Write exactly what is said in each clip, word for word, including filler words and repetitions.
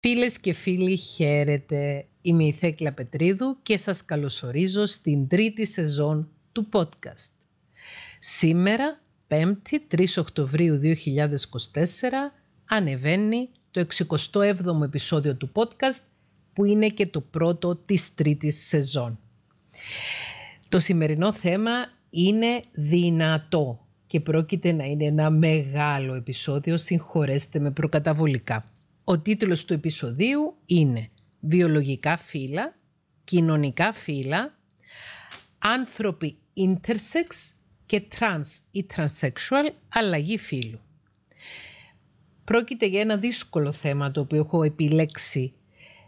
Φίλες και φίλοι, χαίρετε. Είμαι η Θέκλα Πετρίδου και σας καλωσορίζω στην τρίτη σεζόν του podcast. Σήμερα, πέμπτη τρεις Οκτωβρίου δύο χιλιάδες είκοσι τέσσερα, ανεβαίνει το εξηκοστό έβδομο επεισόδιο του podcast, που είναι και το πρώτο της τρίτης σεζόν. Το σημερινό θέμα είναι δυνατό και πρόκειται να είναι ένα μεγάλο επεισόδιο, συγχωρέστε με προκαταβολικά. Ο τίτλος του επεισοδίου είναι «Βιολογικά φύλα, κοινωνικά φύλα, άνθρωποι intersex και trans ή transsexual, αλλαγή φύλου». Πρόκειται για ένα δύσκολο θέμα το οποίο έχω επιλέξει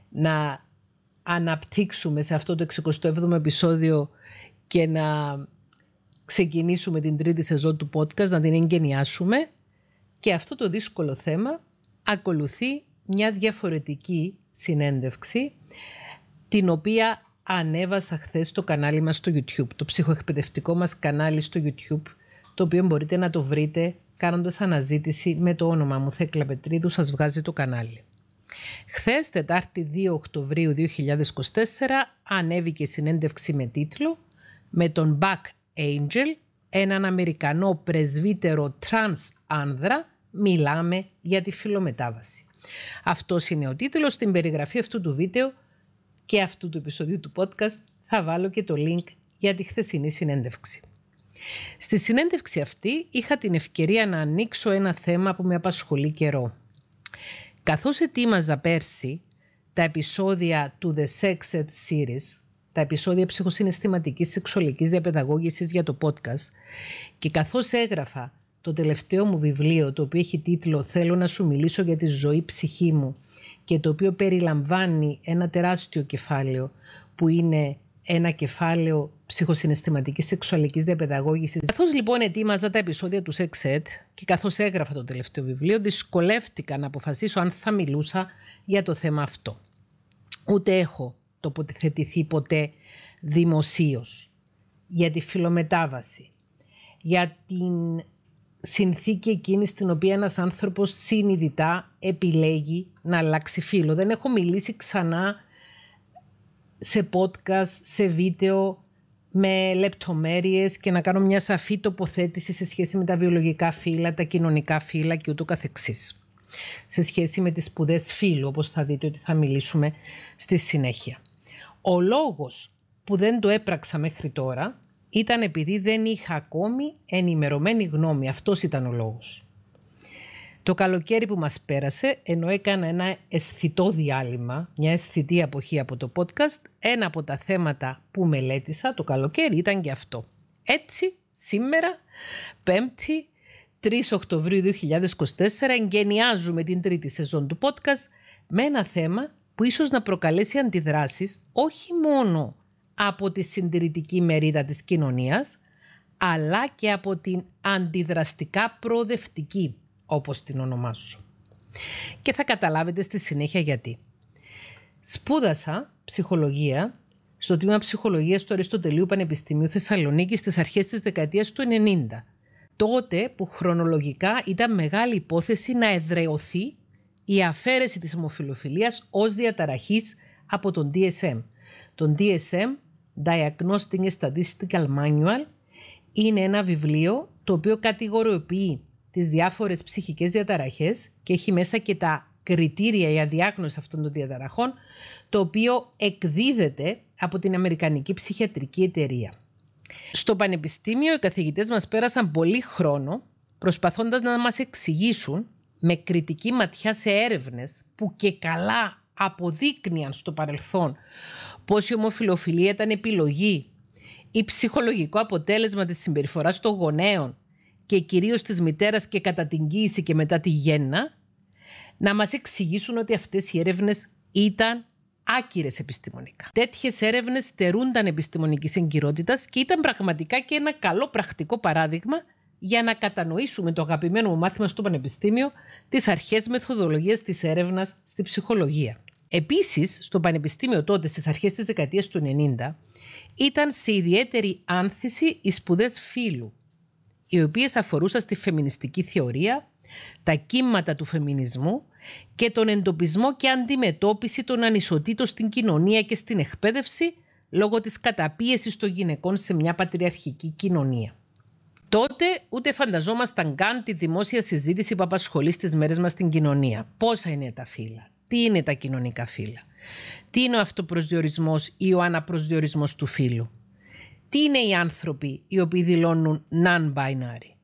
να αναπτύξουμε σε αυτό το εξηκοστό έβδομο επεισόδιο και να ξεκινήσουμε την τρίτη σεζόν του podcast, να την εγκαινιάσουμε, και αυτό το δύσκολο θέμα ακολουθεί μια διαφορετική συνέντευξη, την οποία ανέβασα χθες στο κανάλι μας στο YouTube, το ψυχοεκπαιδευτικό μας κανάλι στο YouTube, το οποίο μπορείτε να το βρείτε κάνοντας αναζήτηση με το όνομα μου, Θέκλα Πετρίδου, σας βγάζει το κανάλι. Χθες, Τετάρτη δύο Οκτωβρίου δύο χιλιάδες είκοσι τέσσερα, ανέβηκε η συνέντευξη με τίτλο «Με τον Buck Angel, έναν Αμερικανό πρεσβύτερο τρανς άνδρα, μιλάμε για τη φιλομετάβαση». Αυτός είναι ο τίτλος. Στην περιγραφή αυτού του βίντεο και αυτού του επεισοδίου του podcast θα βάλω και το link για τη χθεσινή συνέντευξη. Στη συνέντευξη αυτή είχα την ευκαιρία να ανοίξω ένα θέμα που με απασχολεί καιρό. Καθώς ετοίμαζα πέρσι τα επεισόδια του The Sex Ed Series, τα επεισόδια ψυχοσυναισθηματικής σεξουαλικής διαπαιδαγώγησης για το podcast, και καθώς έγραφα το τελευταίο μου βιβλίο, το οποίο έχει τίτλο «Θέλω να σου μιλήσω για τη ζωή ψυχή μου» και το οποίο περιλαμβάνει ένα τεράστιο κεφάλαιο που είναι ένα κεφάλαιο ψυχοσυναισθηματικής σεξουαλικής διαπαιδαγώγησης. Καθώς λοιπόν ετοίμαζα τα επεισόδια του Sex Ed και καθώς έγραφα το τελευταίο βιβλίο, δυσκολεύτηκα να αποφασίσω αν θα μιλούσα για το θέμα αυτό. Ούτε έχω τοποθετηθεί ποτέ δημοσίως για τη φιλομετάβαση, για την συνθήκη εκείνη στην οποία ένας άνθρωπος συνειδητά επιλέγει να αλλάξει φύλο. Δεν έχω μιλήσει ξανά σε podcast, σε βίντεο, με λεπτομέρειες και να κάνω μια σαφή τοποθέτηση σε σχέση με τα βιολογικά φύλα, τα κοινωνικά φύλα και ούτω καθεξής. Σε σχέση με τις σπουδές φύλου, όπως θα δείτε ότι θα μιλήσουμε στη συνέχεια. Ο λόγος που δεν το έπραξα μέχρι τώρα ήταν επειδή δεν είχα ακόμη ενημερωμένη γνώμη. Αυτός ήταν ο λόγος. Το καλοκαίρι που μας πέρασε, ενώ έκανα ένα αισθητό διάλειμμα, μια αισθητή αποχή από το podcast, ένα από τα θέματα που μελέτησα το καλοκαίρι ήταν και αυτό. Έτσι, σήμερα, πέμπτη τρεις Οκτωβρίου δύο χιλιάδες είκοσι τέσσερα, εγκαινιάζουμε την τρίτη σεζόν του podcast με ένα θέμα που ίσως να προκαλέσει αντιδράσεις όχι μόνο από τη συντηρητική μερίδα της κοινωνίας, αλλά και από την αντιδραστικά προοδευτική, όπως την ονομάζω. Και θα καταλάβετε στη συνέχεια γιατί. Σπούδασα ψυχολογία στο τμήμα ψυχολογίας του Αριστοτελείου Πανεπιστημίου Θεσσαλονίκης στις αρχές της δεκαετίας του ενενήντα. Τότε που χρονολογικά ήταν μεγάλη υπόθεση να εδραιωθεί η αφαίρεση της ομοφυλοφιλίας ως διαταραχής από τον ντι ες εμ. Τον ντι ες εμ, Diagnostic and Statistical Manual, είναι ένα βιβλίο το οποίο κατηγοριοποιεί τις διάφορες ψυχικές διαταραχές και έχει μέσα και τα κριτήρια για διάγνωση αυτών των διαταραχών, το οποίο εκδίδεται από την Αμερικανική Ψυχιατρική Εταιρεία. Στο Πανεπιστήμιο οι καθηγητές μας πέρασαν πολύ χρόνο προσπαθώντας να μας εξηγήσουν με κριτική ματιά σε έρευνες που και καλά αποδείκνυαν στο παρελθόν πως η ομοφυλοφιλία ήταν επιλογή ή ψυχολογικό αποτέλεσμα της συμπεριφοράς των γονέων και κυρίως της μητέρας και κατά την κοίηση και μετά τη γέννα, να μας εξηγήσουν ότι αυτές οι έρευνες ήταν άκυρες επιστημονικά. Τέτοιες έρευνες στερούνταν επιστημονικής εγκυρότητας και ήταν πραγματικά και ένα καλό πρακτικό παράδειγμα για να κατανοήσουμε το αγαπημένο μου μάθημα στο Πανεπιστήμιο, τις αρχές μεθοδολογίας της έρευνας στη ψυχολογία. Επίσης, στο Πανεπιστήμιο τότε, στις αρχές της δεκαετίας του ενενήντα, ήταν σε ιδιαίτερη άνθηση οι σπουδές φύλου, οι οποίες αφορούσαν στη φεμινιστική θεωρία, τα κύματα του φεμινισμού και τον εντοπισμό και αντιμετώπιση των ανισοτήτων στην κοινωνία και στην εκπαίδευση λόγω της καταπίεσης των γυναικών σε μια πατριαρχική κοινωνία. Τότε ούτε φανταζόμασταν καν τη δημόσια συζήτηση που απασχολεί στις μέρες μας στην κοινωνία. Πόσα είναι τα φύλλα, τι είναι τα κοινωνικά φύλλα, τι είναι ο αυτοπροσδιορισμός ή ο αναπροσδιορισμός του φύλλου, τι είναι οι άνθρωποι οι οποίοι δηλώνουν non-binary.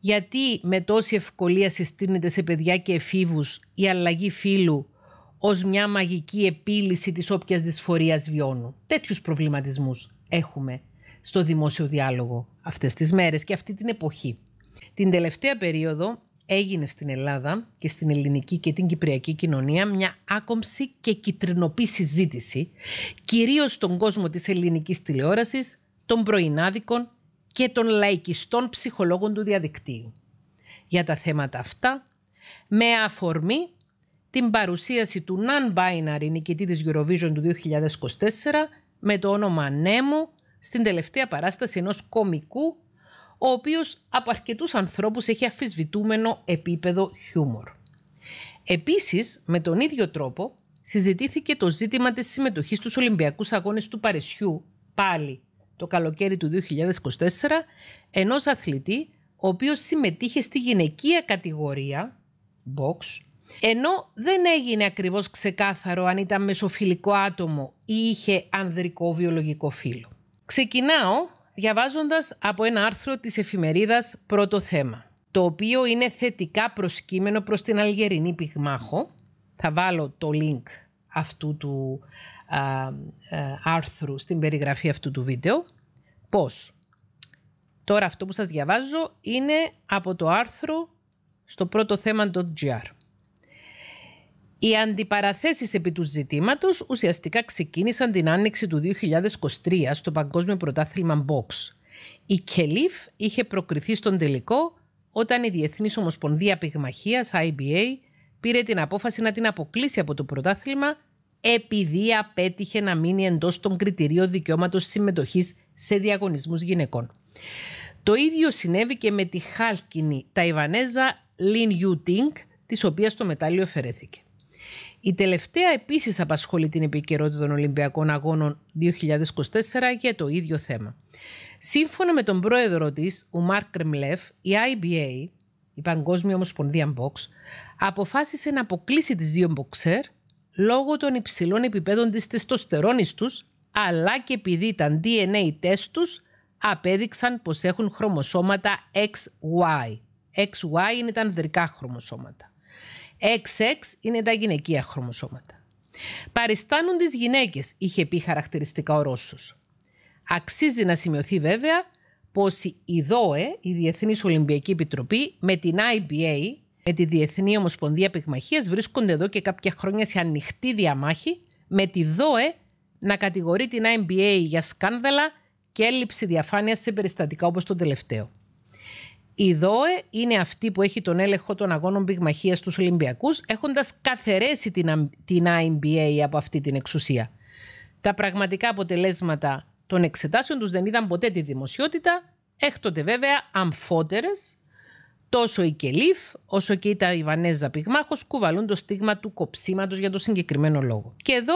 Γιατί με τόση ευκολία συστήνεται σε παιδιά και εφήβους η αλλαγή φύλου ως μια μαγική επίλυση της όποιας δυσφορίας βιώνουν. Τέτοιους προβληματισμούς έχουμε στο δημόσιο διάλογο αυτές τις μέρες και αυτή την εποχή. Την τελευταία περίοδο έγινε στην Ελλάδα και στην ελληνική και την κυπριακή κοινωνία μια άκομψη και κυτρινοπή συζήτηση, κυρίως στον κόσμο της ελληνικής τηλεόρασης, των πρωινάδικων και των λαϊκιστών ψυχολόγων του διαδικτύου για τα θέματα αυτά, με αφορμή την παρουσίαση του non-binary νικητή της Eurovision του δύο χιλιάδες είκοσι τέσσερα με το όνομα Νέμο στην τελευταία παράσταση ενός κομικού, ο οποίος από αρκετούς ανθρώπους έχει αμφισβητούμενο επίπεδο χιούμορ. Επίσης, με τον ίδιο τρόπο, συζητήθηκε το ζήτημα της συμμετοχής στους Ολυμπιακούς Αγώνες του Παρισιού, πάλι το καλοκαίρι του δύο χιλιάδες είκοσι τέσσερα, ενός αθλητή, ο οποίος συμμετείχε στη γυναικεία κατηγορία, Μποξ, ενώ δεν έγινε ακριβώς ξεκάθαρο αν ήταν μεσοφιλικό άτομο ή είχε ανδρικό βιολογικό φύλο. Ξεκινάω διαβάζοντας από ένα άρθρο της εφημερίδας Πρώτο Θέμα, το οποίο είναι θετικά προσκύμενο προς την Αλγερινή πυγμάχο. Θα βάλω το link αυτού του α, α, άρθρου στην περιγραφή αυτού του βίντεο. Πώς? Τώρα αυτό που σας διαβάζω είναι από το άρθρο στο πρώτοθέμα.gr. Οι αντιπαραθέσεις επί του ζητήματος ουσιαστικά ξεκίνησαν την άνοιξη του δύο χιλιάδες είκοσι τρία στο Παγκόσμιο Πρωτάθλημα Μποξ. Η Κελίφ είχε προκριθεί στον τελικό όταν η Διεθνής Ομοσπονδία Πυγμαχίας, άι μπι έι, πήρε την απόφαση να την αποκλείσει από το πρωτάθλημα επειδή απέτυχε να μείνει εντός των κριτηρίων δικαιώματος συμμετοχής σε διαγωνισμούς γυναικών. Το ίδιο συνέβη και με τη χάλκινη Ταϊβανέζα Lin Yu-Ting, της οποίας το μετάλλιο εφαιρέθηκε. Η τελευταία επίσης απασχολεί την επικαιρότητα των Ολυμπιακών Αγώνων δύο χιλιάδες είκοσι τέσσερα για το ίδιο θέμα. Σύμφωνα με τον πρόεδρο της, ο Μαρκ Κρεμλέφ, η άι μπι έι, η Παγκόσμια Ομοσπονδία Μποξ, αποφάσισε να αποκλείσει τις δύο μποξέρ λόγω των υψηλών επιπέδων της τεστοστερόνης τους, αλλά και επειδή τα ντι εν έι τεστ τους απέδειξαν πως έχουν χρωμοσώματα εξ γουάι. εξ γουάι είναι τα ανδρικά χρωμοσώματα. εξ εξ είναι τα γυναικεία χρωμοσώματα. Παριστάνουν τις γυναίκες, είχε πει χαρακτηριστικά ο Ρώσος. Αξίζει να σημειωθεί βέβαια πως η ΔΟΕ, η Διεθνής Ολυμπιακή Επιτροπή, με την άι μπι έι, με τη Διεθνή Ομοσπονδία Πυγμαχίας, βρίσκονται εδώ και κάποια χρόνια σε ανοιχτή διαμάχη, με τη ΔΟΕ να κατηγορεί την άι μπι έι για σκάνδαλα και έλλειψη διαφάνειας σε περιστατικά όπως το τελευταίο. Η ΔΟΕ είναι αυτή που έχει τον έλεγχο των αγώνων πυγμαχίας στους Ολυμπιακούς, έχοντας καθαιρέσει την άι μπι έι από αυτή την εξουσία. Τα πραγματικά αποτελέσματα των εξετάσεων τους δεν είδαν ποτέ τη δημοσιότητα, έκτοτε βέβαια αμφότερες. Τόσο η Κελίφ όσο και η Ταϊβανέζα πυγμάχος κουβαλούν το στίγμα του κοψίματος για το συγκεκριμένο λόγο. Και εδώ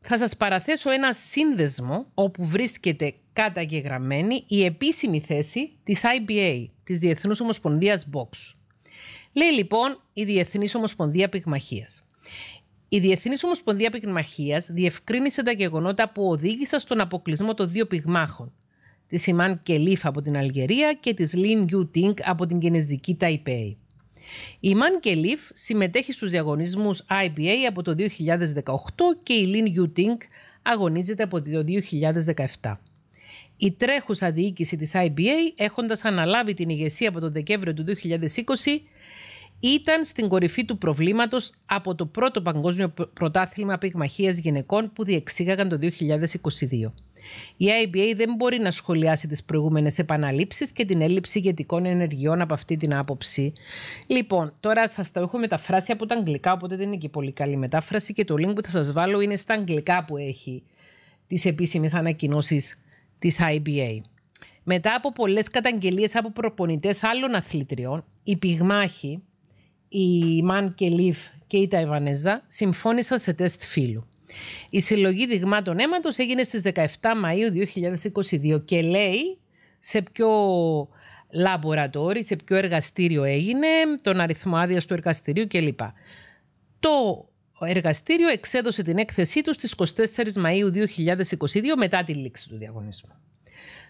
θα σας παραθέσω ένα σύνδεσμο όπου βρίσκεται καταγεγραμμένη η επίσημη θέση της άι μπι έι, της Διεθνούς Ομοσπονδίας Μποξ. Λέει λοιπόν η Διεθνής Ομοσπονδία Πυγμαχίας. Η Διεθνής Ομοσπονδία Πυγμαχίας διευκρίνησε τα γεγονότα που οδήγησαν στον αποκλεισμό των δύο πυγμάχων, της Ιμάν Κελίφ από την Αλγερία και της Lin Yu-Ting από την κινεζική Ταϊπέη. Η Ιμάν Κελίφ συμμετέχει στους διαγωνισμούς άι μπι έι από το δύο χιλιάδες δεκαοκτώ και η Lin Yu-Ting αγωνίζεται από το δύο χιλιάδες δεκαεπτά. Η τρέχουσα διοίκηση της άι μπι έι, έχοντας αναλάβει την ηγεσία από τον Δεκέμβριο του δύο χιλιάδες είκοσι, ήταν στην κορυφή του προβλήματος από το πρώτο Παγκόσμιο Πρωτάθλημα Πυγμαχίας Γυναικών που διεξήγαγαν το δύο χιλιάδες είκοσι δύο. Η άι μπι έι δεν μπορεί να σχολιάσει τις προηγούμενες επαναλήψεις και την έλλειψη ηγετικών ενεργειών από αυτή την άποψη. Λοιπόν, τώρα σας το έχω μεταφράσει από τα αγγλικά, οπότε δεν είναι και πολύ καλή μετάφραση και το link που θα σας βάλω είναι στα αγγλικά που έχει τις επίσημες ανακοινώσεις της άι μπι έι. Μετά από πολλές καταγγελίες από προπονητές άλλων αθλητριών, οι πυγμάχοι, η Ιμάν Κελίφ και η Ταϊβανέζα, συμφώνησαν σε τεστ φύλου. Η συλλογή δειγμάτων αίματος έγινε στις δεκαεφτά Μαΐου δύο χιλιάδες είκοσι δύο και λέει σε ποιο λαμπορατόρι, σε ποιο εργαστήριο έγινε, τον αριθμό άδειας του εργαστηρίου κλπ. Το εργαστήριο εξέδωσε την έκθεσή του στις είκοσι τέσσερις Μαΐου δύο χιλιάδες είκοσι δύο μετά τη λήξη του διαγωνισμού.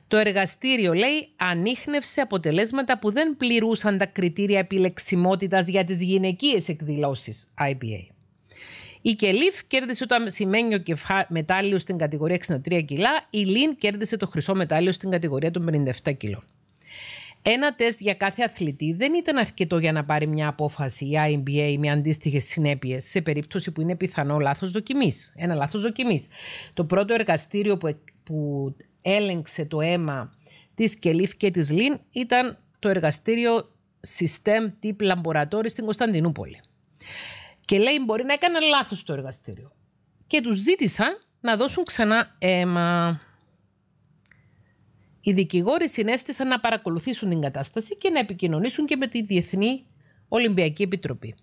Το εργαστήριο, λέει, ανίχνευσε αποτελέσματα που δεν πληρούσαν τα κριτήρια επιλεξιμότητας για τις γυναικείες εκδηλώσεις άι πι έι. Η Κελίφ κέρδισε το ασημένιο μετάλλιο στην κατηγορία εξήντα τρία κιλά, η Λιν κέρδισε το χρυσό μετάλλιο στην κατηγορία των πενήντα επτά κιλών. Ένα τεστ για κάθε αθλητή δεν ήταν αρκετό για να πάρει μια απόφαση η άι μπι έι με αντίστοιχες συνέπειες σε περίπτωση που είναι πιθανό λάθος δοκιμής. Ένα λάθος δοκιμής. Το πρώτο εργαστήριο που, που έλεγξε το αίμα της Κελίφ και της Λιν ήταν το εργαστήριο System Tip Laboratory στην Κωνσταντινούπολη. Και λέει μπορεί να έκανα λάθος το εργαστήριο. Και τους ζήτησαν να δώσουν ξανά αίμα. Οι δικηγόροι συνέστησαν να παρακολουθήσουν την κατάσταση και να επικοινωνήσουν και με τη Διεθνή Ολυμπιακή Επιτροπή.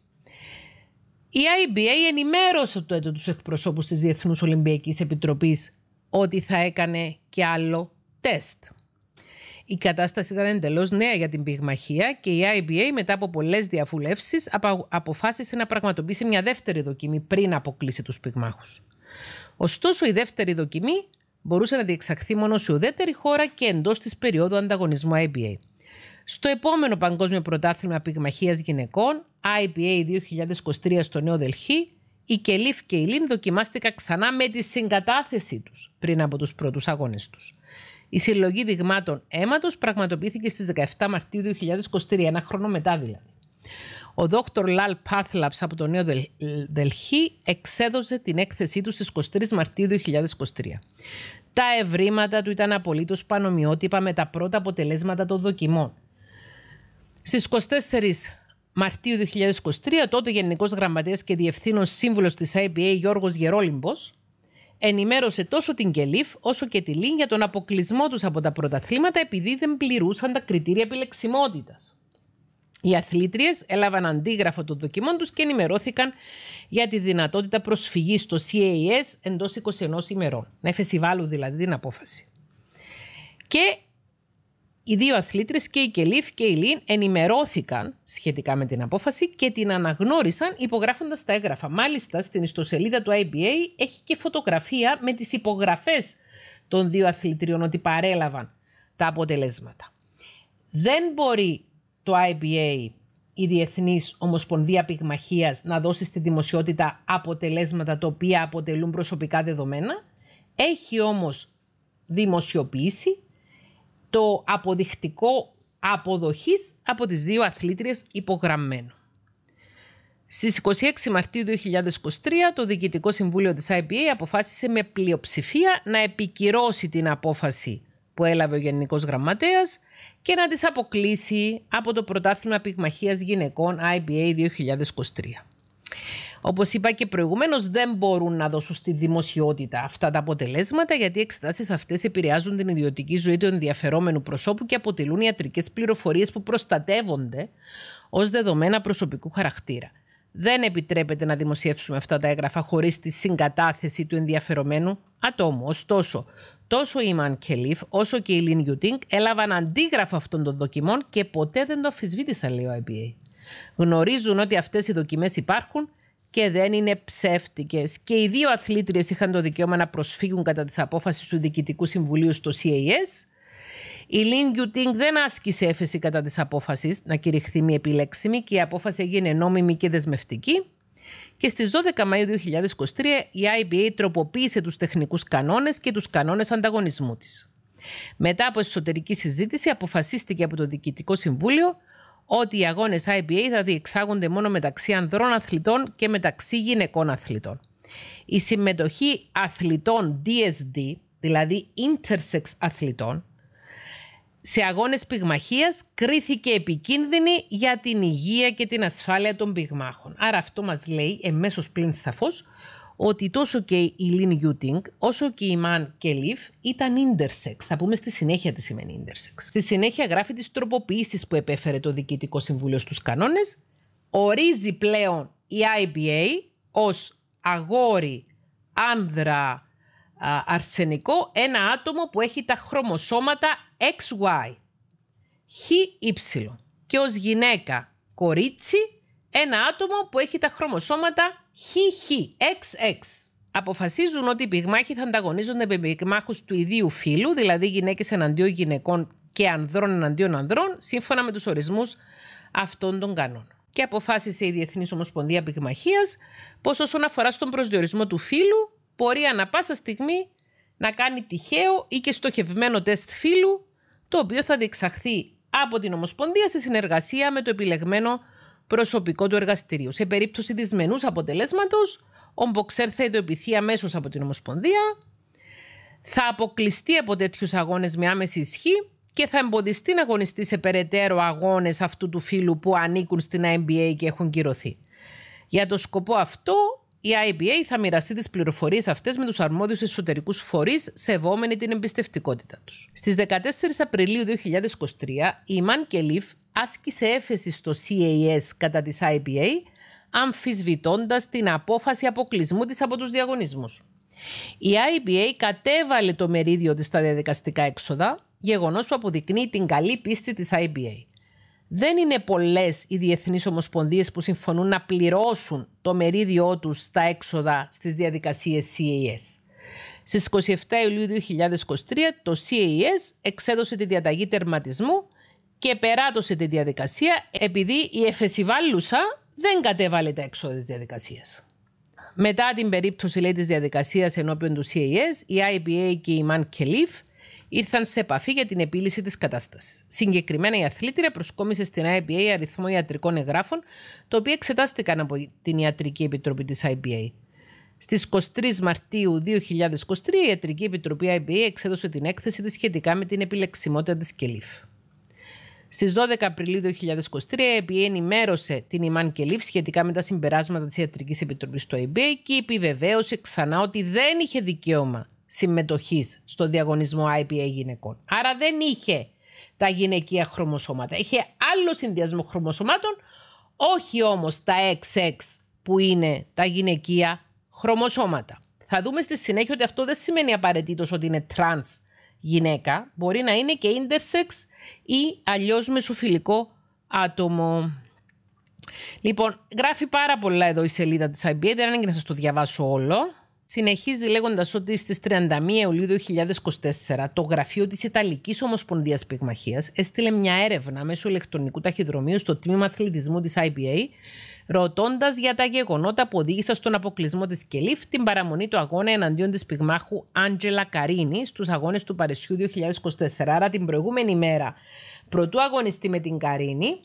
Η άι μπι έι ενημέρωσε τότε τους εκπροσώπους της Διεθνούς Ολυμπιακής Επιτροπής ότι θα έκανε και άλλο τεστ. Η κατάσταση ήταν εντελώς νέα για την πυγμαχία και η άι μπι έι μετά από πολλές διαβουλεύσεις αποφάσισε να πραγματοποιήσει μια δεύτερη δοκιμή πριν αποκλείσει τους πυγμάχους. Ωστόσο η δεύτερη δοκιμή μπορούσε να διεξαχθεί μόνο σε ουδέτερη χώρα και εντός της περίοδου ανταγωνισμού άι μπι έι. Στο επόμενο Παγκόσμιο Πρωτάθλημα Πυγμαχίας Γυναικών, άι πι έι δύο χιλιάδες είκοσι τρία στο Νέο Δελχή, η Κελίφ και η Λιν δοκιμάστηκαν ξανά με τη συγκατάθεση τους πριν από τους πρώτους αγώνες τους. Η συλλογή δειγμάτων αίματος πραγματοποιήθηκε στις δεκαεφτά Μαρτίου δύο χιλιάδες είκοσι τρία, ένα χρόνο μετά δηλαδή. Ο δόκτωρ Λαλ Πάθλαψ από το Νέο Δελχή εξέδωσε την έκθεσή του στις είκοσι τρεις Μαρτίου δύο χιλιάδες είκοσι τρία. Τα ευρήματα του ήταν απολύτως πανομοιότυπα με τα πρώτα αποτελέσματα των δοκιμών. Στις είκοσι τέσσερις Μαρτίου δύο χιλιάδες είκοσι τρία, τότε Γενικός Γραμματέας και Διευθύνων Σύμβουλος της άι πι έι Γιώργος Γερόλυμπος ενημέρωσε τόσο την Κελίφ όσο και τη Λιν για τον αποκλεισμό τους από τα πρωταθλήματα επειδή δεν πληρούσαν τα κριτήρια επιλεξιμότητας. Οι αθλήτριες έλαβαν αντίγραφο των δοκιμών τους και ενημερώθηκαν για τη δυνατότητα προσφυγής στο σι έι ες εντός είκοσι ενός ημερών. Να εφεσιβάλουν δηλαδή την απόφαση. Και οι δύο αθλήτριες, και η Κελίφ και η Λιν, ενημερώθηκαν σχετικά με την απόφαση και την αναγνώρισαν υπογράφοντας τα έγγραφα. Μάλιστα στην ιστοσελίδα του άι μπι έι έχει και φωτογραφία με τις υπογραφές των δύο αθλητριών ότι παρέλαβαν τα αποτελέσματα. Δεν μπορεί το άι μπι έι, η Διεθνής Ομοσπονδία Πυγμαχίας, να δώσει στη δημοσιότητα αποτελέσματα τα οποία αποτελούν προσωπικά δεδομένα. Έχει όμως δημοσιοποιήσει το αποδεικτικό αποδοχής από τις δύο αθλήτριες υπογραμμένο. Στις είκοσι έξι Μαρτίου δύο χιλιάδες είκοσι τρία το Διοικητικό Συμβούλιο της άι μπι έι αποφάσισε με πλειοψηφία να επικυρώσει την απόφαση που έλαβε ο Γενικός Γραμματέας και να τις αποκλείσει από το Πρωτάθλημα Πυγμαχίας Γυναικών άι μπι έι δύο χιλιάδες είκοσι τρία. Όπως είπα και προηγουμένως, δεν μπορούν να δώσουν στη δημοσιότητα αυτά τα αποτελέσματα γιατί οι εξετάσεις αυτές επηρεάζουν την ιδιωτική ζωή του ενδιαφερόμενου προσώπου και αποτελούν ιατρικές πληροφορίες που προστατεύονται ως δεδομένα προσωπικού χαρακτήρα. Δεν επιτρέπεται να δημοσιεύσουμε αυτά τα έγγραφα χωρίς τη συγκατάθεση του ενδιαφερομένου ατόμου. Ωστόσο, τόσο η Ιμάν Κελίφ όσο και η Λιν Γιουτίνγκ έλαβαν αντίγραφο αυτών των δοκιμών και ποτέ δεν το αμφισβήτησαν, λέει ο άι μπι έι. Γνωρίζουν ότι αυτές οι δοκιμές υπάρχουν και δεν είναι ψεύτικες. Και οι δύο αθλήτριες είχαν το δικαίωμα να προσφύγουν κατά τις απόφασεις του Διοικητικού Συμβουλίου στο σι έι ες. Η Λιν Yu-Ting δεν άσκησε έφεση κατά της απόφασης να κηρυχθεί μη επιλέξιμη και η απόφαση έγινε νόμιμη και δεσμευτική. Και στις δώδεκα Μαΐου δύο χιλιάδες είκοσι τρία η άι μπι έι τροποποίησε τους τεχνικούς κανόνες και τους κανόνες ανταγωνισμού της. Μετά από εσωτερική συζήτηση αποφασίστηκε από το Διοικητικό Συμβούλιο ότι οι αγώνες άι μπι έι θα διεξάγονται μόνο μεταξύ ανδρών αθλητών και μεταξύ γυναικών αθλητών. Η συμμετοχή αθλητών ντι ες ντι, δηλαδή intersex αθλητών, σε αγώνες πυγμαχίας κρίθηκε επικίνδυνη για την υγεία και την ασφάλεια των πυγμάχων. Άρα αυτό μας λέει εμέσως πλην σαφώς ότι τόσο και η Lin Yu-Ting όσο και η Ιμάν Κελίφ ήταν intersex. Θα πούμε στη συνέχεια τι σημαίνει intersex. Στη συνέχεια γράφει τις τροποποιήσεις που επέφερε το Διοικητικό Συμβούλιο στους κανόνες. Ορίζει πλέον η άι μπι έι ως αγόρι, άνδρα, α, αρσενικό ένα άτομο που έχει τα χρωμοσώματα εξ γουάι, χι ύψιλον και ως γυναίκα, κορίτσι, ένα άτομο που έχει τα χρωμοσώματα χι χι, εξ εξ. Αποφασίζουν ότι οι πυγμάχοι θα ανταγωνίζονται με πυγμάχους του ιδίου φύλου, δηλαδή γυναίκες εναντίον γυναικών και ανδρών εναντίον ανδρών, σύμφωνα με τους ορισμούς αυτών των κανόνων. Και αποφάσισε η Διεθνής Ομοσπονδία Πυγμαχίας πως όσον αφορά στον προσδιορισμό του φύλου, μπορεί ανα πάσα στιγμή να κάνει τυχαίο ή και στοχευμένο τεστ φύλου, το οποίο θα διεξαχθεί από την Ομοσπονδία σε συνεργασία με το επιλεγμένο προσωπικό του εργαστηρίου. Σε περίπτωση δυσμενούς αποτελέσματος, ο μποξέρ θα ειδοποιηθεί αμέσως από την Ομοσπονδία, θα αποκλειστεί από τέτοιους αγώνες με άμεση ισχύ και θα εμποδιστεί να αγωνιστεί σε περαιτέρω αγώνες αυτού του φύλου που ανήκουν στην άι μπι έι και έχουν κυρωθεί. Για το σκοπό αυτό, η άι μπι έι θα μοιραστεί τις πληροφορίες αυτές με τους αρμόδιους εσωτερικούς φορείς, σεβόμενοι την εμπιστευτικότητά τους. Στις δεκατέσσερις Απριλίου δύο χιλιάδες είκοσι τρία, η Ιμάν Κελίφ άσκησε έφεση στο σι έι ες κατά της άι μπι έι, αμφισβητώντας την απόφαση αποκλεισμού της από τους διαγωνισμούς. Η άι μπι έι κατέβαλε το μερίδιο της στα διαδικαστικά έξοδα, γεγονός που αποδεικνύει την καλή πίστη της άι μπι έι. Δεν είναι πολλές οι διεθνείς ομοσπονδίες που συμφωνούν να πληρώσουν το μερίδιό τους στα έξοδα στις διαδικασίες σι έι ες. Στις είκοσι επτά Ιουλίου δύο χιλιάδες είκοσι τρία το σι έι ες εξέδωσε τη διαταγή τερματισμού και περάτωσε τη διαδικασία, επειδή η εφεσιβάλλουσα δεν κατέβαλε τα έξοδα της διαδικασίας. Μετά την περίπτωση, λέει, της διαδικασίας ενώπιον του σι έι ες, η άι μπι έι και η Ιμάν Κελίφ ήρθαν σε επαφή για την επίλυση της κατάστασης. Συγκεκριμένα, η αθλήτρια προσκόμισε στην άι μπι έι αριθμό ιατρικών εγγράφων, τα οποία εξετάστηκαν από την Ιατρική Επιτροπή της άι μπι έι. Στις είκοσι τρεις Μαρτίου δύο χιλιάδες είκοσι τρία, η Ιατρική Επιτροπή άι μπι έι εξέδωσε την έκθεση της σχετικά με την επιλεξιμότητα της Κελίφ. Στις δώδεκα Απριλίου δύο χιλιάδες είκοσι τρία, η άι μπι έι ενημέρωσε την Ιμάν Κελίφ σχετικά με τα συμπεράσματα της Ιατρικής Επιτροπής του άι μπι έι και επιβεβαίωσε ξανά ότι δεν είχε δικαίωμα συμμετοχής στο διαγωνισμό άι μπι έι γυναικών. Άρα δεν είχε τα γυναικεία χρωμοσώματα. Είχε άλλο συνδυασμό χρωμοσωμάτων, όχι όμως τα εξ εξ που είναι τα γυναικεία χρωμοσώματα. Θα δούμε στη συνέχεια ότι αυτό δεν σημαίνει απαραίτητος ότι είναι trans γυναίκα. Μπορεί να είναι και intersex ή αλλιώς μεσοφιλικό άτομο. Λοιπόν, γράφει πάρα πολλά εδώ η σελίδα της άι μπι έι, δεν είναι και να σας το διαβάσω όλο. Συνεχίζει λέγοντας ότι στις τριάντα μία Ιουλίου δύο χιλιάδες είκοσι τέσσερα το γραφείο της Ιταλικής Ομοσπονδίας Πυγμαχίας έστειλε μια έρευνα μέσω ηλεκτρονικού ταχυδρομείου στο τμήμα αθλητισμού της άι μπι έι, ρωτώντας για τα γεγονότα που οδήγησαν στον αποκλεισμό της Κελίφ, την παραμονή του αγώνα εναντίον της πυγμάχου Άντζελα Καρίνη στους αγώνες του Παρισιού δύο χιλιάδες είκοσι τέσσερα. Άρα την προηγούμενη μέρα, πρωτού αγωνιστεί με την Καρίνη,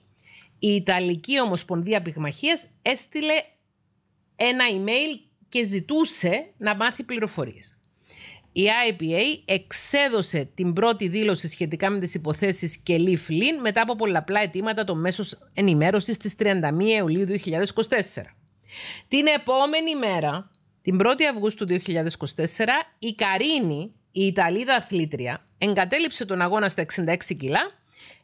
η Ιταλική Ομοσπονδία Πυγμαχίας έστειλε ένα email και ζητούσε να μάθει πληροφορίες. Η άι μπι έι εξέδωσε την πρώτη δήλωση σχετικά με τις υποθέσεις Κελίφ Λιν μετά από πολλαπλά αιτήματα των μέσων ενημέρωσης στις τριάντα μία Ιουλίου δύο χιλιάδες είκοσι τέσσερα. Την επόμενη μέρα, την πρώτη Αυγούστου δύο χιλιάδες είκοσι τέσσερα, η Καρίνη, η Ιταλίδα αθλήτρια, εγκατέλειψε τον αγώνα στα εξήντα έξι κιλά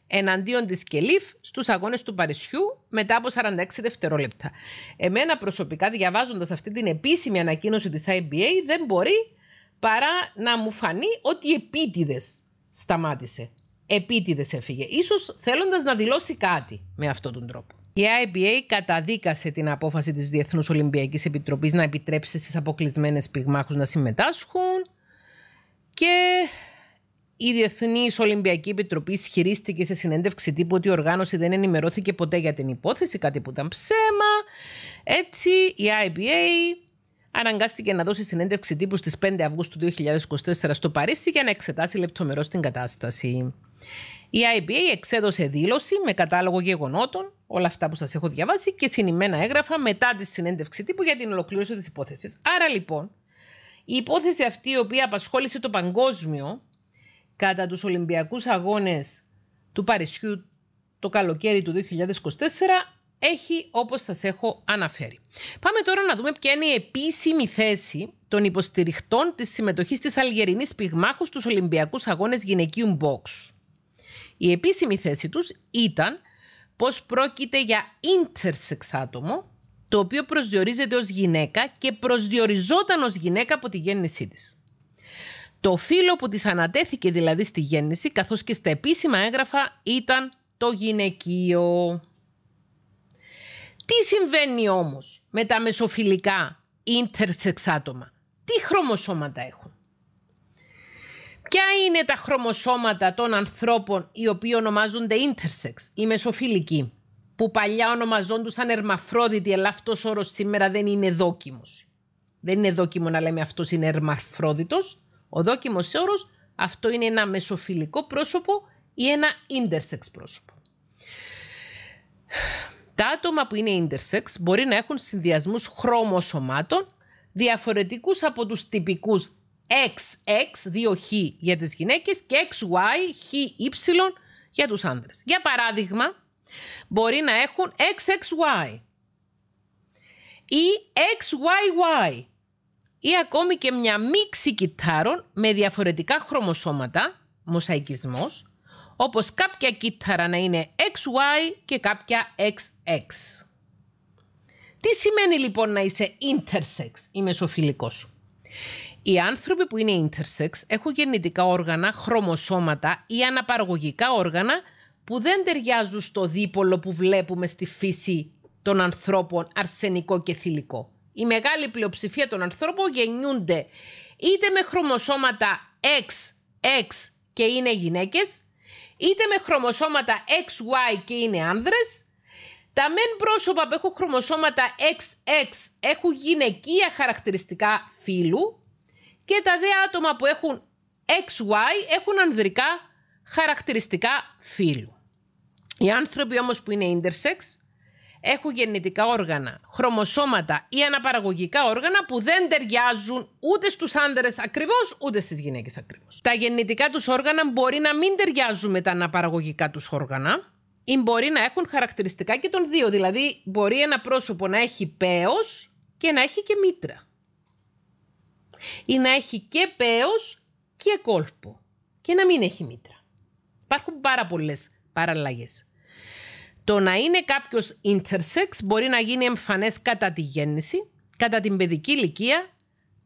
εναντίον της Κελίφ στους αγώνες του Παρισιού μετά από σαράντα έξι δευτερόλεπτα. Εμένα προσωπικά, διαβάζοντας αυτή την επίσημη ανακοίνωση της άι μπι έι, δεν μπορεί παρά να μου φανεί ότι επίτηδες σταμάτησε. Επίτηδες έφυγε. Ίσως θέλοντας να δηλώσει κάτι με αυτόν τον τρόπο. Η άι μπι έι καταδίκασε την απόφαση της Διεθνούς Ολυμπιακής Επιτροπής να επιτρέψει στις αποκλεισμένες πυγμάχους να συμμετάσχουν και... Η Διεθνής Ολυμπιακή Επιτροπή ισχυρίστηκε σε συνέντευξη τύπου ότι η οργάνωση δεν ενημερώθηκε ποτέ για την υπόθεση, κάτι που ήταν ψέμα. Έτσι, η άι μπι έι αναγκάστηκε να δώσει συνέντευξη τύπου στις πέντε Αυγούστου δύο χιλιάδες είκοσι τέσσερα στο Παρίσι για να εξετάσει λεπτομερώς την κατάσταση. Η άι μπι έι εξέδωσε δήλωση με κατάλογο γεγονότων, όλα αυτά που σας έχω διαβάσει, και συνημένα έγγραφα μετά τη συνέντευξη τύπου για την ολοκλήρωση της υπόθεσης. Άρα λοιπόν, η υπόθεση αυτή, η οποία απασχόλησε το παγκόσμιο κατά τους Ολυμπιακούς Αγώνες του Παρισιού το καλοκαίρι του δύο χιλιάδες είκοσι τέσσερα, έχει όπως σας έχω αναφέρει. Πάμε τώρα να δούμε ποια είναι η επίσημη θέση των υποστηριχτών της συμμετοχής της Αλγερινής πυγμάχου στους Ολυμπιακούς Αγώνες Γυναικείου Μποξ. Η επίσημη θέση τους ήταν πως πρόκειται για intersex άτομο, το οποίο προσδιορίζεται ως γυναίκα και προσδιοριζόταν ως γυναίκα από τη γέννησή της. Το φύλο που της ανατέθηκε δηλαδή στη γέννηση, καθώς και στα επίσημα έγγραφα, ήταν το γυναικείο. Τι συμβαίνει όμως με τα μεσοφιλικά intersex άτομα? Τι χρωμοσώματα έχουν? Ποια είναι τα χρωμοσώματα των ανθρώπων οι οποίοι ονομάζονται intersex ή μεσοφιλικοί, που παλιά ονομαζόντουσαν ερμαφρόδιτοι, αλλά αυτός όρος σήμερα δεν είναι δόκιμος. Δεν είναι δόκιμο να λέμε αυτός είναι ερμαφρόδιτος. Ο δόκιμος όρος αυτό είναι ένα μεσοφιλικό πρόσωπο ή ένα intersex πρόσωπο. Τα άτομα που είναι intersex μπορεί να έχουν συνδυασμούς χρωμοσωμάτων διαφορετικούς από τους τυπικούς εξ εξ, δύο χ για τις γυναίκες και εξ γουάι, χ υ για τους άνδρες. Για παράδειγμα, μπορεί να έχουν εξ εξ γουάι ή εξ γουάι γουάι ή ακόμη και μια μίξη κυττάρων με διαφορετικά χρωμοσώματα, μοσαϊκισμός, όπως κάποια κύτταρα να είναι εξ γουάι και κάποια εξ εξ. Τι σημαίνει λοιπόν να είσαι intersex ή μεσοφιλικός? Οι άνθρωποι που είναι intersex έχουν γεννητικά όργανα, χρωμοσώματα ή αναπαραγωγικά όργανα που δεν ταιριάζουν στο δίπολο που βλέπουμε στη φύση των ανθρώπων, αρσενικό και θηλυκό. Η μεγάλη πλειοψηφία των ανθρώπων γεννιούνται είτε με χρωμοσώματα εξ εξ και είναι γυναίκες, είτε με χρωμοσώματα εξ γουάι και είναι άνδρες. Τα μεν πρόσωπα που έχουν χρωμοσώματα εξ εξ έχουν γυναικεία χαρακτηριστικά φύλου και τα δε άτομα που έχουν εξ γουάι έχουν ανδρικά χαρακτηριστικά φύλου. Οι άνθρωποι όμως που είναι intersex έχουν γεννητικά όργανα, χρωμοσώματα ή αναπαραγωγικά όργανα που δεν ταιριάζουν ούτε στους άνδρες ακριβώς, ούτε στις γυναίκες ακριβώς. Τα γεννητικά τους όργανα μπορεί να μην ταιριάζουν με τα αναπαραγωγικά τους όργανα ή μπορεί να έχουν χαρακτηριστικά και των δύο. Δηλαδή, μπορεί ένα πρόσωπο να έχει πέος και να έχει και μήτρα. Ή να έχει και πέος και κόλπο και να μην έχει μήτρα. Υπάρχουν πάρα πολλές παραλλαγές. Το να είναι κάποιος intersex μπορεί να γίνει εμφανές κατά τη γέννηση, κατά την παιδική ηλικία,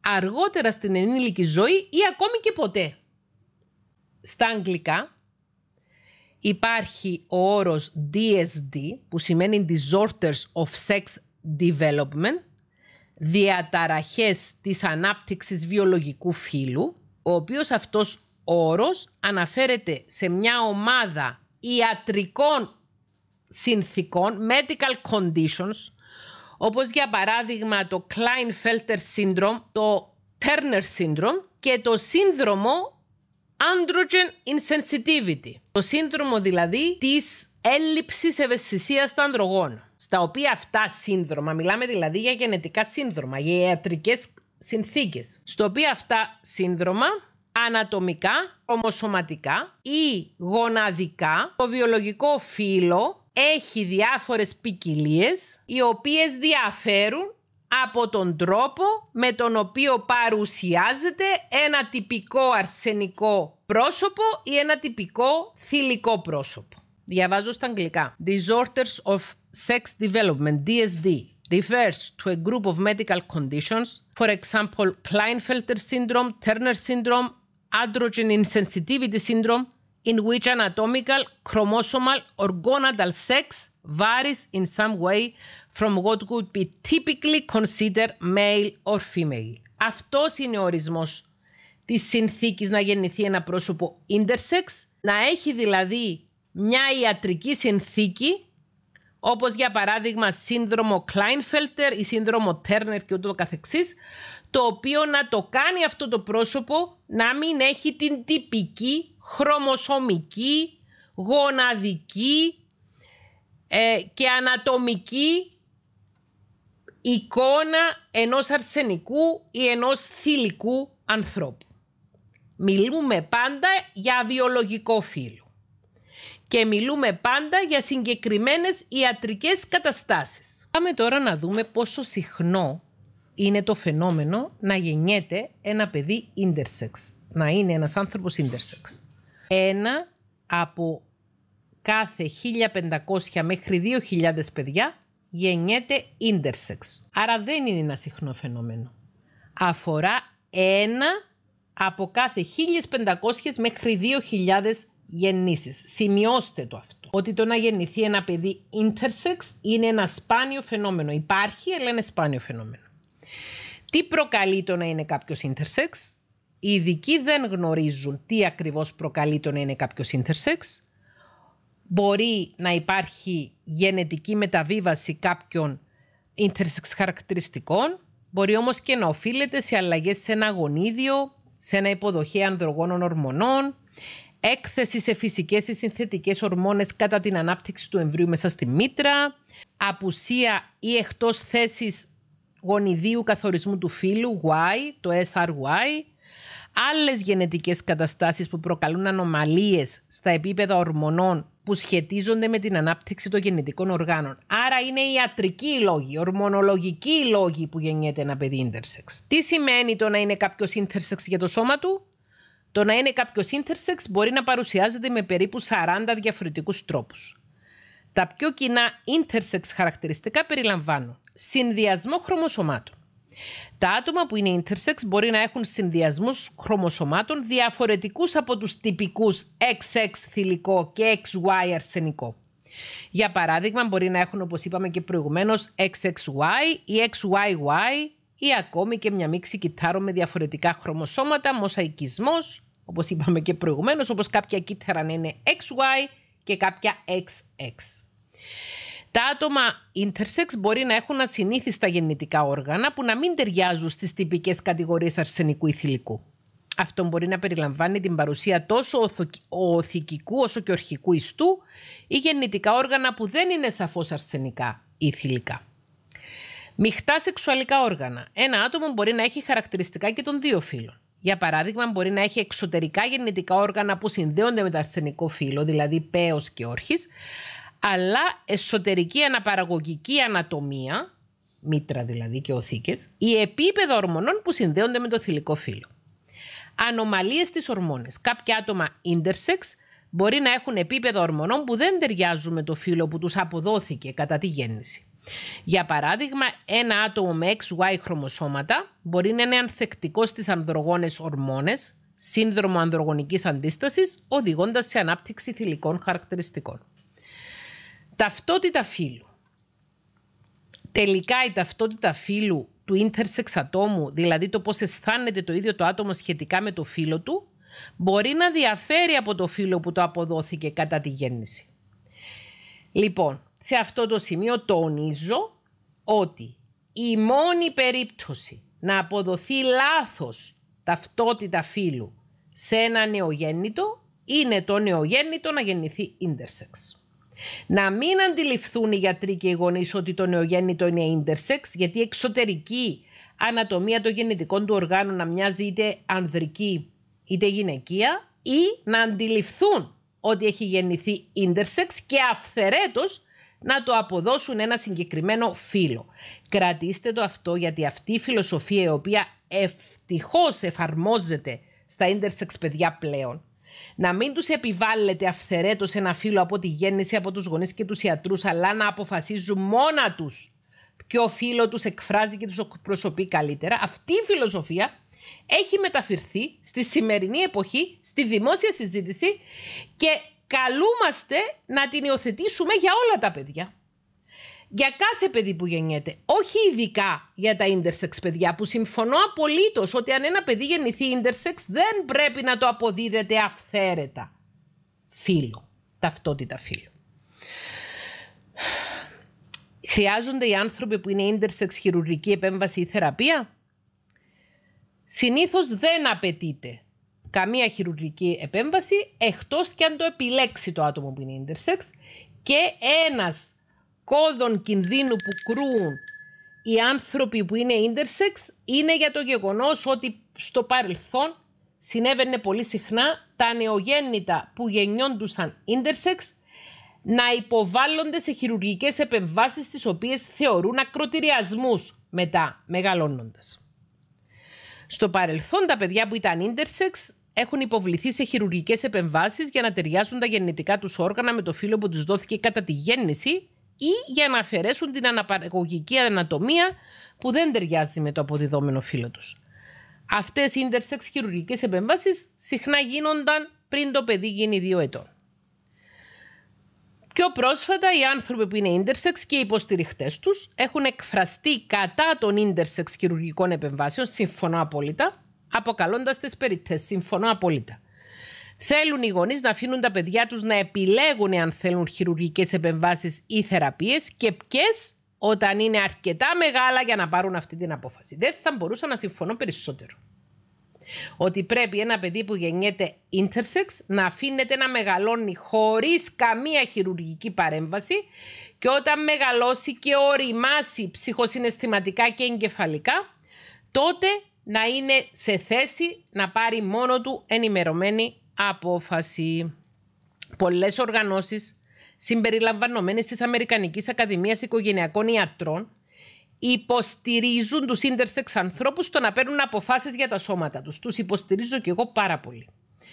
αργότερα στην ενήλικη ζωή ή ακόμη και ποτέ. Στα αγγλικά υπάρχει ο όρος ντι ες ντι, που σημαίνει Disorders of Sex Development, διαταραχές της ανάπτυξης βιολογικού φύλου, ο οποίος αυτός όρος αναφέρεται σε μια ομάδα ιατρικών συνθήκων, medical conditions, όπως για παράδειγμα το Klinefelter syndrome, το Turner syndrome και το σύνδρομο androgen insensitivity. Το σύνδρομο δηλαδή της έλλειψης ευαισθησίας στα ανδρογόνα, στα οποία αυτά σύνδρομα, μιλάμε δηλαδή για γενετικά σύνδρομα, για ιατρικές συνθήκες, στο οποία αυτά σύνδρομα ανατομικά, ομοσωματικά ή γοναδικά, το βιολογικό φύλο έχει διάφορες ποικιλίες οι οποίες διαφέρουν από τον τρόπο με τον οποίο παρουσιάζεται ένα τυπικό αρσενικό πρόσωπο ή ένα τυπικό θηλυκό πρόσωπο. Διαβάζω στα αγγλικά. Disorders of Sex Development, ντι ες ντι, refers to a group of medical conditions, for example, Klinefelter syndrome, Turner syndrome, androgen insensitivity syndrome, in which anatomical, chromosomal, or gonadal sex varies in some way from what would be typically considered male or female. Αυτός είναι ο ορισμός της συνθήκης να γεννηθεί ένα πρόσωπο intersex, να έχει δηλαδή μια ιατρική συνθήκη, όπως για παράδειγμα σύνδρομο Klinefelter ή σύνδρομο Turner και ούτω καθεξής, το οποίο να το κάνει αυτό το πρόσωπο να μην έχει την τυπική χρωμοσωμική, γοναδική ε, και ανατομική εικόνα ενός αρσενικού ή ενός θηλυκού ανθρώπου. Μιλούμε πάντα για βιολογικό φύλο. και μιλούμε πάντα για συγκεκριμένες ιατρικές καταστάσεις. Πάμε τώρα να δούμε πόσο συχνό είναι το φαινόμενο να γεννιέται ένα παιδί intersex, να είναι ένας άνθρωπος intersex. Ένα από κάθε χίλια πεντακόσια μέχρι δύο χιλιάδες παιδιά γεννιέται intersex. Άρα δεν είναι ένα συχνό φαινόμενο. Αφορά ένα από κάθε χίλιες πεντακόσιες μέχρι δύο χιλιάδες γεννήσεις. Σημειώστε το αυτό. Ότι το να γεννηθεί ένα παιδί intersex είναι ένα σπάνιο φαινόμενο. Υπάρχει, αλλά είναι σπάνιο φαινόμενο. Τι προκαλεί το να είναι κάποιος intersex? Οι ειδικοί δεν γνωρίζουν τι ακριβώς προκαλεί το να είναι κάποιος intersex. Μπορεί να υπάρχει γενετική μεταβίβαση κάποιων intersex χαρακτηριστικών, μπορεί όμως και να οφείλεται σε αλλαγές σε ένα γονίδιο, σε ένα υποδοχείο ανδρογόνων ορμονών, έκθεση σε φυσικές ή συνθετικές ορμόνες κατά την ανάπτυξη του εμβρίου μέσα στη μήτρα, απουσία ή εκτός θέσης γονιδίου καθορισμού του φύλου, Y, το ες αρ γουάι, άλλες γενετικές καταστάσεις που προκαλούν ανομαλίες στα επίπεδα ορμονών που σχετίζονται με την ανάπτυξη των γεννητικών οργάνων. Άρα είναι ιατρικοί λόγοι, ορμονολογικοί λόγοι που γεννιέται ένα παιδί intersex. Τι σημαίνει το να είναι κάποιος intersex για το σώμα του? Το να είναι κάποιος intersex μπορεί να παρουσιάζεται με περίπου σαράντα διαφορετικούς τρόπους. Τα πιο κοινά intersex χαρακτηριστικά περιλαμβάνουν συνδυασμό χρωμοσωμάτων. Τα άτομα που είναι intersex μπορεί να έχουν συνδυασμούς χρωμοσωμάτων διαφορετικούς από τους τυπικούς εξ εξ θηλυκό και εξ γουάι αρσενικό. Για παράδειγμα, μπορεί να έχουν, όπως είπαμε και προηγουμένως, εξ εξ γουάι ή εξ γουάι γουάι ή ακόμη και μια μίξη κυττάρων με διαφορετικά χρωμοσώματα, μοσαϊκισμός, όπως είπαμε και προηγουμένως, όπως κάποια κύτταρα να είναι εξ γουάι και κάποια εξ εξ. Τα άτομα intersex μπορεί να έχουν ασυνήθιστα γεννητικά όργανα που να μην ταιριάζουν στις τυπικές κατηγορίες αρσενικού ή θηλυκού. Αυτό μπορεί να περιλαμβάνει την παρουσία τόσο οθικικού όσο και ορχικού ιστού ή γεννητικά όργανα που δεν είναι σαφώς αρσενικά ή θηλυκά. Μειχτά σεξουαλικά όργανα. Ένα άτομο μπορεί να έχει χαρακτηριστικά και των δύο φύλων. Για παράδειγμα, μπορεί να έχει εξωτερικά γεννητικά όργανα που συνδέονται με το αρσενικό φύλο, δηλαδή πέος και όρχης, αλλά εσωτερική αναπαραγωγική ανατομία, μήτρα δηλαδή και οθήκες, ή επίπεδα ορμονών που συνδέονται με το θηλυκό φύλο. Ανομαλίες στις ορμόνες. Κάποια άτομα intersex μπορεί να έχουν επίπεδα ορμονών που δεν ταιριάζουν με το φύλο που τους αποδόθηκε κατά τη γέννηση. Για παράδειγμα, ένα άτομο με εξ γουάι χρωμοσώματα μπορεί να είναι ανθεκτικό στις ανδρογόνες ορμόνες, σύνδρομο ανδρογονικής αντίστασης, οδηγώντας σε ανάπτυξη θηλυκών χαρακτηριστικών. Ταυτότητα φύλου. Τελικά η ταυτότητα φύλου του intersex ατόμου, δηλαδή το πώς αισθάνεται το ίδιο το άτομο σχετικά με το φύλο του, μπορεί να διαφέρει από το φύλο που το αποδόθηκε κατά τη γέννηση. Λοιπόν, σε αυτό το σημείο τονίζω ότι η μόνη περίπτωση να αποδοθεί λάθος ταυτότητα φύλου σε ένα νεογέννητο είναι το νεογέννητο να γεννηθεί intersex. Να μην αντιληφθούν οι γιατροί και οι γονείς ότι το νεογέννητο είναι intersex, γιατί η εξωτερική ανατομία των γεννητικών του οργάνων να μοιάζει είτε ανδρική είτε γυναικεία, ή να αντιληφθούν ότι έχει γεννηθεί intersex και αυθαιρέτως να το αποδώσουν ένα συγκεκριμένο φύλο. Κρατήστε το αυτό, γιατί αυτή η φιλοσοφία η οποία ευτυχώς εφαρμόζεται στα intersex παιδιά πλέον, να μην τους επιβάλλεται αυθαιρέτως ένα φύλο από τη γέννηση, από τους γονείς και τους ιατρούς, αλλά να αποφασίζουν μόνα τους ποιο φύλο τους εκφράζει και τους εκπροσωπεί καλύτερα. Αυτή η φιλοσοφία έχει μεταφερθεί στη σημερινή εποχή, στη δημόσια συζήτηση, και καλούμαστε να την υιοθετήσουμε για όλα τα παιδιά. Για κάθε παιδί που γεννιέται, όχι ειδικά για τα intersex παιδιά, που συμφωνώ απολύτως ότι αν ένα παιδί γεννηθεί intersex δεν πρέπει να το αποδίδεται αυθαίρετα φύλο, ταυτότητα φύλου. Χρειάζονται οι άνθρωποι που είναι intersex χειρουργική επέμβαση ή θεραπεία? Συνήθως δεν απαιτείται καμία χειρουργική επέμβαση, εκτός και αν το επιλέξει το άτομο που είναι intersex και ένας κόδων κινδύνου που κρούουν οι άνθρωποι που είναι intersex είναι για το γεγονός ότι στο παρελθόν συνέβαινε πολύ συχνά τα νεογέννητα που γεννιόντουσαν intersex να υποβάλλονται σε χειρουργικές επεμβάσεις τις οποίες θεωρούν ακροτηριασμούς μετά μεγαλώνοντας. Στο παρελθόν τα παιδιά που ήταν intersex έχουν υποβληθεί σε χειρουργικές επεμβάσεις για να ταιριάσουν τα γεννητικά τους όργανα με το φύλο που τους δόθηκε κατά τη γέννηση ή για να αφαιρέσουν την αναπαραγωγική ανατομία που δεν ταιριάζει με το αποδιδόμενο φύλο τους. Αυτές οι intersex χειρουργικές επεμβάσεις συχνά γίνονταν πριν το παιδί γίνει δύο ετών. Πιο πρόσφατα, οι άνθρωποι που είναι intersex και οι υποστηριχτές τους έχουν εκφραστεί κατά των intersex χειρουργικών επεμβάσεων, συμφωνώ απόλυτα, αποκαλώντας τις περιττές, συμφωνώ απόλυτα. Θέλουν οι γονείς να αφήνουν τα παιδιά τους να επιλέγουν αν θέλουν χειρουργικές επεμβάσεις ή θεραπείες και ποιες όταν είναι αρκετά μεγάλα για να πάρουν αυτή την απόφαση. Δεν θα μπορούσα να συμφωνώ περισσότερο. Ότι πρέπει ένα παιδί που γεννιέται intersex να αφήνεται να μεγαλώνει χωρίς καμία χειρουργική παρέμβαση και όταν μεγαλώσει και οριμάσει ψυχοσυναισθηματικά και εγκεφαλικά, τότε να είναι σε θέση να πάρει μόνο του ενημερωμένη απόφαση. Πολλές οργανώσεις, συμπεριλαμβανομένες της Αμερικανικής Ακαδημίας Οικογενειακών Ιατρών, υποστηρίζουν τους intersex ανθρώπους στο να παίρνουν αποφάσεις για τα σώματα τους. Τους υποστηρίζω και εγώ πάρα πολύ.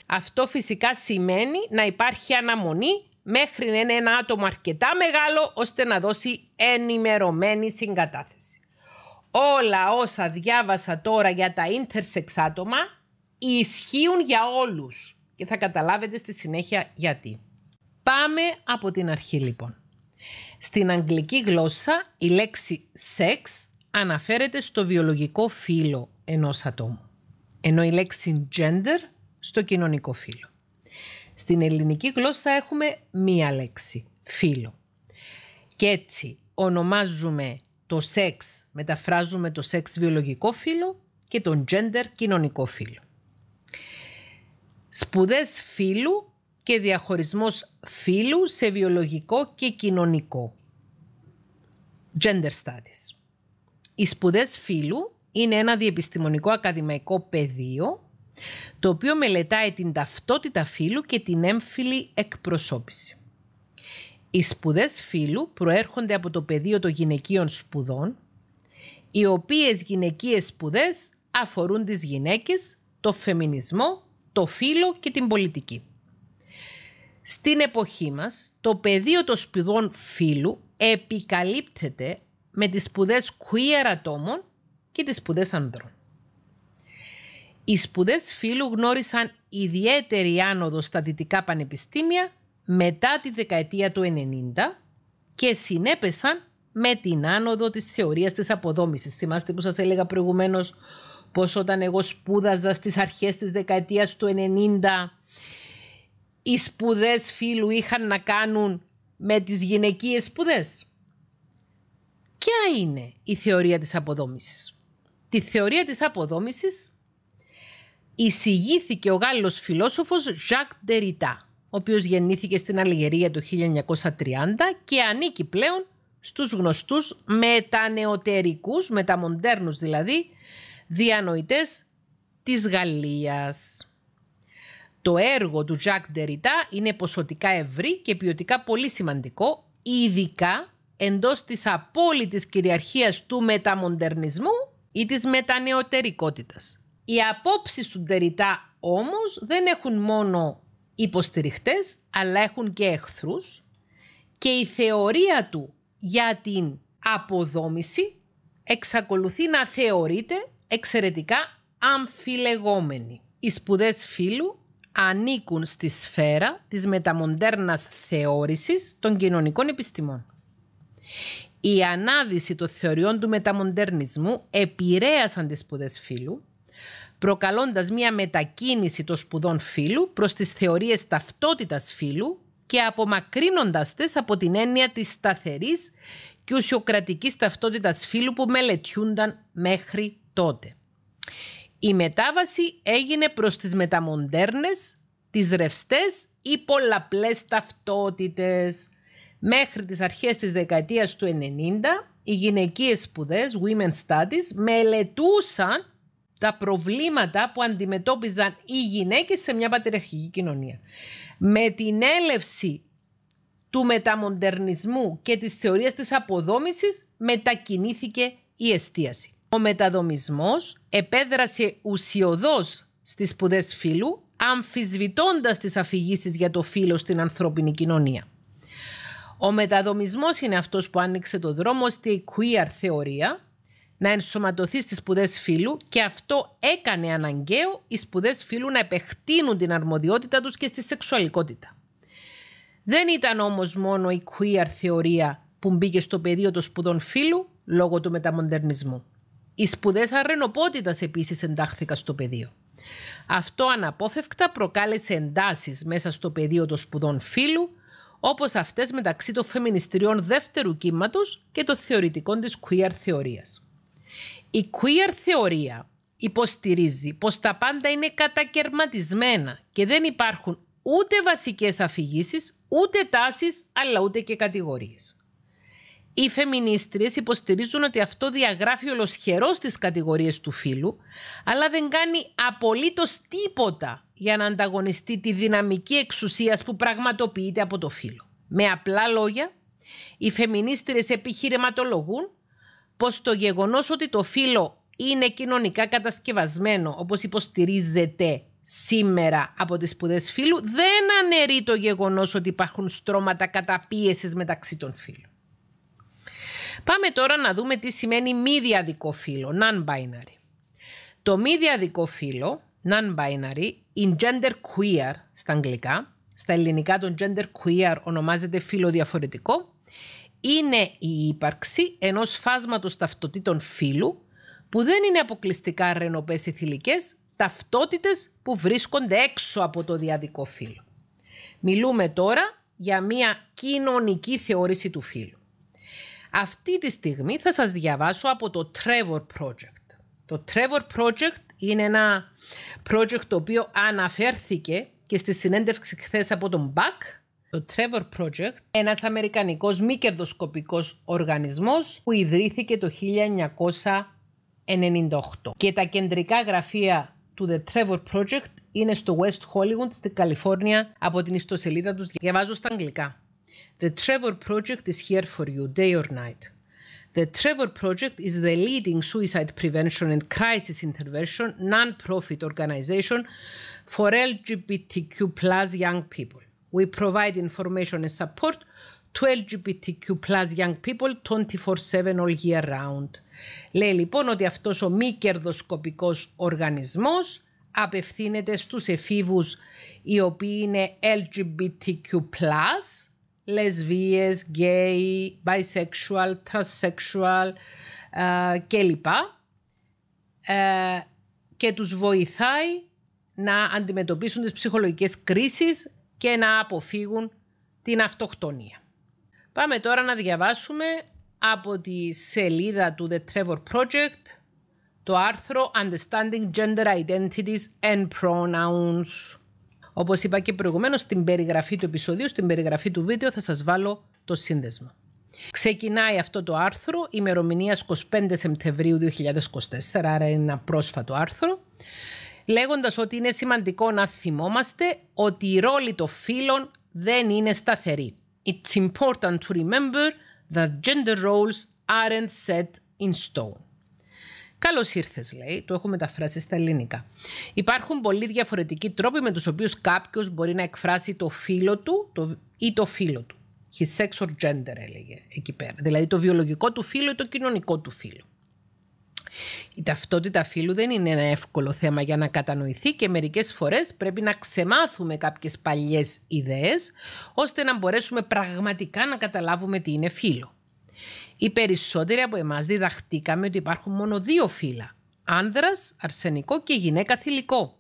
Αυτό φυσικά σημαίνει να υπάρχει αναμονή μέχρι να είναι ένα άτομο αρκετά μεγάλο ώστε να δώσει ενημερωμένη συγκατάθεση. Όλα όσα διάβασα τώρα για τα intersex άτομα ισχύουν για όλους και θα καταλάβετε στη συνέχεια γιατί. Πάμε από την αρχή λοιπόν. Στην αγγλική γλώσσα η λέξη sex αναφέρεται στο βιολογικό φύλο ενός ατόμου, ενώ η λέξη gender στο κοινωνικό φύλο. Στην ελληνική γλώσσα έχουμε μία λέξη, φύλο. Και έτσι ονομάζουμε το sex, μεταφράζουμε το sex βιολογικό φύλο και τον gender κοινωνικό φύλο. Σπουδές φύλου και διαχωρισμός φύλου σε βιολογικό και κοινωνικό. Gender studies. Οι σπουδές φύλου είναι ένα διεπιστημονικό ακαδημαϊκό πεδίο το οποίο μελετάει την ταυτότητα φύλου και την έμφυλη εκπροσώπηση. Οι σπουδές φύλου προέρχονται από το πεδίο των γυναικείων σπουδών, οι οποίες γυναικείες σπουδές αφορούν τις γυναίκες, το φεμινισμό, το φύλο και την πολιτική. Στην εποχή μας, το πεδίο των σπουδών φύλου επικαλύπτεται με τις σπουδές queer ατόμων και τις σπουδές ανδρών. Οι σπουδές φύλου γνώρισαν ιδιαίτερη άνοδο στα δυτικά πανεπιστήμια μετά τη δεκαετία του ενενήντα και συνέπεσαν με την άνοδο της θεωρίας της αποδόμησης. Θυμάστε που σας έλεγα προηγουμένως πως όταν εγώ σπούδαζα στις αρχές της δεκαετίας του ενενήντα... οι σπουδές φύλου είχαν να κάνουν με τις γυναικείες σπουδές. Ποια είναι η θεωρία της αποδόμησης? Τη θεωρία της αποδόμησης εισηγήθηκε ο Γάλλος φιλόσοφος Jacques Derrida, ο οποίος γεννήθηκε στην Αλγερία το χίλια εννιακόσια τριάντα και ανήκει πλέον στους γνωστούς μετανεωτερικούς, μεταμοντέρνους δηλαδή, διανοητές της Γαλλίας. Το έργο του Jacques Derrida είναι ποσοτικά ευρύ και ποιοτικά πολύ σημαντικό, ειδικά εντός της απόλυτης κυριαρχίας του μεταμοντερνισμού ή της μετανεωτερικότητας. Οι απόψεις του Derrida όμως δεν έχουν μόνο υποστηριχτές, αλλά έχουν και εχθρούς και η θεωρία του για την αποδόμηση εξακολουθεί να θεωρείται εξαιρετικά αμφιλεγόμενη. Οι σπουδές φύλου ανήκουν στη σφαίρα της μεταμοντέρνας θεώρησης των κοινωνικών επιστημών. Η ανάδυση των θεωριών του μεταμοντερνισμού επηρέασαν τις σπουδές φύλου, προκαλώντας μια μετακίνηση των σπουδών φύλου προς τις θεωρίες ταυτότητας φύλου και απομακρύνοντας τις από την έννοια της σταθερής και ουσιοκρατικής ταυτότητας φύλου που μελετιούνταν μέχρι τότε. Η μετάβαση έγινε προς τις μεταμοντέρνες, τις ρευστές ή πολλαπλές ταυτότητες. Μέχρι τις αρχές της δεκαετίας του ενενήντα, οι γυναικείες σπουδές, women's studies, μελετούσαν τα προβλήματα που αντιμετώπιζαν οι γυναίκες σε μια πατριαρχική κοινωνία. Με την έλευση του μεταμοντερνισμού και της θεωρίας της αποδόμησης μετακινήθηκε η εστίαση. Ο μεταδομισμός επέδρασε ουσιωδώς στις σπουδές φύλου, αμφισβητώντας τις αφηγήσεις για το φύλο στην ανθρώπινη κοινωνία. Ο μεταδομισμός είναι αυτός που άνοιξε το δρόμο στη queer θεωρία να ενσωματωθεί στις σπουδές φύλου και αυτό έκανε αναγκαίο οι σπουδές φύλου να επεκτείνουν την αρμοδιότητα τους και στη σεξουαλικότητα. Δεν ήταν όμως μόνο η queer θεωρία που μπήκε στο πεδίο των σπουδών φύλου λόγω του μεταμοντερνισμού. Οι σπουδές αρρενοπότητας επίσης εντάχθηκαν στο πεδίο. Αυτό αναπόφευκτα προκάλεσε εντάσεις μέσα στο πεδίο των σπουδών φύλου, όπως αυτές μεταξύ των φεμινιστριών δεύτερου κύματος και των θεωρητικών της queer θεωρίας. Η queer θεωρία υποστηρίζει πως τα πάντα είναι κατακερματισμένα και δεν υπάρχουν ούτε βασικές αφηγήσεις, ούτε τάσεις, αλλά ούτε και κατηγορίες. Οι φεμινίστριες υποστηρίζουν ότι αυτό διαγράφει ολοσχερώς τις κατηγορίες του φύλου, αλλά δεν κάνει απολύτως τίποτα για να ανταγωνιστεί τη δυναμική εξουσίας που πραγματοποιείται από το φύλο. Με απλά λόγια, οι φεμινίστριες επιχειρηματολογούν πως το γεγονός ότι το φύλο είναι κοινωνικά κατασκευασμένο, όπως υποστηρίζεται σήμερα από τις σπουδές φύλου, δεν αναιρεί το γεγονός ότι υπάρχουν στρώματα καταπίεσης μεταξύ των φύλων. Πάμε τώρα να δούμε τι σημαίνει μη διαδικό φύλο, non-binary. Το μη διαδικό φύλο, non-binary, in gender queer στα αγγλικά, στα ελληνικά το gender queer ονομάζεται φύλο διαφορετικό, είναι η ύπαρξη ενός φάσματος ταυτοτήτων φύλου που δεν είναι αποκλειστικά ρενοπές ή θηλυκές, ταυτότητες που βρίσκονται έξω από το διαδικό φύλο. Μιλούμε τώρα για μια κοινωνική θεώρηση του φύλου. Αυτή τη στιγμή θα σας διαβάσω από το Trevor Project. Το Trevor Project είναι ένα project το οποίο αναφέρθηκε και στη συνέντευξη χθες από τον Buck. Το Trevor Project, ένας αμερικανικός μη κερδοσκοπικός οργανισμός που ιδρύθηκε το χίλια εννιακόσια ενενήντα οκτώ. Και τα κεντρικά γραφεία του The Trevor Project είναι στο West Hollywood, στην Καλιφόρνια. Από την ιστοσελίδα τους διαβάζω στα αγγλικά. The Trevor Project is here for you, day or night. The Trevor Project is the leading suicide prevention and crisis intervention non-profit organization for L G B T Q plus young people. We provide information and support to L G B T Q plus young people είκοσι τέσσερα επτά all year round. Λέει λοιπόν ότι αυτός ο μη κερδοσκοπικός οργανισμός απευθύνεται στους εφήβους οι οποίοι είναι L G B T Q plus, λεσβίες, gay, bisexual, transsexual ε, κλπ. Ε, και τους βοηθάει να αντιμετωπίσουν τις ψυχολογικές κρίσεις και να αποφύγουν την αυτοκτονία. Πάμε τώρα να διαβάσουμε από τη σελίδα του The Trevor Project το άρθρο Understanding Gender Identities and Pronouns. Όπως είπα και προηγουμένως, στην περιγραφή του επεισοδίου, στην περιγραφή του βίντεο θα σας βάλω το σύνδεσμο. Ξεκινάει αυτό το άρθρο ημερομηνίας εικοστή πέμπτη Σεπτεμβρίου δύο χιλιάδες είκοσι τέσσερα, άρα είναι ένα πρόσφατο άρθρο, λέγοντας ότι είναι σημαντικό να θυμόμαστε ότι οι ρόλοι των φύλων δεν είναι σταθεροί. It's important to remember that gender roles aren't set in stone. Καλώς ήρθες, λέει, το έχω μεταφράσει στα ελληνικά. Υπάρχουν πολλοί διαφορετικοί τρόποι με τους οποίους κάποιος μπορεί να εκφράσει το φύλο του το, ή το φύλο του. His sex or gender, έλεγε εκεί πέρα. Δηλαδή το βιολογικό του φύλο ή το κοινωνικό του φύλο. Η ταυτότητα φύλου δεν είναι ένα εύκολο θέμα για να κατανοηθεί και μερικές φορές πρέπει να ξεμάθουμε κάποιες παλιές ιδέες ώστε να μπορέσουμε πραγματικά να καταλάβουμε τι είναι φύλο. Οι περισσότεροι από εμάς διδαχτήκαμε ότι υπάρχουν μόνο δύο φύλα, άνδρας αρσενικό και γυναίκα θηλυκό.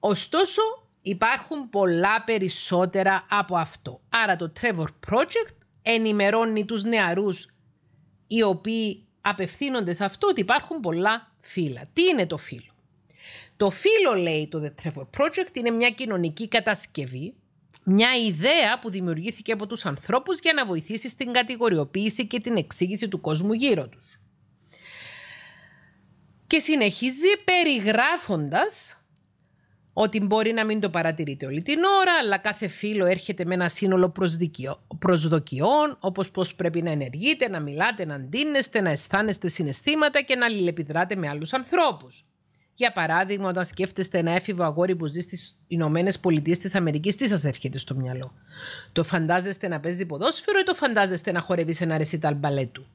Ωστόσο υπάρχουν πολλά περισσότερα από αυτό. Άρα το Trevor Project ενημερώνει τους νεαρούς οι οποίοι απευθύνονται σε αυτό ότι υπάρχουν πολλά φύλα. Τι είναι το φύλο? Το φύλο, λέει το The Trevor Project, είναι μια κοινωνική κατασκευή, μια ιδέα που δημιουργήθηκε από τους ανθρώπους για να βοηθήσει στην κατηγοριοποίηση και την εξήγηση του κόσμου γύρω τους. Και συνεχίζει περιγράφοντας ότι μπορεί να μην το παρατηρείτε όλη την ώρα, αλλά κάθε φύλο έρχεται με ένα σύνολο προσδοκιών, όπως πώς πρέπει να ενεργείτε, να μιλάτε, να ντύνεστε, να αισθάνεστε συναισθήματα και να αλληλεπιδράτε με άλλους ανθρώπους. Για παράδειγμα, όταν σκέφτεστε ένα έφηβο αγόρι που ζει στις Ηνωμένες Πολιτείες της Αμερικής, τι σας έρχεται στο μυαλό? Το φαντάζεστε να παίζει ποδόσφαιρο ή το φαντάζεστε να χορεύει σε ένα ρεσίταλ μπαλέτου?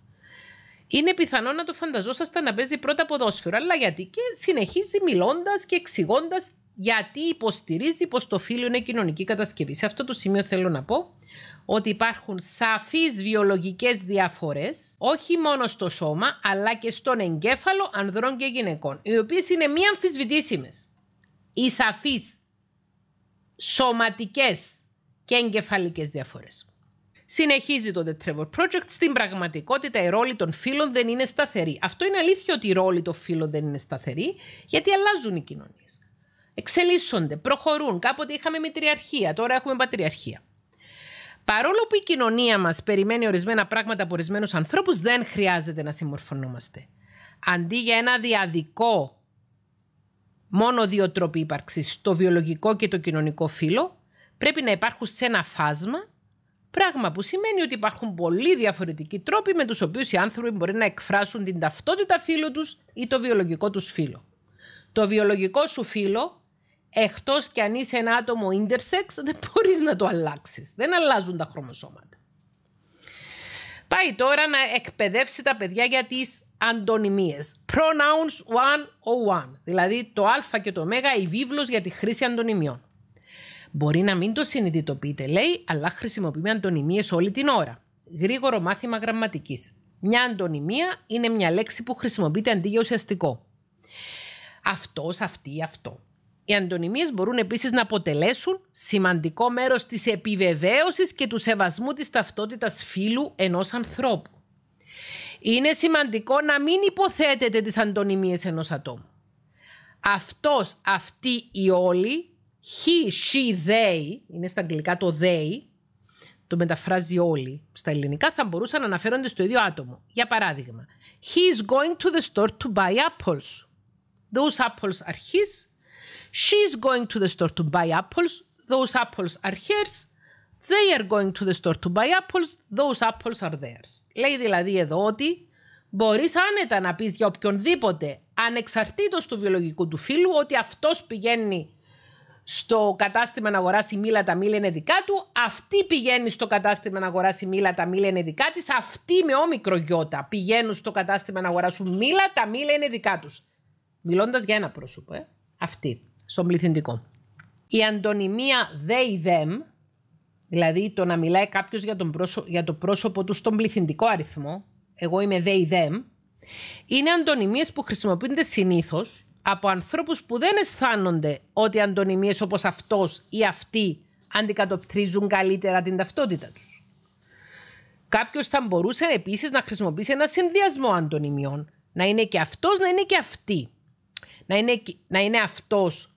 Είναι πιθανό να το φανταζόσασταν να παίζει πρώτα ποδόσφαιρο, αλλά γιατί? Και συνεχίζει μιλώντας και εξηγώντας γιατί υποστηρίζει πως το φύλο είναι κοινωνική κατασκευή. Σε αυτό το σημείο θέλω να πω ότι υπάρχουν σαφείς βιολογικές διαφορές, όχι μόνο στο σώμα, αλλά και στον εγκέφαλο ανδρών και γυναικών, οι οποίες είναι μη αμφισβητήσιμες. Οι σαφείς σωματικές και εγκεφαλικές διαφορές. Συνεχίζει το The Trevor Project. Στην πραγματικότητα οι ρόλοι των φύλων δεν είναι σταθεροί. Αυτό είναι αλήθεια, ότι οι ρόλοι των φύλων δεν είναι σταθεροί, γιατί αλλάζουν οι κοινωνίες. Εξελίσσονται, προχωρούν. Κάποτε είχαμε μητριαρχία, τώρα έχουμε πατριαρχία. Παρόλο που η κοινωνία μας περιμένει ορισμένα πράγματα από ορισμένους ανθρώπους, δεν χρειάζεται να συμμορφωνόμαστε. Αντί για ένα διαδικό, μόνο δύο τρόποι ύπαρξης, το βιολογικό και το κοινωνικό φύλο, πρέπει να υπάρχουν σε ένα φάσμα. Πράγμα που σημαίνει ότι υπάρχουν πολλοί διαφορετικοί τρόποι με τους οποίους οι άνθρωποι μπορεί να εκφράσουν την ταυτότητα φύλου τους ή το βιολογικό τους φύλο. Το βιολογικό σου φύλο, εκτός κι αν είσαι ένα άτομο intersex, δεν μπορείς να το αλλάξεις. Δεν αλλάζουν τα χρωμοσώματα. Πάει τώρα να εκπαιδεύσει τα παιδιά για τις αντωνυμίες. Pronouns εκατόν ένα. Δηλαδή το α και το ω, η βίβλος για τη χρήση αντωνυμιών. Μπορεί να μην το συνειδητοποιείτε, λέει, αλλά χρησιμοποιούμε αντωνυμίες όλη την ώρα. Γρήγορο μάθημα γραμματικής. Μια αντωνυμία είναι μια λέξη που χρησιμοποιείται αντί για ουσιαστικό. Αυτός, αυτή, αυτό. Οι αντωνυμίες μπορούν επίσης να αποτελέσουν σημαντικό μέρος της επιβεβαίωσης και του σεβασμού της ταυτότητας φύλου ενός ανθρώπου. Είναι σημαντικό να μην υποθέτετε τις αντωνυμίες ενός ατόμου. Αυτός, αυτή ή όλοι, he, she, they, είναι στα αγγλικά το they, το μεταφράζει όλοι, στα ελληνικά θα μπορούσαν να αναφέρονται στο ίδιο άτομο. Για παράδειγμα, he is going to the store to buy apples. Those apples are his. She is going to the store to buy apples. Those apples are hers. They are going to the store to buy apples. Those apples are theirs. Λέει δηλαδή εδώ ότι μπορείς άνετα να πεις για οποιονδήποτε, ανεξαρτήτως του βιολογικού του φύλου, ότι αυτός πηγαίνει στο κατάστημα να αγοράσει μήλα, τα μήλα είναι δικά του. Αυτή πηγαίνει στο κατάστημα να αγοράσει μήλα, τα μήλα είναι δικά της. Αυτοί με όμικρο γιώτα πηγαίνουν στο κατάστημα να αγοράσουν μήλα, τα μήλα είναι δικά τους. Μιλώντας για ένα πρόσωπο, ε? αυτή, στον πληθυντικό. Η αντωνυμία they, them, δηλαδή το να μιλάει κάποιος για, τον πρόσωπο, για το πρόσωπο του στον πληθυντικό αριθμό, εγώ είμαι they, them, είναι αντωνυμίες που χρησιμοποιούνται συνήθως από ανθρώπους που δεν αισθάνονται ότι αντωνυμίες όπως αυτός ή αυτοί αντικατοπτρίζουν καλύτερα την ταυτότητα τους. Κάποιος θα μπορούσε επίσης να χρησιμοποιήσει ένα συνδυασμό αντωνυμιών. Να είναι και αυτός, να είναι και αυτή. Να είναι, να είναι αυτός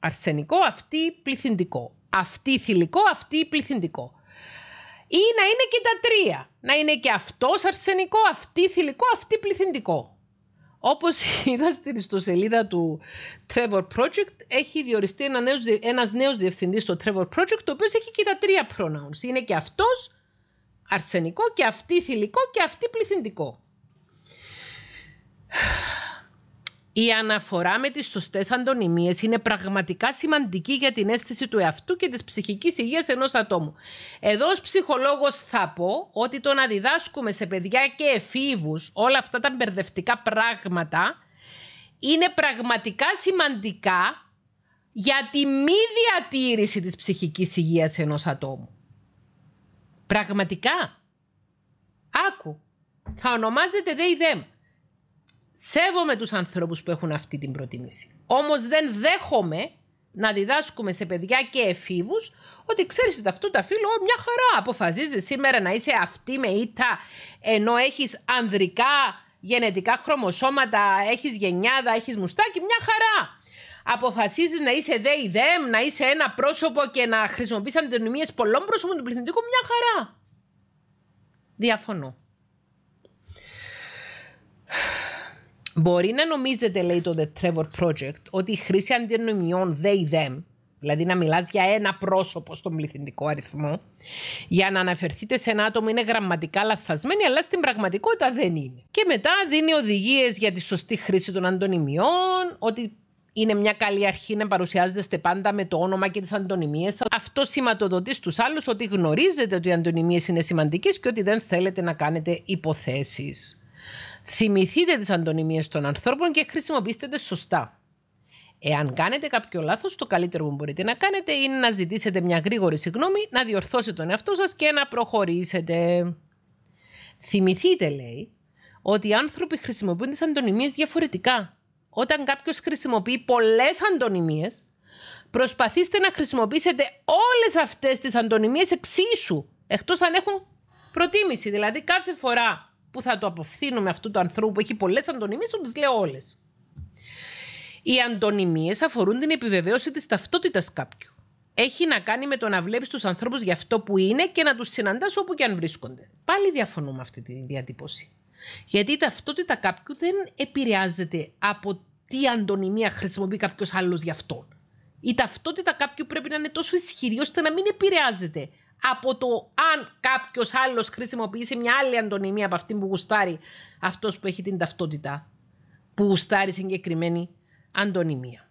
αρσενικό, αυτή πληθυντικό. Αυτή θηλυκό, αυτή πληθυντικό. Ή να είναι και τα τρία. Να είναι και αυτός αρσενικό, αυτή θηλυκό, αυτή πληθυντικό. Όπως είδα στην ιστοσελίδα του Trevor Project, έχει διοριστεί ένα νέος, ένας νέος διευθυντής στο Trevor Project, ο οποίος έχει και τα τρία pronouns. Είναι και αυτός αρσενικό, και αυτή θηλυκό, και αυτή πληθυντικό. Η αναφορά με τις σωστές αντωνυμίες είναι πραγματικά σημαντική για την αίσθηση του εαυτού και της ψυχικής υγείας ενός ατόμου. Εδώ ως ψυχολόγος θα πω ότι το να διδάσκουμε σε παιδιά και εφήβους όλα αυτά τα μπερδευτικά πράγματα είναι πραγματικά σημαντικά για τη μη διατήρηση της ψυχικής υγείας ενός ατόμου. Πραγματικά. Άκου. Θα ονομάζεται they, them. Σέβομαι τους ανθρώπους που έχουν αυτή την προτίμηση. Όμως δεν δέχομαι να διδάσκουμε σε παιδιά και εφήβους ότι ξέρεις αυτό τα φύλλο, μια χαρά αποφασίζεις σήμερα να είσαι αυτή με ήττα, ενώ έχεις ανδρικά γενετικά χρωμοσώματα, έχεις γενιάδα, έχεις μουστάκι, μια χαρά. Αποφασίζεις να είσαι δε ή δεμ, να είσαι ένα πρόσωπο και να χρησιμοποιείς αντωνυμίες πολλών πρόσωπων του πληθυντικού, μια χαρά. Διαφωνώ. Μπορεί να νομίζετε, λέει το The Trevor Project, ότι η χρήση αντινομιών they them, δηλαδή να μιλάς για ένα πρόσωπο στον πληθυντικό αριθμό, για να αναφερθείτε σε ένα άτομο είναι γραμματικά λαθασμένη, αλλά στην πραγματικότητα δεν είναι. Και μετά δίνει οδηγίες για τη σωστή χρήση των αντωνυμιών, ότι είναι μια καλή αρχή να παρουσιάζεστε πάντα με το όνομα και τις αντωνυμίες. Αυτό σηματοδοτεί στους άλλους ότι γνωρίζετε ότι οι αντωνυμίες είναι σημαντικές και ότι δεν θέλετε να κάνετε υποθέσεις. Θυμηθείτε τις αντωνυμίες των ανθρώπων και χρησιμοποιήστε τις σωστά. Εάν κάνετε κάποιο λάθος, το καλύτερο που μπορείτε να κάνετε είναι να ζητήσετε μια γρήγορη συγγνώμη, να διορθώσετε τον εαυτό σας και να προχωρήσετε. Θυμηθείτε, λέει, ότι οι άνθρωποι χρησιμοποιούν τις αντωνυμίες διαφορετικά. Όταν κάποιος χρησιμοποιεί πολλές αντωνυμίες, προσπαθήστε να χρησιμοποιήσετε όλες αυτές τις αντωνυμίες εξίσου, εκτός αν έχουν προτίμηση. Δηλαδή, κάθε φορά που θα το αποφθύνουμε αυτού του ανθρώπου που έχει πολλές αντωνυμίες, θα τις λέω όλες. Οι αντωνυμίες αφορούν την επιβεβαίωση της ταυτότητας κάποιου. Έχει να κάνει με το να βλέπεις τους ανθρώπους για αυτό που είναι και να τους συναντάς όπου και αν βρίσκονται. Πάλι διαφωνώ με αυτή τη διατύπωση. Γιατί η ταυτότητα κάποιου δεν επηρεάζεται από τι αντωνυμία χρησιμοποιεί κάποιος άλλος για αυτόν. Η ταυτότητα κάποιου πρέπει να είναι τόσο ισχυρή ώστε να μην επηρεάζεται από το αν κάποιος άλλος χρησιμοποιήσει μια άλλη αντωνυμία από αυτή που γουστάρει αυτός που έχει την ταυτότητα, που γουστάρει συγκεκριμένη αντωνυμία.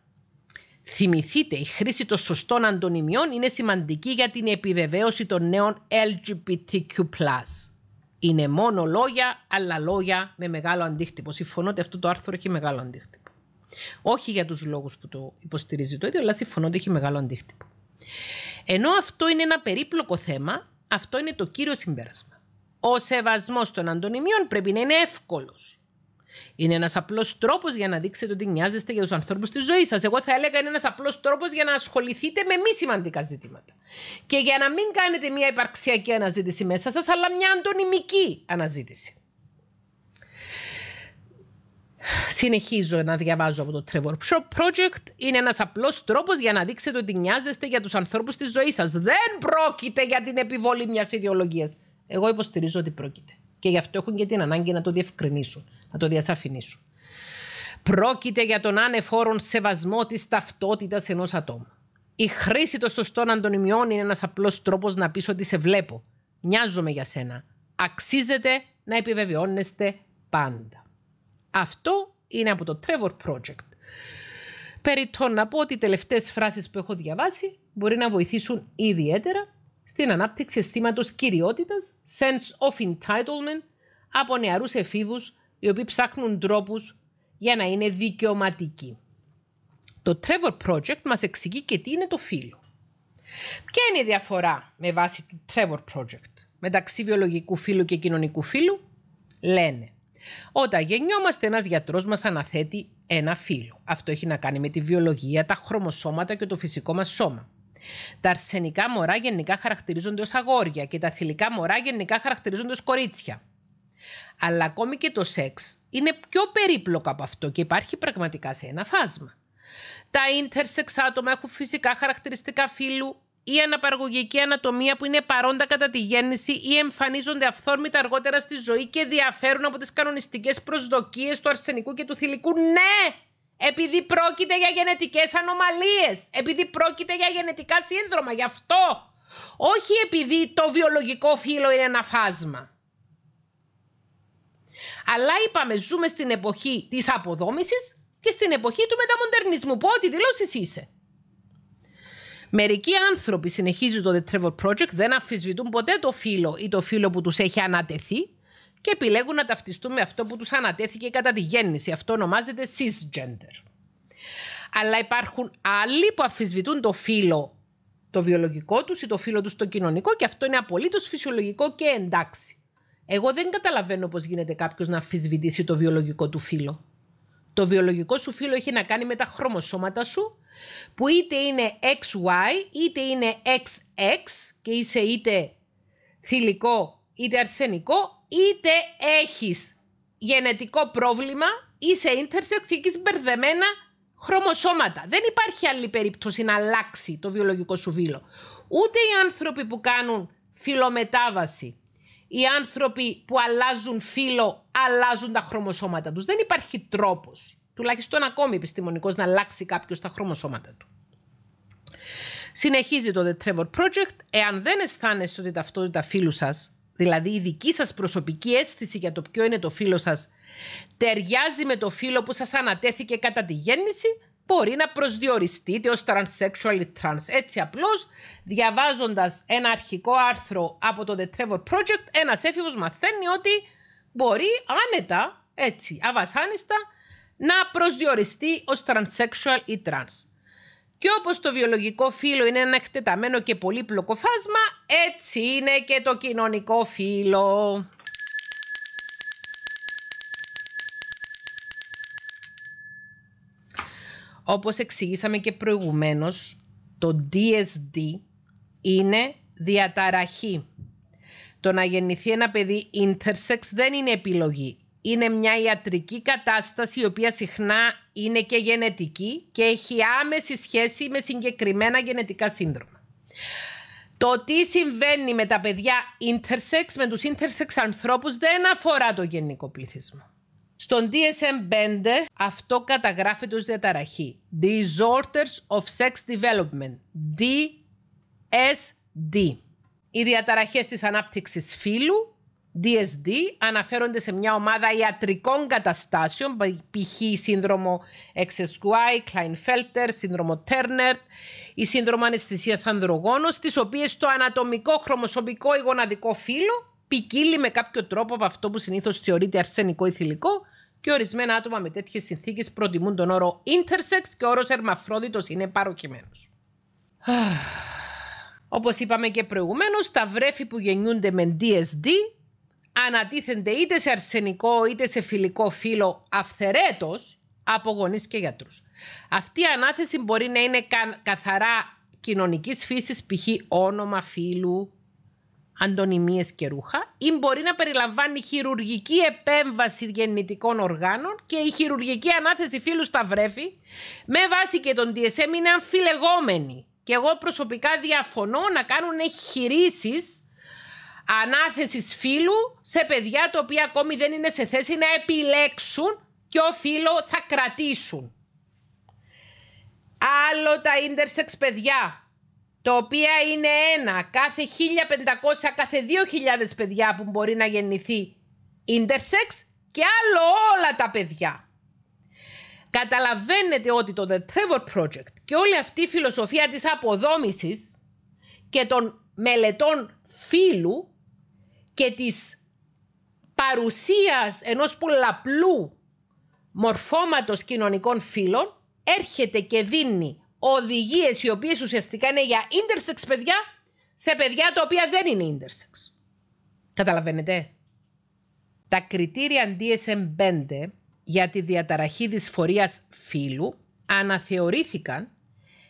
Θυμηθείτε, η χρήση των σωστών αντωνυμιών είναι σημαντική για την επιβεβαίωση των νέων ελ τζι μπι τι κιου πλας. Είναι μόνο λόγια, αλλά λόγια με μεγάλο αντίκτυπο. Συμφωνώ ότι αυτό το άρθρο έχει μεγάλο αντίκτυπο. Όχι για τους λόγους που το υποστηρίζει το ίδιο, αλλά συμφωνώ ότι έχει μεγάλο αντίκτυπο. Ενώ αυτό είναι ένα περίπλοκο θέμα, αυτό είναι το κύριο συμπέρασμα. Ο σεβασμός των αντωνυμιών πρέπει να είναι εύκολος. Είναι ένας απλός τρόπος για να δείξετε ότι νοιάζεστε για τους ανθρώπους της ζωής σας. Εγώ θα έλεγα είναι ένας απλός τρόπος για να ασχοληθείτε με μη σημαντικά ζητήματα. Και για να μην κάνετε μια υπαρξιακή αναζήτηση μέσα σας, αλλά μια αντωνυμική αναζήτηση. Συνεχίζω να διαβάζω από το Trevor Project. Είναι ένας απλός τρόπος για να δείξετε ότι νοιάζεστε για τους ανθρώπους της ζωής σας. Δεν πρόκειται για την επιβολή μιας ιδεολογίας. Εγώ υποστηρίζω ότι πρόκειται. Και γι' αυτό έχουν και την ανάγκη να το διευκρινίσουν, να το διασαφηνίσουν. Πρόκειται για τον ανεφόρον σεβασμό της ταυτότητας ενός ατόμου. Η χρήση των σωστών αντωνυμιών είναι ένας απλός τρόπος να πεις ότι σε βλέπω. Νοιάζομαι για σένα. Αξίζεται να επιβεβαιώνεστε πάντα. Αυτό είναι από το Trevor Project. Περιττό να πω ότι οι τελευταίες φράσεις που έχω διαβάσει μπορεί να βοηθήσουν ιδιαίτερα στην ανάπτυξη αισθήματος κυριότητας, sense of entitlement, από νεαρούς εφήβους, οι οποίοι ψάχνουν τρόπους για να είναι δικαιωματικοί. Το Trevor Project μας εξηγεί και τι είναι το φύλο. Ποια είναι η διαφορά με βάση του Trevor Project μεταξύ βιολογικού φύλου και κοινωνικού φύλου? Λένε, όταν γεννιόμαστε ένας γιατρός μας αναθέτει ένα φύλο. Αυτό έχει να κάνει με τη βιολογία, τα χρωμοσώματα και το φυσικό μας σώμα. Τα αρσενικά μωρά γενικά χαρακτηρίζονται ως αγόρια και τα θηλυκά μωρά γενικά χαρακτηρίζονται ως κορίτσια. Αλλά ακόμη και το σεξ είναι πιο περίπλοκο από αυτό και υπάρχει πραγματικά σε ένα φάσμα. Τα intersex άτομα έχουν φυσικά χαρακτηριστικά φύλου ή αναπαραγωγική ανατομία που είναι παρόντα κατά τη γέννηση ή εμφανίζονται αυθόρμητα αργότερα στη ζωή και διαφέρουν από τις κανονιστικές προσδοκίες του αρσενικού και του θηλυκού. Ναι! Επειδή πρόκειται για γενετικές ανομαλίες, επειδή πρόκειται για γενετικά σύνδρομα, γι' αυτό. Όχι επειδή το βιολογικό φύλο είναι ένα φάσμα. Αλλά είπαμε, ζούμε στην εποχή της αποδόμησης και στην εποχή του μεταμοντερνισμού, που ό,τι δηλώσεις είσαι. Μερικοί άνθρωποι, συνεχίζει το The Trevor Project, δεν αμφισβητούν ποτέ το φύλο ή το φύλο που τους έχει ανατεθεί και επιλέγουν να ταυτιστούν με αυτό που τους ανατέθηκε κατά τη γέννηση. Αυτό ονομάζεται cisgender. Αλλά υπάρχουν άλλοι που αμφισβητούν το φύλο, το βιολογικό τους ή το φύλο τους το κοινωνικό, και αυτό είναι απολύτως φυσιολογικό και εντάξει. Εγώ δεν καταλαβαίνω πώς γίνεται κάποιος να αμφισβητήσει το βιολογικό του φύλο. Το βιολογικό σου φύλο έχει να κάνει με τα χρωμοσώματα σου, που είτε είναι εξ γουάι, είτε είναι εξ εξ και είσαι είτε θηλυκό είτε αρσενικό, είτε έχεις γενετικό πρόβλημα, είσαι intersex και έχεις μπερδεμένα χρωμοσώματα. Δεν υπάρχει άλλη περίπτωση να αλλάξει το βιολογικό σου φύλο. Ούτε οι άνθρωποι που κάνουν φυλομετάβαση, οι άνθρωποι που αλλάζουν φύλο αλλάζουν τα χρωμοσώματα τους. Δεν υπάρχει τρόπος, τουλάχιστον ακόμη επιστημονικός, να αλλάξει κάποιος τα χρωμοσώματα του. Συνεχίζει το The Trevor Project. Εάν δεν αισθάνεστε ότι ταυτότητα φύλου σας, δηλαδή η δική σας προσωπική αίσθηση για το ποιο είναι το φύλο σας, ταιριάζει με το φύλο που σας ανατέθηκε κατά τη γέννηση, μπορεί να προσδιοριστείτε ως transsexual ή trans. Έτσι απλώς, διαβάζοντας ένα αρχικό άρθρο από το The Trevor Project, ένας έφηβος μαθαίνει ότι μπορεί άνετα, έτσι, αβασάνιστα, να προσδιοριστεί ως transsexual ή trans. Και όπως το βιολογικό φύλο είναι ένα εκτεταμένο και πολύπλοκο φάσμα, έτσι είναι και το κοινωνικό φύλο. Όπως εξηγήσαμε και προηγουμένως, το ντι ες ντι είναι διαταραχή. Το να γεννηθεί ένα παιδί intersex δεν είναι επιλογή. Είναι μια ιατρική κατάσταση η οποία συχνά είναι και γενετική και έχει άμεση σχέση με συγκεκριμένα γενετικά σύνδρομα. Το τι συμβαίνει με τα παιδιά intersex, με τους intersex ανθρώπους, δεν αφορά το γενικό πληθυσμό. Στον ντι ες εμ πέντε αυτό καταγράφεται ως διαταραχή. Disorders of Sex Development, ντι ες ντι. Οι διαταραχές της ανάπτυξης φύλου, ντι ες ντι, αναφέρονται σε μια ομάδα ιατρικών καταστάσεων, π.χ. σύνδρομο εξ ες γουάι, Klinefelter, σύνδρομο Turner, η σύνδρομο αναισθησίας ανδρογόνος, στις οποίες το ανατομικό, χρωμοσωμικό ή γοναδικό φύλο ποικίλει με κάποιο τρόπο από αυτό που συνήθως θεωρείται αρσενικό ή θηλυκό, και ορισμένα άτομα με τέτοιες συνθήκες προτιμούν τον όρο intersex και ο όρος ερμαφρόδιτος είναι παροκειμένος. Όπως είπαμε και προηγουμένως, τα βρέφη που γεννιούνται με ντι ες ντι ανατίθενται είτε σε αρσενικό είτε σε φιλικό φύλο αυθαιρέτως από γονείς και γιατρούς. Αυτή η ανάθεση μπορεί να είναι καθαρά κοινωνικής φύσης, π.χ. όνομα φύλου, αντωνυμίες και ρούχα, ή μπορεί να περιλαμβάνει χειρουργική επέμβαση γεννητικών οργάνων, και η χειρουργική ανάθεση φύλου στα βρέφη με βάση και τον ντι ες εμ είναι αμφιλεγόμενη. Και εγώ προσωπικά διαφωνώ να κάνουν εγχειρήσεις ανάθεσης φύλου σε παιδιά τα οποία ακόμη δεν είναι σε θέση να επιλέξουν ποιο φύλο θα κρατήσουν. Άλλο τα intersex παιδιά, τα οποία είναι ένα κάθε χίλια πεντακόσια, κάθε δύο χιλιάδες παιδιά που μπορεί να γεννηθεί intersex, και άλλο όλα τα παιδιά. Καταλαβαίνετε ότι το The Trevor Project και όλη αυτή η φιλοσοφία της αποδόμησης και των μελετών φύλου και της παρουσίας ενός πολλαπλού μορφώματος κοινωνικών φύλων έρχεται και δίνει οδηγίες οι οποίες ουσιαστικά είναι για intersex παιδιά σε παιδιά τα οποία δεν είναι intersex. Καταλαβαίνετε. Τα κριτήρια ντι ες εμ πέντε για τη διαταραχή δυσφορίας φύλου αναθεωρήθηκαν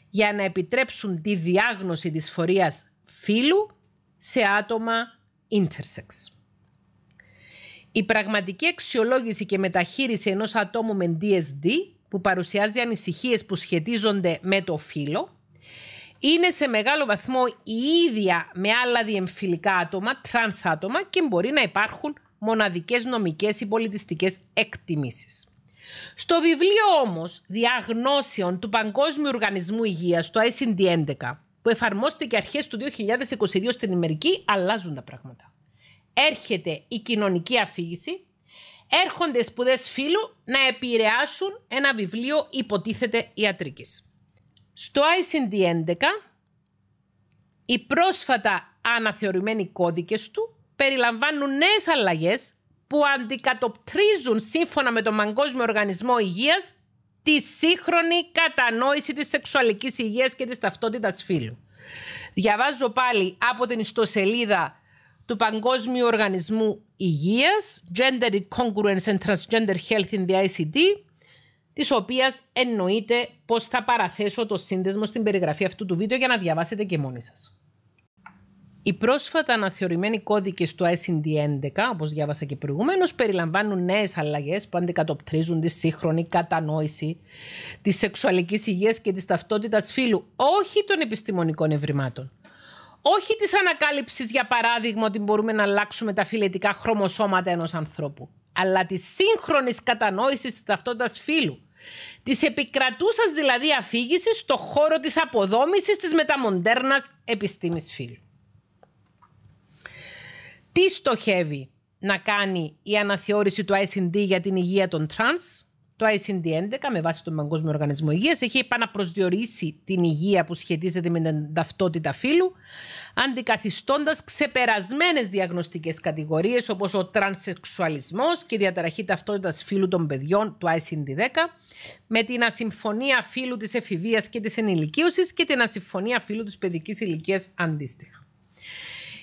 για να επιτρέψουν τη διάγνωση δυσφορίας φύλου σε άτομα intersex. Η πραγματική αξιολόγηση και μεταχείριση ενός ατόμου με ντι ες ντι που παρουσιάζει ανησυχίες που σχετίζονται με το φύλο είναι σε μεγάλο βαθμό η ίδια με άλλα διεμφυλικά άτομα, τρανς άτομα, και μπορεί να υπάρχουν μοναδικές νομικές ή πολιτιστικές εκτιμήσεις. Στο βιβλίο όμως διαγνώσεων του Παγκόσμιου Οργανισμού Υγείας, το άι σι ντι έντεκα, που εφαρμόστηκε αρχές του δύο χιλιάδες είκοσι δύο στην Αμερική, αλλάζουν τα πράγματα. Έρχεται η κοινωνική αφήγηση, έρχονται σπουδές φύλου να επηρεάσουν ένα βιβλίο υποτίθεται ιατρικής. Στο άι σι ντι έντεκα, οι πρόσφατα αναθεωρημένοι κώδικες του περιλαμβάνουν νέες αλλαγές που αντικατοπτρίζουν, σύμφωνα με τον Παγκόσμιο Οργανισμό Υγείας, τη σύγχρονη κατανόηση της σεξουαλικής υγείας και της ταυτότητας φύλου. Διαβάζω πάλι από την ιστοσελίδα του Παγκόσμιου Οργανισμού Υγείας, Gender Incongruence and Transgender Health in the άι σι ντι, της οποίας εννοείται πως θα παραθέσω το σύνδεσμο στην περιγραφή αυτού του βίντεο για να διαβάσετε και μόνοι σας. Οι πρόσφατα αναθεωρημένοι κώδικες του άι σι ντι έντεκα, όπως διάβασα και προηγουμένως, περιλαμβάνουν νέες αλλαγές που αντικατοπτρίζουν τη σύγχρονη κατανόηση της σεξουαλικής υγείας και της ταυτότητας φύλου, όχι των επιστημονικών ευρημάτων. όχι της ανακάλυψης, για παράδειγμα, ότι μπορούμε να αλλάξουμε τα φυλετικά χρωμοσώματα ενός ανθρώπου, αλλά της σύγχρονης κατανόησης της ταυτότητας φύλου. Της επικρατούσας δηλαδή αφήγησης στο χώρο της αποδόμησης της μεταμοντέρνας επιστήμης φύλου. Τι στοχεύει να κάνει η αναθεώρηση του άι σι ντι για την υγεία των τρανς? Το άι σι ντι έντεκα, με βάση τον Παγκόσμιο Οργανισμό Υγείας, έχει επαναπροσδιορίσει την υγεία που σχετίζεται με την ταυτότητα φύλου, αντικαθιστώντας ξεπερασμένες διαγνωστικές κατηγορίες όπως ο τρανσεξουαλισμός και η διαταραχή ταυτότητας φύλου των παιδιών του άι σι ντι δέκα, με την ασυμφωνία φύλου της εφηβείας και της ενηλικίωσης και την ασυμφωνία φύλου της παιδικής ηλικίας αντίστοιχα.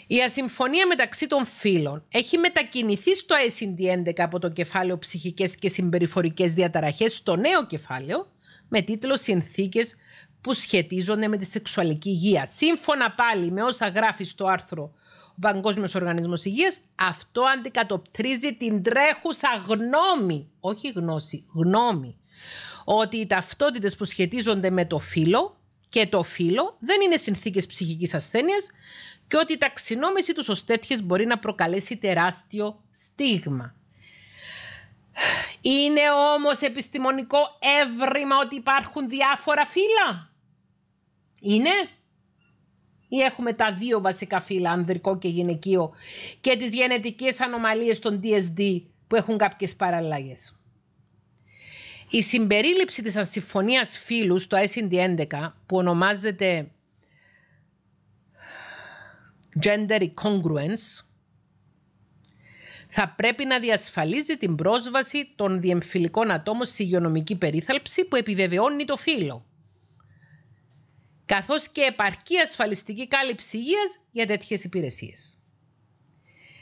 Η ασυμφωνία μεταξύ των φύλων έχει μετακινηθεί στο άι σι ντι έντεκα από το κεφάλαιο ψυχικές και συμπεριφορικές διαταραχές στο νέο κεφάλαιο με τίτλο «Συνθήκες που σχετίζονται με τη σεξουαλική υγεία». Σύμφωνα πάλι με όσα γράφει στο άρθρο ο Παγκόσμιος Οργανισμός Υγείας, αυτό αντικατοπτρίζει την τρέχουσα γνώμη, όχι γνώση, γνώμη, ότι οι ταυτότητες που σχετίζονται με το φύλο και το φύλο δεν είναι συνθήκες ψυχικής ασθένειας, και ότι η ταξινόμηση τους ως τέτοιες μπορεί να προκαλέσει τεράστιο στίγμα. Είναι όμως επιστημονικό έβριμα ότι υπάρχουν διάφορα φύλα? Είναι? Ή έχουμε τα δύο βασικά φύλα, ανδρικό και γυναικείο, και τις γενετικές ανομαλίες των ντι ες ντι που έχουν κάποιες παραλλαγές? Η συμπερίληψη της ασυμφωνίας φύλου στο άι σι ντι έντεκα, που ονομάζεται gender incongruence, θα πρέπει να διασφαλίζει την πρόσβαση των διεμφυλικών ατόμων σε υγειονομική περίθαλψη που επιβεβαιώνει το φύλο, καθώς και επαρκή ασφαλιστική κάλυψη υγείας για τέτοιες υπηρεσίες. Η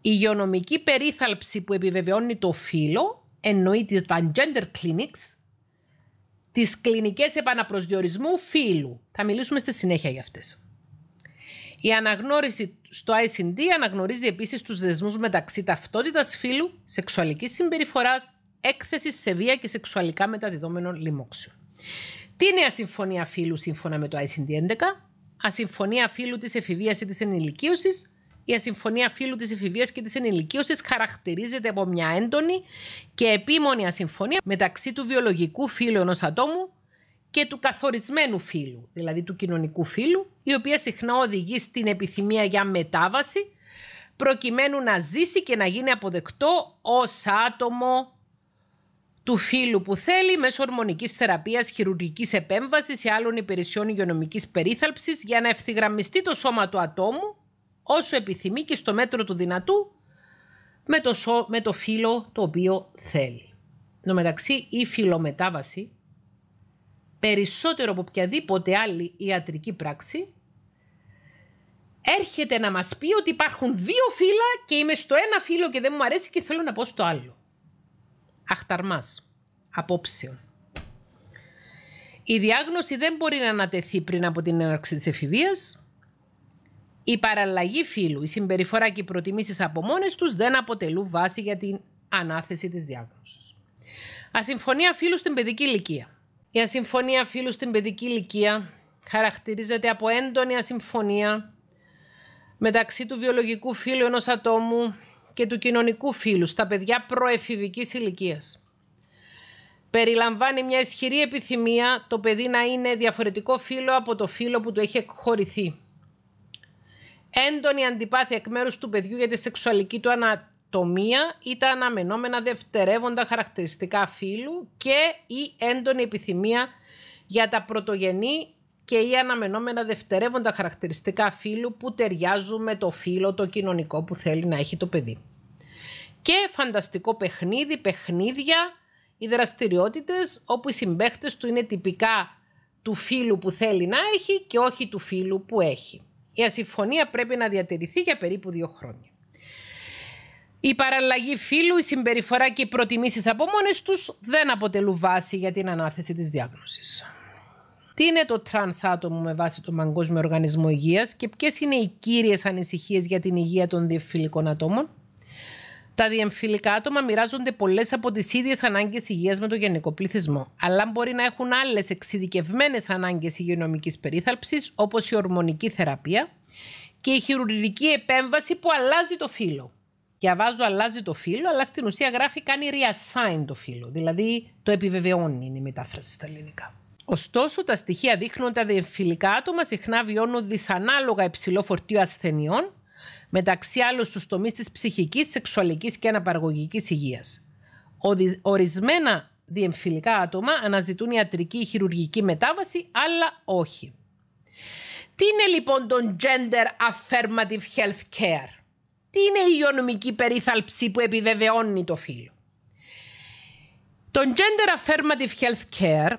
υγειονομική περίθαλψη που επιβεβαιώνει το φύλο εννοεί τα gender clinics, τις κλινικές επαναπροσδιορισμού φύλου. Θα μιλήσουμε στη συνέχεια για αυτές. Η αναγνώριση στο άι σι ντι αναγνωρίζει επίσης τους δεσμούς μεταξύ ταυτότητας φύλου, σεξουαλικής συμπεριφοράς, έκθεσης σε βία και σεξουαλικά μεταδιδόμενων λοιμόξεων. Τι είναι ασυμφωνία φύλου σύμφωνα με το άι σι ντι έντεκα? Ασυμφωνία φύλου της εφηβείας ή της ενηλικίωσης. Η ασυμφωνία φύλου της εφηβείας και της ενηλικίωσης χαρακτηρίζεται από μια έντονη και επίμονη ασυμφωνία μεταξύ του βιολογικού φύλου ενός ατόμου και του καθορισμένου φύλου, δηλαδή του κοινωνικού φύλου, η οποία συχνά οδηγεί στην επιθυμία για μετάβαση, προκειμένου να ζήσει και να γίνει αποδεκτό ως άτομο του φύλου που θέλει, μέσω ορμονικής θεραπείας, χειρουργικής επέμβασης ή άλλων υπηρεσιών υγειονομικής περίθαλψης, για να ευθυγραμμιστεί το σώμα του ατόμου όσο επιθυμεί και στο μέτρο του δυνατού με το, σω... με το φύλο το οποίο θέλει. Εν μεταξύ, η φυλομετάβαση, περισσότερο από οποιαδήποτε άλλη ιατρική πράξη, έρχεται να μας πει ότι υπάρχουν δύο φύλα και είμαι στο ένα φύλο και δεν μου αρέσει και θέλω να πω στο άλλο. Αχταρμάς απόψεων. Η διάγνωση δεν μπορεί να ανατεθεί πριν από την έναρξη της εφηβείας. Η παραλλαγή φύλου, η συμπεριφορά και οι προτιμήσεις από μόνες τους δεν αποτελούν βάση για την ανάθεση της διάγνωσης. Ασυμφωνία φύλου στην παιδική ηλικία. Η ασυμφωνία φύλου στην παιδική ηλικία χαρακτηρίζεται από έντονη ασυμφωνία μεταξύ του βιολογικού φύλου ενός ατόμου και του κοινωνικού φύλου στα παιδιά προεφηβικής ηλικίας. Περιλαμβάνει μια ισχυρή επιθυμία το παιδί να είναι διαφορετικό φύλο από το φύλο που του έχει εκχωρηθεί. Έντονη αντιπάθεια εκ μέρους του παιδιού για τη σεξουαλική του ανατομία ή τα αναμενόμενα δευτερεύοντα χαρακτηριστικά φύλου και η έντονη επιθυμία για τα πρωτογενή και η αναμενόμενα δευτερεύοντα χαρακτηριστικά φύλου που ταιριάζουν με το φύλο το κοινωνικό που θέλει να έχει το παιδί. Και φανταστικό παιχνίδι, παιχνίδια, οι δραστηριότητες όπου οι συμπαίχτες του είναι τυπικά του φύλου που θέλει να έχει και όχι του φύλου που έχει. Η ασυμφωνία πρέπει να διατηρηθεί για περίπου δύο χρόνια. Η παραλλαγή φύλου, η συμπεριφορά και οι προτιμήσεις από μόνες τους δεν αποτελούν βάση για την ανάθεση της διάγνωσης. Τι είναι το τρανς άτομο με βάση τον Παγκόσμιο Οργανισμό Υγείας και ποιες είναι οι κύριες ανησυχίες για την υγεία των διεμφυλικών ατόμων? Τα διεμφυλικά άτομα μοιράζονται πολλές από τις ίδιες ανάγκες υγείας με το γενικό πληθυσμό, αλλά μπορεί να έχουν άλλες εξειδικευμένες ανάγκες υγειονομικής περίθαλψης, όπως η ορμονική θεραπεία, και η χειρουργική επέμβαση που αλλάζει το φύλο. Διαβάζω αλλάζει το φύλο, αλλά στην ουσία γράφει κάνει reassign το φύλο, δηλαδή το επιβεβαιώνει, είναι η μετάφραση στα ελληνικά. Ωστόσο, τα στοιχεία δείχνουν ότι τα διεμφυλικά άτομα συχνά βιώνουν δυσανάλογα υψηλό φορτίο ασθενειών, μεταξύ άλλων στους τομείς της ψυχικής, σεξουαλικής και αναπαραγωγικής υγείας. Ορισμένα διεμφυλικά άτομα αναζητούν ιατρική ή χειρουργική μετάβαση, αλλά όχι. Τι είναι λοιπόν το Gender Affirmative Health Care? Τι είναι η υγειονομική περίθαλψη που επιβεβαιώνει το φύλο? Το Gender Affirmative Health Care,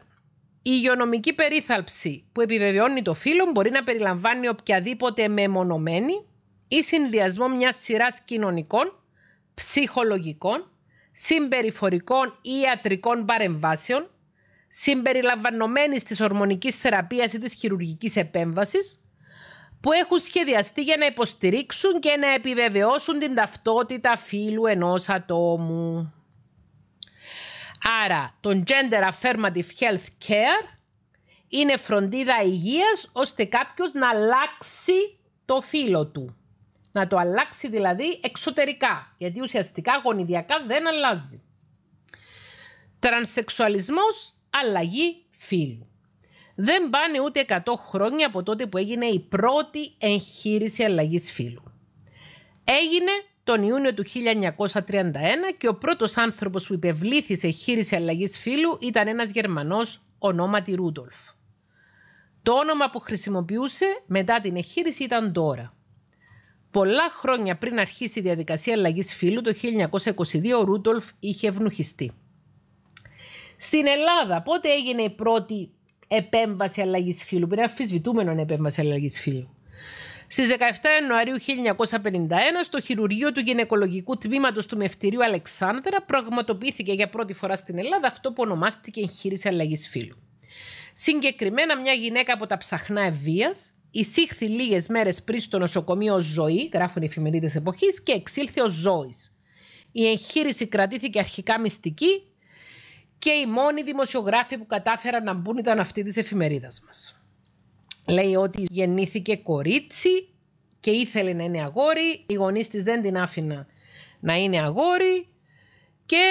η υγειονομική περίθαλψη που επιβεβαιώνει το φύλο, μπορεί να περιλαμβάνει οποιαδήποτε μεμονωμένη ή συνδυασμό μιας σειράς κοινωνικών, ψυχολογικών, συμπεριφορικών ή ιατρικών παρεμβάσεων, συμπεριλαμβανομένης της ορμονικής θεραπείας ή της χειρουργικής επέμβασης, που έχουν σχεδιαστεί για να υποστηρίξουν και να επιβεβαιώσουν την ταυτότητα φύλου ενός ατόμου. Άρα, το Gender Affirmative Health Care είναι φροντίδα υγείας ώστε κάποιος να αλλάξει το φύλο του. Να το αλλάξει δηλαδή εξωτερικά, γιατί ουσιαστικά γονιδιακά δεν αλλάζει. Τρανσεξουαλισμός, αλλαγή φύλου. Δεν πάνε ούτε εκατό χρόνια από τότε που έγινε η πρώτη εγχείρηση αλλαγής φύλου. Έγινε τον Ιούνιο του χίλια εννιακόσια τριάντα ένα και ο πρώτος άνθρωπος που υπευλήθη σε εγχείρηση αλλαγής φύλου ήταν ένας Γερμανός ονόματι Ρούντολφ. Το όνομα που χρησιμοποιούσε μετά την εγχείρηση ήταν Ντόρα. Πολλά χρόνια πριν αρχίσει η διαδικασία αλλαγής φύλου, το χίλια εννιακόσια είκοσι δύο ο Ρούντολφ είχε ευνουχιστεί. Στην Ελλάδα πότε έγινε η πρώτη επέμβαση αλλαγής φύλου? Πριν αμφισβητούμενον επέμβαση αλλαγής φύλου. Στις δεκαεφτά Ιανουαρίου χίλια εννιακόσια πενήντα ένα στο χειρουργείο του γυναικολογικού τμήματος του Μευτηρίου Αλεξάνδρα πραγματοποιήθηκε για πρώτη φορά στην Ελλάδα αυτό που ονομάστηκε εγχείρηση αλλαγής φύλου. Συγκεκριμένα μια γυναίκα από τα Ψαχνά Ευβίας εισήχθη λίγες μέρες πριν στο νοσοκομείο Ζωή, γράφουν οι εφημερίδες εποχής, και εξήλθε ως Ζώης. Η εγχείρηση κρατήθηκε αρχικά μυστική και οι μόνοι δημοσιογράφοι που κατάφεραν να μπουν ήταν αυτοί της εφημερίδας μας. Λέει ότι γεννήθηκε κορίτσι και ήθελε να είναι αγόρι, οι γονείς της δεν την άφηναν να είναι αγόρι και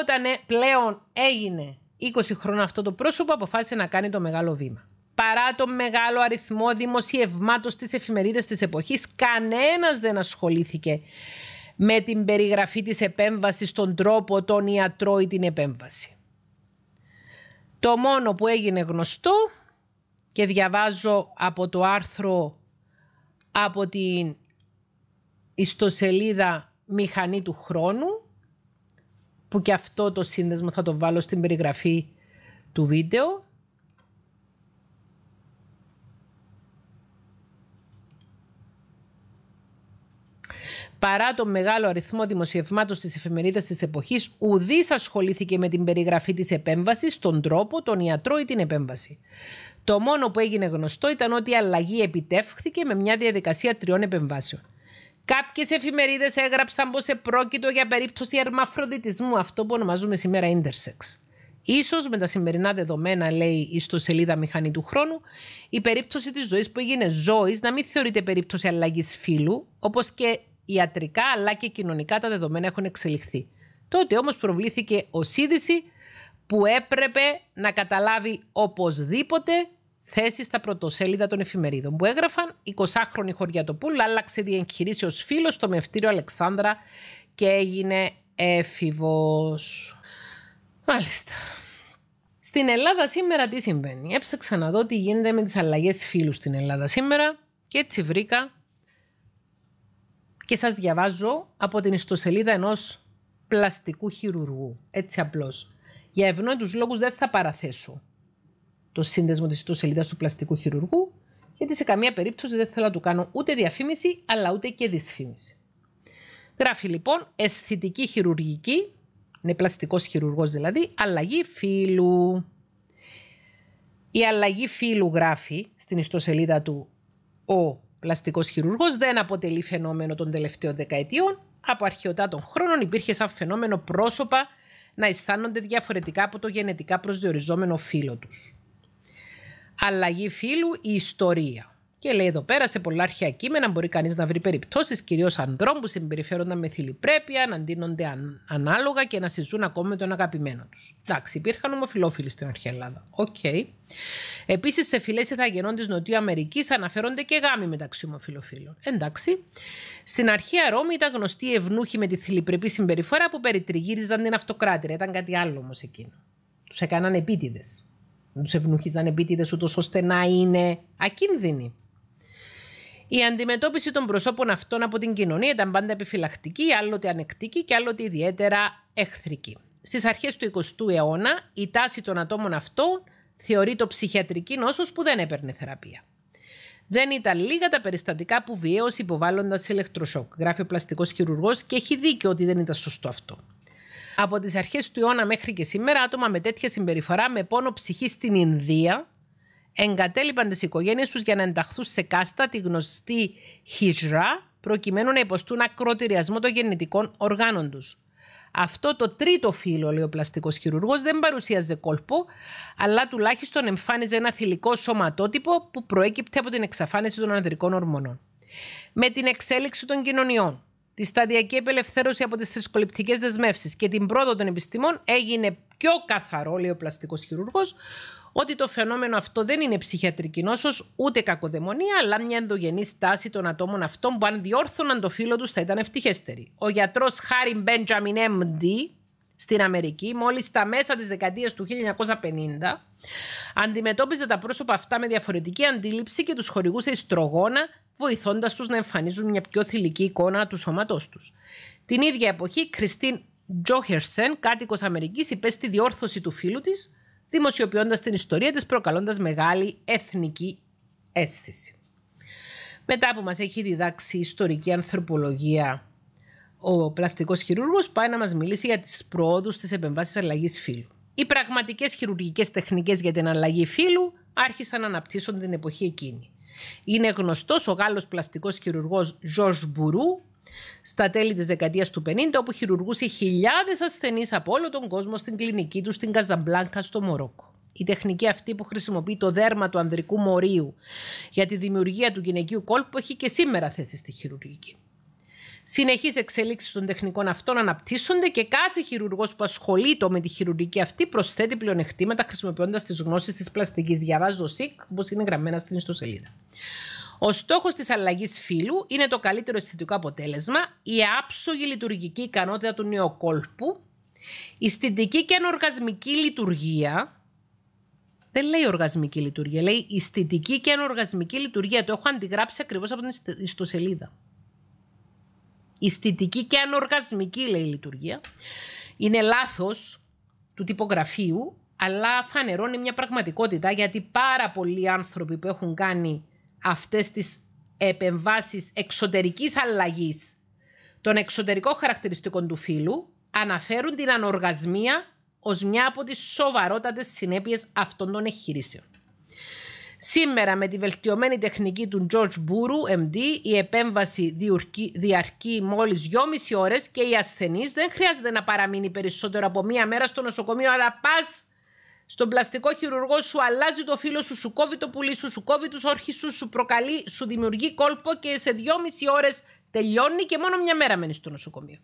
όταν πλέον έγινε είκοσι χρόνια αυτό το πρόσωπο αποφάσισε να κάνει το μεγάλο βήμα. Παρά το μεγάλο αριθμό δημοσιευμάτων στις εφημερίδες της εποχής, κανένας δεν ασχολήθηκε με την περιγραφή της επέμβασης, τον τρόπο, τον ιατρό ή την επέμβαση. Το μόνο που έγινε γνωστό, και διαβάζω από το άρθρο από την ιστοσελίδα Μηχανή του Χρόνου, που και αυτό το σύνδεσμο θα το βάλω στην περιγραφή του βίντεο. Παρά τον μεγάλο αριθμό δημοσιευμάτων στις εφημερίδες της εποχής, ουδής ασχολήθηκε με την περιγραφή της επέμβασης, τον τρόπο, τον ιατρό ή την επέμβαση. Το μόνο που έγινε γνωστό ήταν ότι η αλλαγή επιτεύχθηκε με μια διαδικασία τριών επεμβάσεων. Κάποιες εφημερίδες έγραψαν πως επρόκειτο για περίπτωση ερμαφροδιτισμού, αυτό που ονομάζουμε σήμερα intersex. Ίσως με τα σημερινά δεδομένα, λέει η ιστοσελίδα Μηχανή του Χρόνου, η περίπτωση της ζωής που έγινε ζώης να μην θεωρείται περίπτωση αλλαγής φύλου, όπως και ιατρικά αλλά και κοινωνικά τα δεδομένα έχουν εξελιχθεί. Τότε όμως προβλήθηκε ως είδηση που έπρεπε να καταλάβει οπωσδήποτε θέση στα πρωτοσέλιδα των εφημερίδων, που έγραφαν εικοσάχρονη Χωριατοπούλου άλλαξε διεγχειρήσει ως φίλο στο Μευτήριο Αλεξάνδρα και έγινε έφηβος. Μάλιστα. Στην Ελλάδα σήμερα τι συμβαίνει? Έψαξα να δω τι γίνεται με τις αλλαγές φύλου στην Ελλάδα σήμερα και έτσι βρήκα και σας διαβάζω από την ιστοσελίδα ενός πλαστικού χειρουργού, έτσι απλώς. Για ευνόητους λόγους δεν θα παραθέσω το σύνδεσμο της ιστοσελίδας του πλαστικού χειρουργού, γιατί σε καμία περίπτωση δεν θέλω να του κάνω ούτε διαφήμιση, αλλά ούτε και δυσφήμιση. Γράφει λοιπόν αισθητική χειρουργική, είναι πλαστικός χειρουργός δηλαδή, αλλαγή φύλου. Η αλλαγή φύλου, γράφει στην ιστοσελίδα του ο πλαστικός χειρουργός, δεν αποτελεί φαινόμενο των τελευταίων δεκαετιών. Από αρχαιοτά των χρόνων υπήρχε σαν φαινόμενο πρόσωπα να αισθάνονται διαφορετικά από το γενετικά προσδιοριζόμενο φύλο τους. Αλλαγή φύλου, η ιστορία. Και λέει εδώ πέρα σε πολλά αρχαία κείμενα μπορεί κανείς να βρει περιπτώσεις κυρίως ανδρών που συμπεριφέρονταν με θηλυπρέπεια, να ντύνονται αν, ανάλογα και να συζούν ακόμη με τον αγαπημένο τους. Εντάξει, υπήρχαν ομοφυλόφιλοι στην αρχαία Ελλάδα. Οκ. Okay. Επίσης, σε φυλές ηθαγενών της Νοτιού Αμερικής αναφέρονται και γάμοι μεταξύ ομοφυλοφίλων. Εντάξει. Στην αρχαία Ρώμη ήταν γνωστοί οι ευνούχοι με τη θηλυπρεπή συμπεριφορά που περιτριγύριζαν την αυτοκράτηρα. Ήταν κάτι άλλο όμως εκείνο. Τους έκαναν επίτηδες. Τους ευνουχίζαν επίτηδες ούτως ώστε να είναι ακίνδυνοι. Η αντιμετώπιση των προσώπων αυτών από την κοινωνία ήταν πάντα επιφυλακτική, άλλοτε ανεκτική και άλλοτε ιδιαίτερα εχθρική. Στις αρχές του εικοστού αιώνα, η τάση των ατόμων αυτών θεωρείται ψυχιατρική νόσος που δεν έπαιρνε θεραπεία. Δεν ήταν λίγα τα περιστατικά που βιαίως υποβάλλονταν σε ηλεκτροσόκ, γράφει ο πλαστικός χειρουργός, και έχει δίκιο ότι δεν ήταν σωστό αυτό. Από τις αρχές του αιώνα μέχρι και σήμερα, άτομα με τέτοια συμπεριφορά με πόνο ψυχής στην Ινδία εγκατέλειπαν τις οικογένειες τους για να ενταχθούν σε κάστα, τη γνωστή χιζρά, προκειμένου να υποστούν ακροτηριασμό των γεννητικών οργάνων τους. Αυτό το τρίτο φύλλο, λέει ο πλαστικός χειρουργός, δεν παρουσίαζε κόλπο, αλλά τουλάχιστον εμφάνιζε ένα θηλυκό σωματότυπο που προέκυπτε από την εξαφάνιση των ανδρικών ορμονών. Με την εξέλιξη των κοινωνιών, τη σταδιακή απελευθέρωση από τις θρησκοληπτικές δεσμεύσεις και την πρόοδο των επιστημών, έγινε πιο καθαρό, λέει ο πλαστικός χειρουργός, ότι το φαινόμενο αυτό δεν είναι ψυχιατρική νόσος ούτε κακοδαιμονία, αλλά μια ενδογενή στάση των ατόμων αυτών που αν διόρθωναν το φύλλο τους θα ήταν ευτυχέστεροι. Ο γιατρός Χάρι Μπέντζαμιν Εμ Ντι στην Αμερική, μόλις στα μέσα της δεκαετίας του χίλια εννιακόσια πενήντα, αντιμετώπιζε τα πρόσωπα αυτά με διαφορετική αντίληψη και τους χορηγούσε ιστρογόνα, βοηθώντας τους να εμφανίζουν μια πιο θηλυκή εικόνα του σώματός τους. Την ίδια εποχή, Κριστίν Τζόχερσεν, κάτοικος Αμερικής, υπέστη διόρθωση του φύλου της, δημοσιοποιώντας την ιστορία της, προκαλώντας μεγάλη εθνική αίσθηση. Μετά που μας έχει διδάξει ιστορική ανθρωπολογία, ο πλαστικός χειρούργος πάει να μας μιλήσει για τις προόδους της επεμβάσης αλλαγής φύλου. Οι πραγματικές χειρουργικές τεχνικές για την αλλαγή φύλου άρχισαν να αναπτύσσονται την εποχή εκείνη. Είναι γνωστός ο Γάλλος πλαστικός χειρουργός Georges Burou στα τέλη της δεκαετίας του πενήντα, όπου χειρουργούσε χιλιάδες ασθενείς από όλο τον κόσμο στην κλινική του στην Καζαμπλάνκα στο Μορόκο. Η τεχνική αυτή που χρησιμοποιεί το δέρμα του ανδρικού μορίου για τη δημιουργία του γυναικείου κόλπου έχει και σήμερα θέση στη χειρουργική. Συνεχείς εξελίξεις των τεχνικών αυτών αναπτύσσονται και κάθε χειρουργός που ασχολείται με τη χειρουργική αυτή προσθέτει πλεονεκτήματα χρησιμοποιώντας τις γνώσεις της πλαστικής. Διαβάζω ΣΥΚ, όπως είναι γραμμένα στην ιστοσελίδα. Ο στόχος της αλλαγής φύλου είναι το καλύτερο αισθητικό αποτέλεσμα, η άψογη λειτουργική ικανότητα του νεοκόλπου, η αισθητική και ανοργασμική λειτουργία. Δεν λέει οργασμική λειτουργία, λέει αισθητική και ανοργασμική λειτουργία. Το έχω αντιγράψει ακριβώς από την ιστοσελίδα. Αισθητική και ανοργασμική, λέει η λειτουργία. Είναι λάθος του τυπογραφείου, αλλά φανερώνει μια πραγματικότητα, γιατί πάρα πολλοί άνθρωποι που έχουν κάνει αυτές τις επεμβάσεις εξωτερικής αλλαγής των εξωτερικών χαρακτηριστικών του φύλου αναφέρουν την ανοργασμία ως μια από τις σοβαρότατες συνέπειες αυτών των εγχειρήσεων. Σήμερα με τη βελτιωμένη τεχνική του George Burou Εμ Ντι, η επέμβαση διαρκεί μόλις δυόμιση ώρες και οι ασθενείς δεν χρειάζεται να παραμείνει περισσότερο από μία μέρα στο νοσοκομείο. Άρα πας στον πλαστικό χειρουργό, σου αλλάζει το φύλλο σου, σου κόβει το πουλί σου, σου κόβει τους όρχους σου, σου προκαλεί, σου δημιουργεί κόλπο και σε δυόμιση ώρες τελειώνει και μόνο μια μέρα μένει στο νοσοκομείο.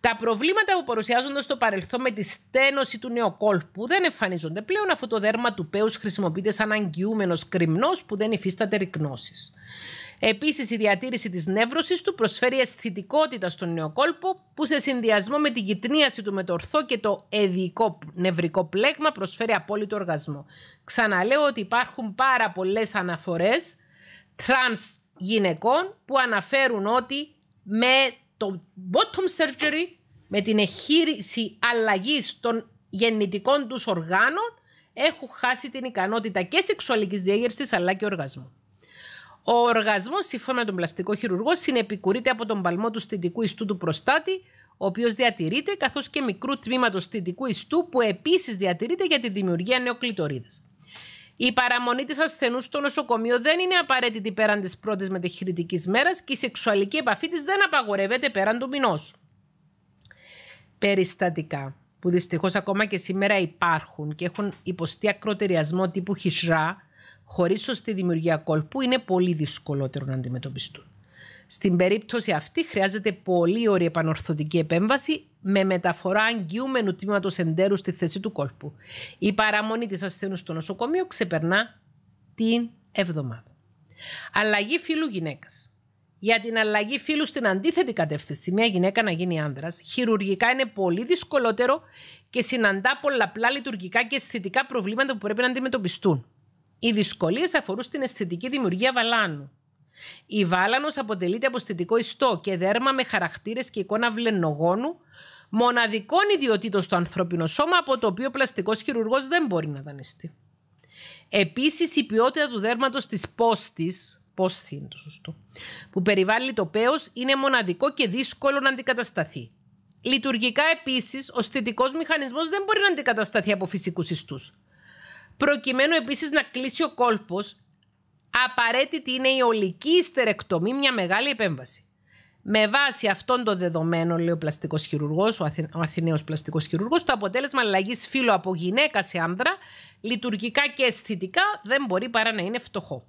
Τα προβλήματα που παρουσιάζονται στο παρελθόν με τη στένωση του νεοκόλπου δεν εμφανίζονται πλέον, αφού το δέρμα του πέους χρησιμοποιείται σαν αγγιούμενος κρυμνός που δεν υφίσταται ρυκνώσεις. Επίσης, η διατήρηση της νεύρωσης του προσφέρει αισθητικότητα στον νεοκόλπο, που σε συνδυασμό με την γυτνίαση του με το ορθό και το εδικό νευρικό πλέγμα προσφέρει απόλυτο οργασμό. Ξαναλέω ότι υπάρχουν πάρα πολλές αναφορές τρανς γυναικών που αναφέρουν ότι με το bottom surgery, με την εγχείρηση αλλαγής των γεννητικών τους οργάνων, έχουν χάσει την ικανότητα και σεξουαλικής διέγερσης αλλά και οργασμού. Ο οργασμός, σύμφωνα με τον πλαστικό χειρουργό, συνεπικουρείται από τον παλμό του στιτικού ιστού του προστάτη, ο οποίος διατηρείται, καθώς και μικρού τμήματος στιτικού ιστού, που επίσης διατηρείται για τη δημιουργία νεοκλειτορίδας. Η παραμονή της ασθενούς στο νοσοκομείο δεν είναι απαραίτητη πέραν της πρώτης μετεχειρητικής μέρας και η σεξουαλική επαφή της δεν απαγορεύεται πέραν του μηνός. Περιστατικά που δυστυχώς ακόμα και σήμερα υπάρχουν και έχουν υποστεί ακροτεριασμό τύπου χισρά, χωρίς σωστή δημιουργία κόλπου είναι πολύ δυσκολότερο να αντιμετωπιστούν. Στην περίπτωση αυτή χρειάζεται πολύ ωραία επανορθωτική επέμβαση με μεταφορά αγγιούμενου τμήματος εντέρου στη θέση του κόλπου. Η παραμονή της ασθενούς στο νοσοκομείο ξεπερνά την εβδομάδα. Αλλαγή φύλου γυναίκας. Για την αλλαγή φύλου στην αντίθετη κατεύθυνση, μια γυναίκα να γίνει άνδρας, χειρουργικά είναι πολύ δυσκολότερο και συναντά πολλαπλά λειτουργικά και αισθητικά προβλήματα που πρέπει να αντιμετωπιστούν. Οι δυσκολίες αφορούν στην αισθητική δημιουργία βαλάνου. Η βάλανος αποτελείται από αισθητικό ιστό και δέρμα με χαρακτήρες και εικόνα βλενογόνου, μοναδικών ιδιοτήτων στο ανθρώπινο σώμα, από το οποίο ο πλαστικός χειρουργός δεν μπορεί να δανειστεί. Επίσης, η ποιότητα του δέρματος της πόστης, πόστη είναι το σωστό, που περιβάλλει το πέος, είναι μοναδικό και δύσκολο να αντικατασταθεί. Λειτουργικά, επίσης, ο αισθητικός μηχανισμός δεν μπορεί να αντικατασταθεί από φυσικούς ιστούς. Προκειμένου επίσης να κλείσει ο κόλπος, απαραίτητη είναι η ολική ιστερεκτομή, μια μεγάλη επέμβαση. Με βάση αυτόν το δεδομένο, λέει ο πλαστικός χειρουργός, ο, Αθη... ο Αθηναίος πλαστικός χειρουργός, το αποτέλεσμα αλλαγής φύλου από γυναίκα σε άνδρα, λειτουργικά και αισθητικά, δεν μπορεί παρά να είναι φτωχό.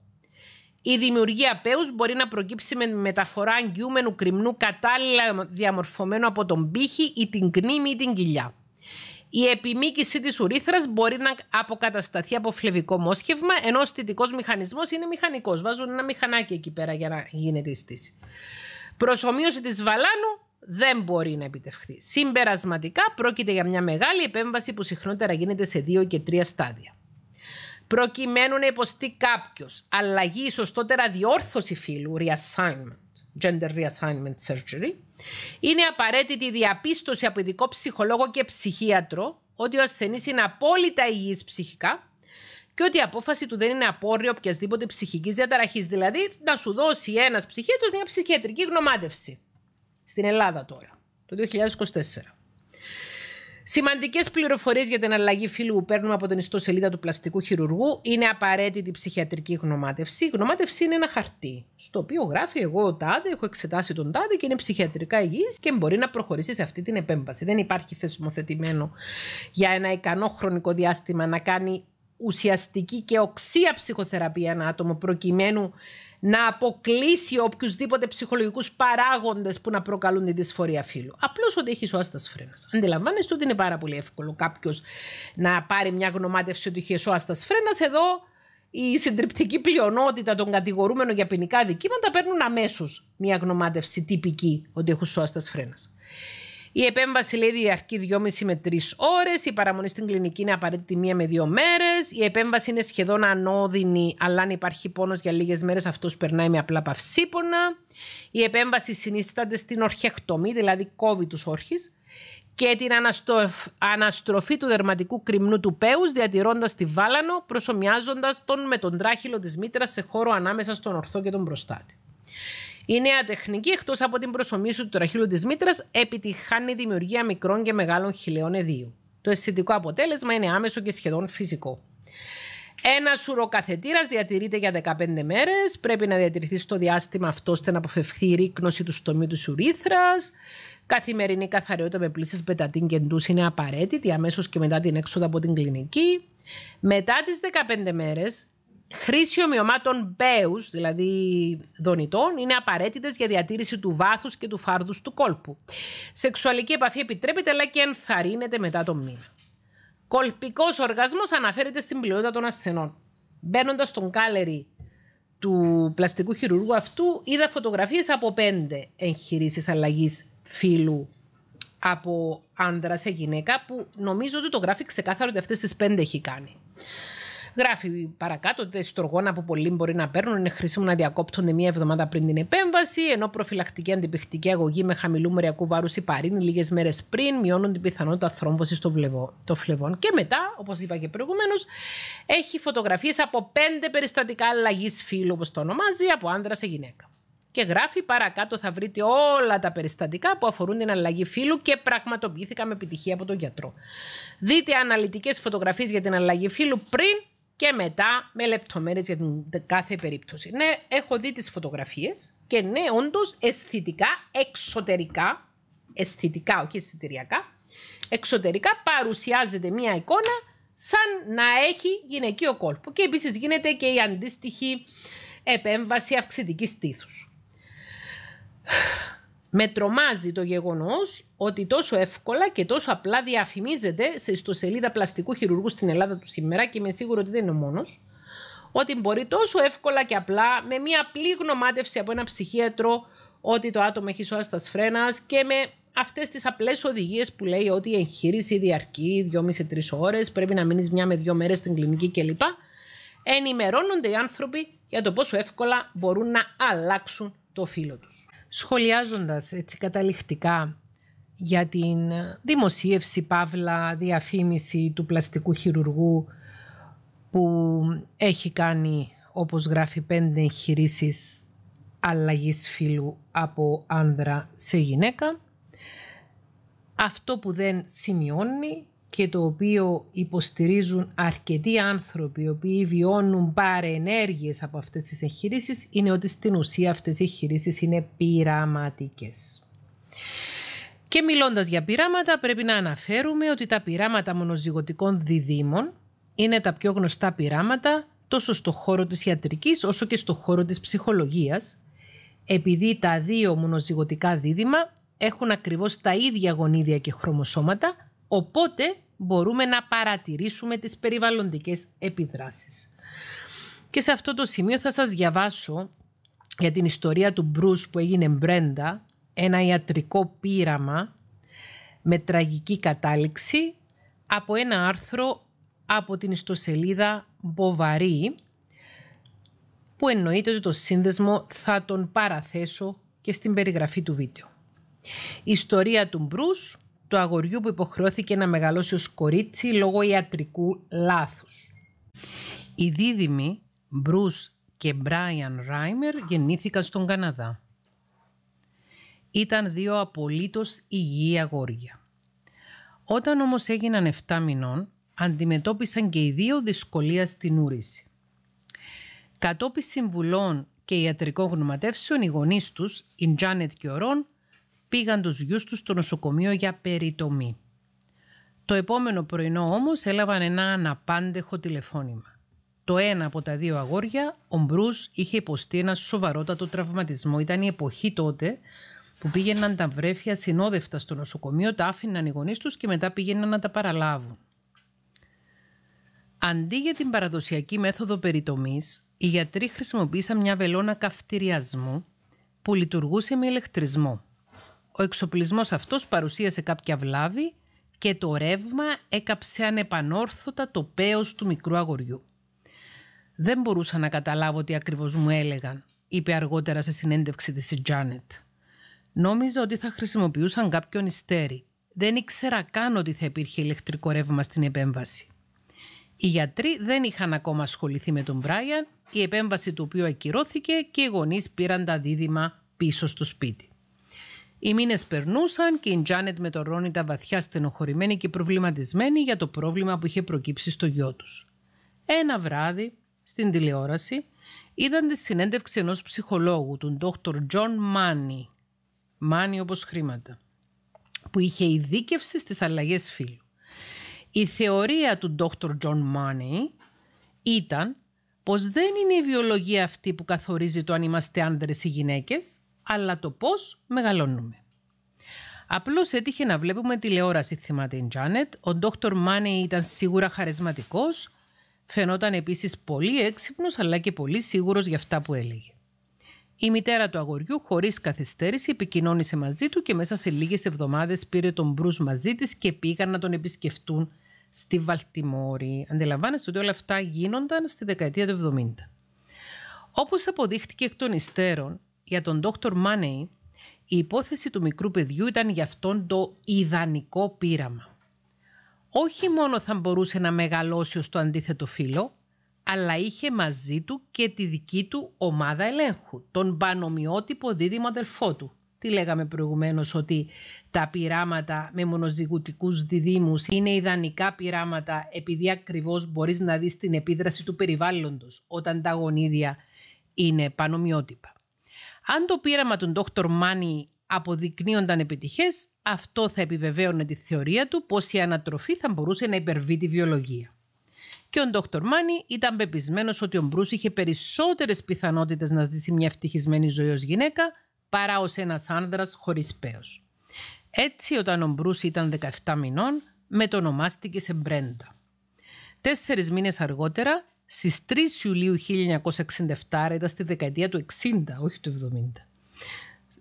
Η δημιουργία πέους μπορεί να προκύψει με μεταφορά αγγιούμενου κρυμνού κατάλληλα διαμορφωμένου από τον πύχη ή την κνήμη ή την κοιλιά. Η επιμήκυση της ουρήθρας μπορεί να αποκατασταθεί από φλεβικό μόσχευμα, ενώ ο αισθητικός μηχανισμός είναι μηχανικός. Βάζουν ένα μηχανάκι εκεί πέρα για να γίνεται η στήση. Προσομοίωση της βαλάνου δεν μπορεί να επιτευχθεί. Συμπερασματικά πρόκειται για μια μεγάλη επέμβαση που συχνότερα γίνεται σε δύο και τρία στάδια. Προκειμένου να υποστεί κάποιος αλλαγή ή σωστότερα διόρθωση φύλου, reassignment, gender reassignment surgery, είναι απαραίτητη η διαπίστωση από ειδικό ψυχολόγο και ψυχίατρο ότι ο ασθενής είναι απόλυτα υγιής ψυχικά και ότι η απόφαση του δεν είναι απόρρια οποιασδήποτε ψυχικής διαταραχής. Δηλαδή, να σου δώσει ένας ψυχίατρος μια ψυχιατρική γνωμάτευση. Στην Ελλάδα τώρα, το δύο χιλιάδες είκοσι τέσσερα. Σημαντικές πληροφορίες για την αλλαγή φύλου που παίρνουμε από την ιστοσελίδα του πλαστικού χειρουργού. Είναι απαραίτητη η ψυχιατρική γνωμάτευση. Η γνωμάτευση είναι ένα χαρτί, στο οποίο γράφει: εγώ τάδε, έχω εξετάσει τον τάδε και είναι ψυχιατρικά υγιής και μπορεί να προχωρήσει σε αυτή την επέμβαση. Δεν υπάρχει θεσμοθετημένο για ένα ικανό χρονικό διάστημα να κάνει ουσιαστική και οξία ψυχοθεραπεία ένα άτομο, προκειμένου να αποκλείσει οποιουσδήποτε ψυχολογικούς παράγοντες που να προκαλούν τη δυσφορία φύλου. Απλώς ότι έχεις ο άστας φρένας. Αντιλαμβάνεστε ότι είναι πάρα πολύ εύκολο κάποιος να πάρει μια γνωμάτευση ότι είχε ο άστας φρένας. Εδώ η συντριπτική πλειονότητα των κατηγορούμενων για ποινικά αδικήματα παίρνουν αμέσως μια γνωμάτευση τυπική ότι έχουν ο άστας φρένας. Η επέμβαση, λέει, διαρκεί δυόμιση με τρεις ώρες. Η παραμονή στην κλινική είναι απαραίτητη μία με δύο μέρες. Η επέμβαση είναι σχεδόν ανώδυνη, αλλά αν υπάρχει πόνος για λίγες μέρες, αυτός περνάει με απλά παυσίπονα. Η επέμβαση συνίσταται στην ορχεκτομή, δηλαδή κόβει τους όρχες, και την αναστροφή του δερματικού κρυμνού του πέους, διατηρώντας τη βάλανο, προσομοιάζοντας τον με τον τράχυλο της μήτρας σε χώρο ανάμεσα στον ορθό και τον προστάτη. Η νέα τεχνική, εκτός από την προσομοίωση του τραχύλου της μήτρας, επιτυχάνει δημιουργία μικρών και μεγάλων χιλιών εδίου. Το αισθητικό αποτέλεσμα είναι άμεσο και σχεδόν φυσικό. Ένας ουροκαθετήρας διατηρείται για δεκαπέντε μέρες. Πρέπει να διατηρηθεί στο διάστημα αυτό ώστε να αποφευχθεί η ρίκνωση του στομίου της ουρήθρας. Καθημερινή καθαριότητα με πλύσες πετατίν και ντους είναι απαραίτητη αμέσως και μετά την έξοδο από την κλινική. Μετά τις δεκαπέντε μέρες. Χρήση ομοιωμάτων πέους, δηλαδή δονητών, είναι απαραίτητες για διατήρηση του βάθους και του φάρδους του κόλπου. Σεξουαλική επαφή επιτρέπεται, αλλά και ενθαρρύνεται μετά τον μήνα. Κολπικός οργασμός αναφέρεται στην πλειότητα των ασθενών. Μπαίνοντας στον κάλερι του πλαστικού χειρουργού αυτού, είδα φωτογραφίες από πέντε εγχειρήσεις αλλαγής φύλου από άνδρα σε γυναίκα, που νομίζω ότι το γράφει ξεκάθαρο ότι αυτές τις πέντε έχει κάνει. Γράφει παρακάτω ότι τα ιστοργόνα που πολλοί μπορεί να παίρνουν είναι χρήσιμο να διακόπτονται μία εβδομάδα πριν την επέμβαση, ενώ προφυλακτική αντιπιχτική αγωγή με χαμηλού μεριακού βάρου υπαρίνη λίγες μέρες πριν μειώνουν την πιθανότητα θρόμβωσης των φλεβών. Και μετά, όπως είπα και προηγουμένως, έχει φωτογραφίες από πέντε περιστατικά αλλαγής φύλου, όπως το ονομάζει, από άνδρα σε γυναίκα. Και γράφει παρακάτω θα βρείτε όλα τα περιστατικά που αφορούν την αλλαγή φύλου και πραγματοποιήθηκαν με επιτυχία από τον γιατρό. Δείτε αναλυτικές φωτογραφίες για την αλλαγή φύλου πριν και μετά με λεπτομέρειες για την κάθε περίπτωση. Ναι, έχω δει τις φωτογραφίες και ναι, όντως αισθητικά, εξωτερικά, αισθητικά, όχι αισθητηριακά, εξωτερικά παρουσιάζεται μία εικόνα σαν να έχει γυναικείο κόλπο. Και επίσης γίνεται και η αντίστοιχη επέμβαση αυξητικής τύθους. Με τρομάζει το γεγονός ότι τόσο εύκολα και τόσο απλά διαφημίζεται σε ιστοσελίδα πλαστικού χειρουργού στην Ελλάδα του σήμερα, και είμαι σίγουρη ότι δεν είναι ο μόνος, ότι μπορεί τόσο εύκολα και απλά με μια απλή γνωμάτευση από έναν ψυχίατρο ότι το άτομο έχει σώαστας φρένας, και με αυτές τις απλές οδηγίες που λέει ότι η εγχείρηση διαρκεί δυόμισι με τρεις ώρες, πρέπει να μείνεις μια με δύο μέρες στην κλινική κλπ. Ενημερώνονται οι άνθρωποι για το πόσο εύκολα μπορούν να αλλάξουν το φύλο τους. Σχολιάζοντας έτσι καταληκτικά για την δημοσίευση, παύλα, διαφήμιση του πλαστικού χειρουργού που έχει κάνει, όπως γράφει, πέντε εγχειρήσεις αλλαγής φύλου από άνδρα σε γυναίκα, αυτό που δεν σημειώνει και το οποίο υποστηρίζουν αρκετοί άνθρωποι οι οποίοι βιώνουν παρενέργειες από αυτές τις εγχειρήσεις, είναι ότι στην ουσία αυτές οι εγχειρήσεις είναι πειραματικές. Και μιλώντας για πειράματα, πρέπει να αναφέρουμε ότι τα πειράματα μονοζυγωτικών διδήμων είναι τα πιο γνωστά πειράματα τόσο στον χώρο της ιατρικής όσο και στον χώρο της ψυχολογίας, επειδή τα δύο μονοζυγωτικά δίδυμα έχουν ακριβώς τα ίδια γονίδια και χρωμοσώματα, οπότε μπορούμε να παρατηρήσουμε τις περιβαλλοντικές επιδράσεις. Και σε αυτό το σημείο θα σας διαβάσω για την ιστορία του Bruce που έγινε Μπρέντα, ένα ιατρικό πείραμα με τραγική κατάληξη, από ένα άρθρο από την ιστοσελίδα Μποβαρή, που εννοείται ότι το σύνδεσμο θα τον παραθέσω και στην περιγραφή του βίντεο. Η ιστορία του Μπρούς, του αγοριού που υποχρεώθηκε να μεγαλώσει ως κορίτσι λόγω ιατρικού λάθους. Οι δίδυμοι Μπρούς και Μπράιαν Ράιμερ γεννήθηκαν στον Καναδά. Ήταν δύο απολύτως υγιή αγόρια. Όταν όμως έγιναν εφτά μηνών, αντιμετώπισαν και οι δύο δυσκολία στην ούρηση. Κατόπιν συμβουλών και ιατρικών γνωματεύσεων, οι γονείς τους, η Τζάνετ και ο Ρον, πήγαν τους γιους τους στο νοσοκομείο για περιτομή. Το επόμενο πρωινό όμως έλαβαν ένα αναπάντεχο τηλεφώνημα. Το ένα από τα δύο αγόρια, ο Μπρούς, είχε υποστεί ένα σοβαρότατο τραυματισμό. Ήταν η εποχή τότε που πήγαιναν τα βρέφια συνόδευτα στο νοσοκομείο, τα άφηναν οι γονείς τους και μετά πήγαιναν να τα παραλάβουν. Αντί για την παραδοσιακή μέθοδο περιτομής, οι γιατροί χρησιμοποίησαν μια βελόνα καυτηριασμού που λειτουργούσε με ηλεκτρισμό. Ο εξοπλισμός αυτός παρουσίασε κάποια βλάβη και το ρεύμα έκαψε ανεπανόρθωτα το πέος του μικρού αγοριού. «Δεν μπορούσα να καταλάβω τι ακριβώς μου έλεγαν», είπε αργότερα σε συνέντευξη της η Τζάνετ. «Νόμιζα ότι θα χρησιμοποιούσαν κάποιον ιστέρι. Δεν ήξερα καν ότι θα υπήρχε ηλεκτρικό ρεύμα στην επέμβαση». Οι γιατροί δεν είχαν ακόμα ασχοληθεί με τον Μπράιαν, η επέμβαση του οποίου ακυρώθηκε και οι γονείς πήραν τα δίδυμα πίσω στο σπίτι. Οι μήνες περνούσαν και η Τζάνετ με τον Ρόν ήταν βαθιά στενοχωρημένη και προβληματισμένη για το πρόβλημα που είχε προκύψει στο γιο τους. Ένα βράδυ, στην τηλεόραση, είδαν τη συνέντευξη ενός ψυχολόγου, τον ντόκτορ John Money, Money όπως χρήματα, που είχε ειδίκευση στις αλλαγές φύλου. Η θεωρία του ντόκτορ John Money ήταν πως δεν είναι η βιολογία αυτή που καθορίζει το αν είμαστε άνδρες ή γυναίκες, αλλά το πώς μεγαλώνουμε. Απλώς έτυχε να βλέπουμε τηλεόραση, θυμάται η Τζάνετ. Ο ντόκτορ Money ήταν σίγουρα χαρισματικός, φαινόταν επίσης πολύ έξυπνος αλλά και πολύ σίγουρος για αυτά που έλεγε. Η μητέρα του αγοριού χωρίς καθυστέρηση επικοινώνησε μαζί του και μέσα σε λίγες εβδομάδες πήρε τον Μπρούς μαζί της και πήγαν να τον επισκεφτούν στη Βαλτιμόρη. Αντιλαμβάνεστε ότι όλα αυτά γίνονταν στη δεκαετία του εβδομήντα. Όπως αποδείχτηκε εκ των υστέρων, για τον ντόκτορ Money η υπόθεση του μικρού παιδιού ήταν γι' αυτόν το ιδανικό πείραμα. Όχι μόνο θα μπορούσε να μεγαλώσει ως το αντίθετο φύλο, αλλά είχε μαζί του και τη δική του ομάδα ελέγχου, τον πανομοιότυπο δίδυμο αδελφό του. Τι λέγαμε προηγουμένως, ότι τα πειράματα με μονοζυγωτικούς διδύμους είναι ιδανικά πειράματα επειδή ακριβώς μπορείς να δεις την επίδραση του περιβάλλοντος όταν τα γονίδια είναι πανομοιότυπα. Αν το πείραμα του ντόκτορ Money αποδεικνύονταν επιτυχές, αυτό θα επιβεβαίωνε τη θεωρία του πως η ανατροφή θα μπορούσε να υπερβεί τη βιολογία. και ο Δόκτωρ Money ήταν πεπισμένος ότι ο Μπρούς είχε περισσότερες πιθανότητες να ζήσει μια ευτυχισμένη ζωή ως γυναίκα παρά ως ένας άνδρας χωρίς πέος. Έτσι, όταν ο Μπρούς ήταν δεκαεπτά μηνών, μετονομάστηκε σε Μπρέντα. Τέσσερις μήνες αργότερα, στις τρεις Ιουλίου χίλια εννιακόσια εξήντα επτά, άρα ήταν στη δεκαετία του εξήντα, όχι του εβδομήντα,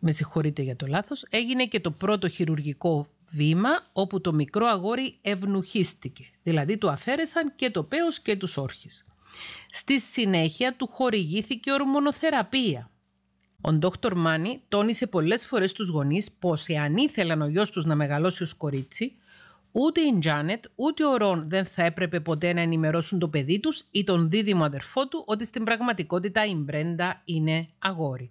με συγχωρείτε για το λάθος, έγινε και το πρώτο χειρουργικό βήμα όπου το μικρό αγόρι ευνουχίστηκε, δηλαδή του αφαίρεσαν και το πέος και τους όρχες. Στη συνέχεια του χορηγήθηκε ορμονοθεραπεία. Ο Δόκτωρ Money τόνισε πολλές φορές στους γονείς πως εάν ήθελαν ο γιος τους να μεγαλώσει ως κορίτσι, ούτε η Janet ούτε ο Ρον δεν θα έπρεπε ποτέ να ενημερώσουν το παιδί τους ή τον δίδυμο αδερφό του ότι στην πραγματικότητα η Μπρέντα είναι αγόρι.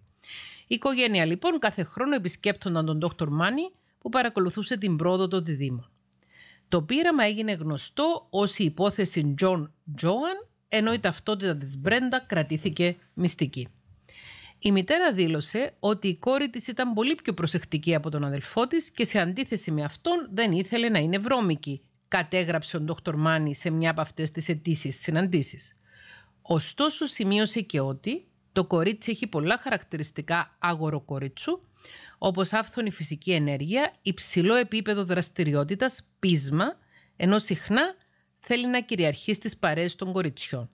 Η οικογένεια λοιπόν κάθε χρόνο επισκέπτονταν τον Δόκτωρ Money που παρακολουθούσε την πρόοδο των διδήμων. Το πείραμα έγινε γνωστό ως η υπόθεση John Joan, ενώ η ταυτότητα της Μπρέντα κρατήθηκε μυστική. Η μητέρα δήλωσε ότι η κόρη της ήταν πολύ πιο προσεκτική από τον αδελφό της και σε αντίθεση με αυτόν δεν ήθελε να είναι βρώμικη, κατέγραψε ο Δόκτωρ Money σε μια από αυτές τις ετήσιες συναντήσεις. Ωστόσο σημείωσε και ότι το κορίτσι έχει πολλά χαρακτηριστικά αγοροκορίτσου, όπως άφθονη φυσική ενέργεια, υψηλό επίπεδο δραστηριότητας, πείσμα, ενώ συχνά θέλει να κυριαρχεί στις παρέες των κοριτσιών.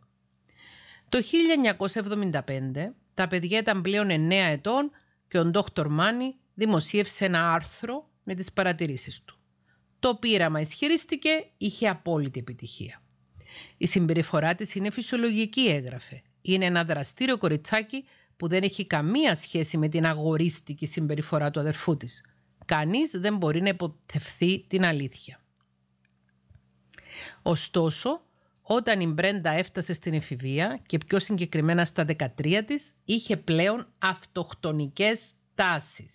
Το χίλια εννιακόσια εβδομήντα πέντε τα παιδιά ήταν πλέον εννέα ετών και ο Δόκτωρ Money δημοσίευσε ένα άρθρο με τις παρατηρήσεις του. Το πείραμα, ισχυρίστηκε, είχε απόλυτη επιτυχία. Η συμπεριφορά της είναι φυσιολογική, έγραφε. Είναι ένα δραστήριο κοριτσάκι που δεν έχει καμία σχέση με την αγορίστικη συμπεριφορά του αδερφού της. Κανείς δεν μπορεί να υποπτευθεί την αλήθεια. Ωστόσο, όταν η Μπρέντα έφτασε στην εφηβεία και πιο συγκεκριμένα στα δεκατρία της, είχε πλέον αυτοκτονικές τάσεις.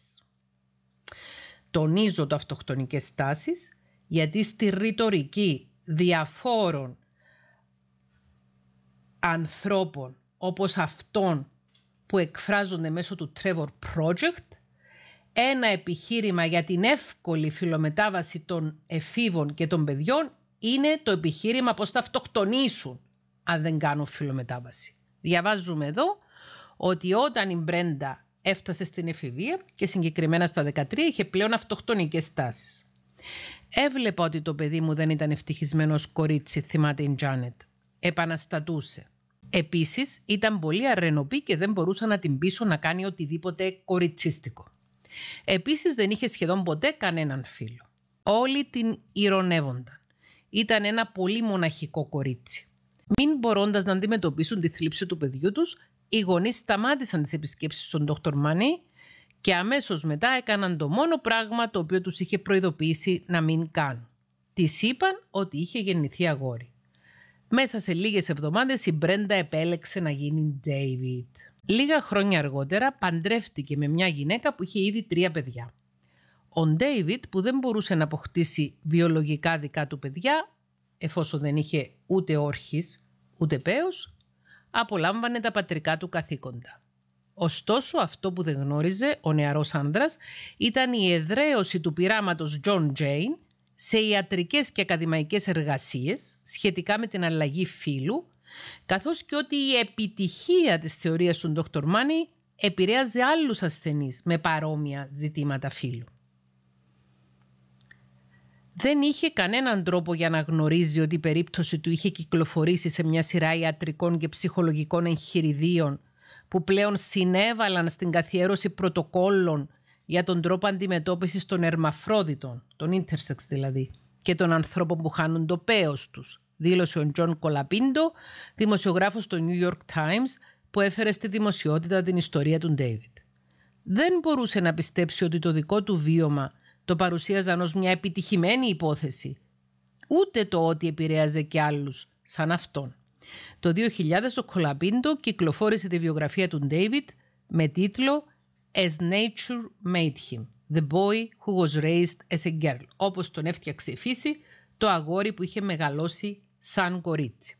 Τονίζω το αυτοκτονικές τάσεις, γιατί στη ρητορική διαφόρων ανθρώπων όπως αυτών που εκφράζονται μέσω του Trevor Project, ένα επιχείρημα για την εύκολη φιλομετάβαση των εφήβων και των παιδιών είναι το επιχείρημα πως θα αυτοκτονήσουν αν δεν κάνουν φιλομετάβαση. Διαβάζουμε εδώ ότι όταν η Μπρέντα έφτασε στην εφηβεία και συγκεκριμένα στα δεκατρία είχε πλέον αυτοκτονικές τάσεις. Έβλεπα ότι το παιδί μου δεν ήταν ευτυχισμένο ως κορίτσι, θυμάται η Janet. Επαναστατούσε. Επίσης, ήταν πολύ αρενοπή και δεν μπορούσα να την πείσω να κάνει οτιδήποτε κοριτσίστικο. Επίσης, δεν είχε σχεδόν ποτέ κανέναν φίλο. Όλοι την ηρωνεύονταν. Ήταν ένα πολύ μοναχικό κορίτσι. Μην μπορώντας να αντιμετωπίσουν τη θλίψη του παιδιού τους, οι γονείς σταμάτησαν τις επισκέψεις στον Δόκτωρ Money και αμέσως μετά έκαναν το μόνο πράγμα το οποίο τους είχε προειδοποιήσει να μην κάνουν. Της είπαν ότι είχε γεννηθεί αγόρι. Μέσα σε λίγες εβδομάδες η Μπρέντα επέλεξε να γίνει David. Λίγα χρόνια αργότερα παντρεύτηκε με μια γυναίκα που είχε ήδη τρία παιδιά. Ο David, που δεν μπορούσε να αποκτήσει βιολογικά δικά του παιδιά, εφόσον δεν είχε ούτε όρχης ούτε πέος, απολάμβανε τα πατρικά του καθήκοντα. Ωστόσο, αυτό που δεν γνώριζε ο νεαρός άνδρας ήταν η εδραίωση του πειράματος John Jane σε ιατρικές και ακαδημαϊκές εργασίες σχετικά με την αλλαγή φύλου, καθώς και ότι η επιτυχία της θεωρίας του Δόκτωρ Money επηρέαζε άλλους ασθενείς με παρόμοια ζητήματα φύλου. Δεν είχε κανέναν τρόπο για να γνωρίζει ότι η περίπτωση του είχε κυκλοφορήσει σε μια σειρά ιατρικών και ψυχολογικών εγχειριδίων που πλέον συνέβαλαν στην καθιέρωση πρωτοκόλλων για τον τρόπο αντιμετώπισης των ερμαφρόδιτων, των intersex δηλαδή, και των ανθρώπων που χάνουν το πέος τους, δήλωσε ο Τζον Κολαπίντο, δημοσιογράφος του New York Times, που έφερε στη δημοσιότητα την ιστορία του David. Δεν μπορούσε να πιστέψει ότι το δικό του βίωμα το παρουσίαζαν ως μια επιτυχημένη υπόθεση, ούτε το ότι επηρέαζε και άλλους σαν αυτόν. Το δύο χιλιάδες ο Κολαπίντο κυκλοφόρησε τη βιογραφία του David με τίτλο «As nature made him, the boy who was raised as a girl», όπως τον έφτιαξε η φύση, το αγόρι που είχε μεγαλώσει σαν κορίτσι.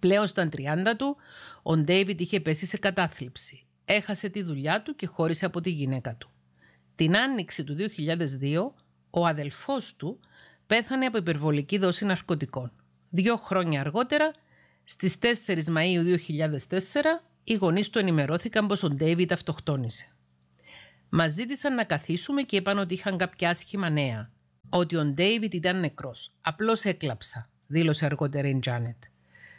Πλέον στα τριάντα του, ο Ντέιβιντ είχε πέσει σε κατάθλιψη. Έχασε τη δουλειά του και χώρισε από τη γυναίκα του. Την άνοιξη του δύο χιλιάδες δύο, ο αδελφός του πέθανε από υπερβολική δόση ναρκωτικών. Δύο χρόνια αργότερα, στις τέσσερις Μαΐου δύο χιλιάδες τέσσερα, οι γονείς του ενημερώθηκαν πως ο Ντέιβιτ αυτοκτόνησε. Μας ζήτησαν να καθίσουμε και είπαν ότι είχαν κάποια άσχημα νέα. Ότι ο Ντέιβιτ ήταν νεκρός. Απλώς έκλαψα, δήλωσε αργότερα η Τζάνετ.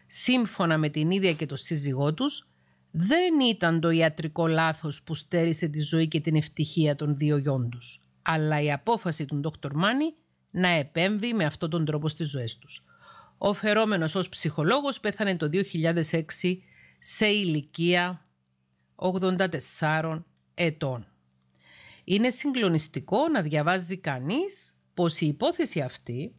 Σύμφωνα με την ίδια και τον σύζυγό τους, δεν ήταν το ιατρικό λάθος που στέρισε τη ζωή και την ευτυχία των δύο γιών τους, αλλά η απόφαση του ντόκτορ Μάνι να επέμβει με αυτόν τον τρόπο στις ζωές τους. Ο φερόμενος ως ψυχολόγος πέθανε το δύο χιλιάδες έξι σε ηλικία ογδόντα τεσσάρων ετών. Είναι συγκλονιστικό να διαβάζει κανείς πως η υπόθεση αυτή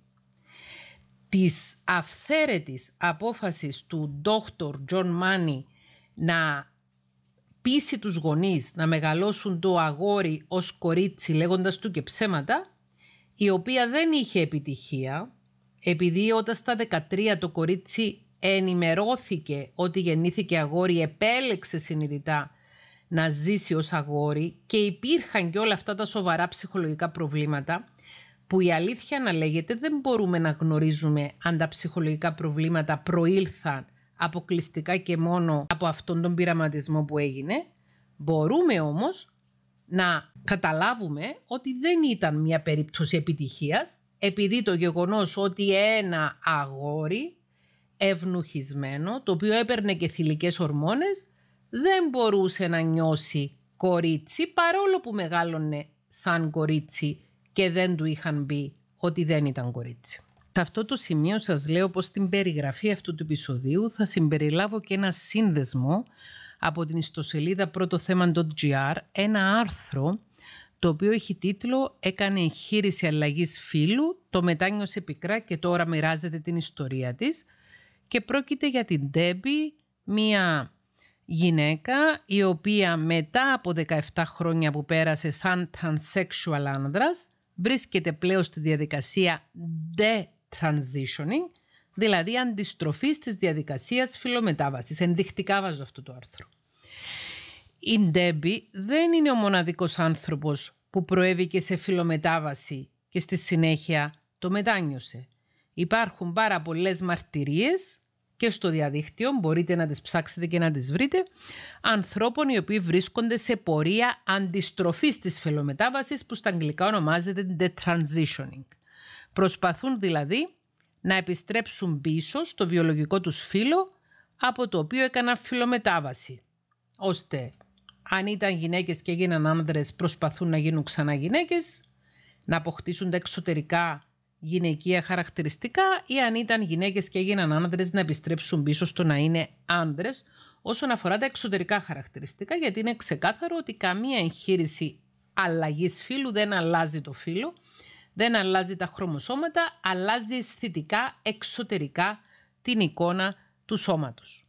της αυθαίρετης απόφασης του ντόκτορ Τζον Μάνι να πείσει τους γονείς να μεγαλώσουν το αγόρι ως κορίτσι λέγοντας του και ψέματα, η οποία δεν είχε επιτυχία, επειδή όταν στα δεκατρία το κορίτσι ενημερώθηκε ότι γεννήθηκε αγόρι, επέλεξε συνειδητά να ζήσει ως αγόρι και υπήρχαν και όλα αυτά τα σοβαρά ψυχολογικά προβλήματα, που η αλήθεια να λέγεται δεν μπορούμε να γνωρίζουμε αν τα ψυχολογικά προβλήματα προήλθαν αποκλειστικά και μόνο από αυτόν τον πειραματισμό που έγινε. Μπορούμε όμως να καταλάβουμε ότι δεν ήταν μια περίπτωση επιτυχίας, επειδή το γεγονός ότι ένα αγόρι ευνουχισμένο, το οποίο έπαιρνε και θηλυκές ορμόνες, δεν μπορούσε να νιώσει κορίτσι, παρόλο που μεγάλωνε σαν κορίτσι και δεν του είχαν πει ότι δεν ήταν κορίτσι. Σε αυτό το σημείο σας λέω πως στην περιγραφή αυτού του επεισοδίου θα συμπεριλάβω και ένα σύνδεσμο από την ιστοσελίδα πρώτο θέμα τελεία τζι άρ, ένα άρθρο το οποίο έχει τίτλο «Έκανε εγχείρηση αλλαγής φύλου, το μετάνιωσε πικρά και τώρα μοιράζεται την ιστορία της», και πρόκειται για την Debbie, μία γυναίκα η οποία μετά από δεκαεπτά χρόνια που πέρασε σαν transsexual άνδρας βρίσκεται πλέον στη διαδικασία de-transitioning, δηλαδή αντιστροφής της διαδικασίας φιλομετάβασης. Ενδεικτικά βάζω αυτό το άρθρο. Η Debbie δεν είναι ο μοναδικός άνθρωπος που προέβηκε σε φιλομετάβαση και στη συνέχεια το μετάνιωσε. Υπάρχουν πάρα πολλές μαρτυρίες και στο διαδίκτυο, μπορείτε να τις ψάξετε και να τις βρείτε, ανθρώπων οι οποίοι βρίσκονται σε πορεία αντιστροφής της φιλομετάβασης που στα αγγλικά ονομάζεται de-transitioning. Προσπαθούν δηλαδή να επιστρέψουν πίσω στο βιολογικό τους φύλο από το οποίο έκαναν φιλομετάβαση, ώστε αν ήταν γυναίκες και έγιναν άνδρες προσπαθούν να γίνουν ξανά γυναίκες, να αποκτήσουν τα εξωτερικά γυναικεία χαρακτηριστικά, ή αν ήταν γυναίκες και έγιναν άνδρες να επιστρέψουν πίσω στο να είναι άνδρες όσον αφορά τα εξωτερικά χαρακτηριστικά, γιατί είναι ξεκάθαρο ότι καμία εγχείρηση αλλαγής φύλου δεν αλλάζει το φύλο, δεν αλλάζει τα χρωμοσώματα, αλλάζει αισθητικά εξωτερικά την εικόνα του σώματος.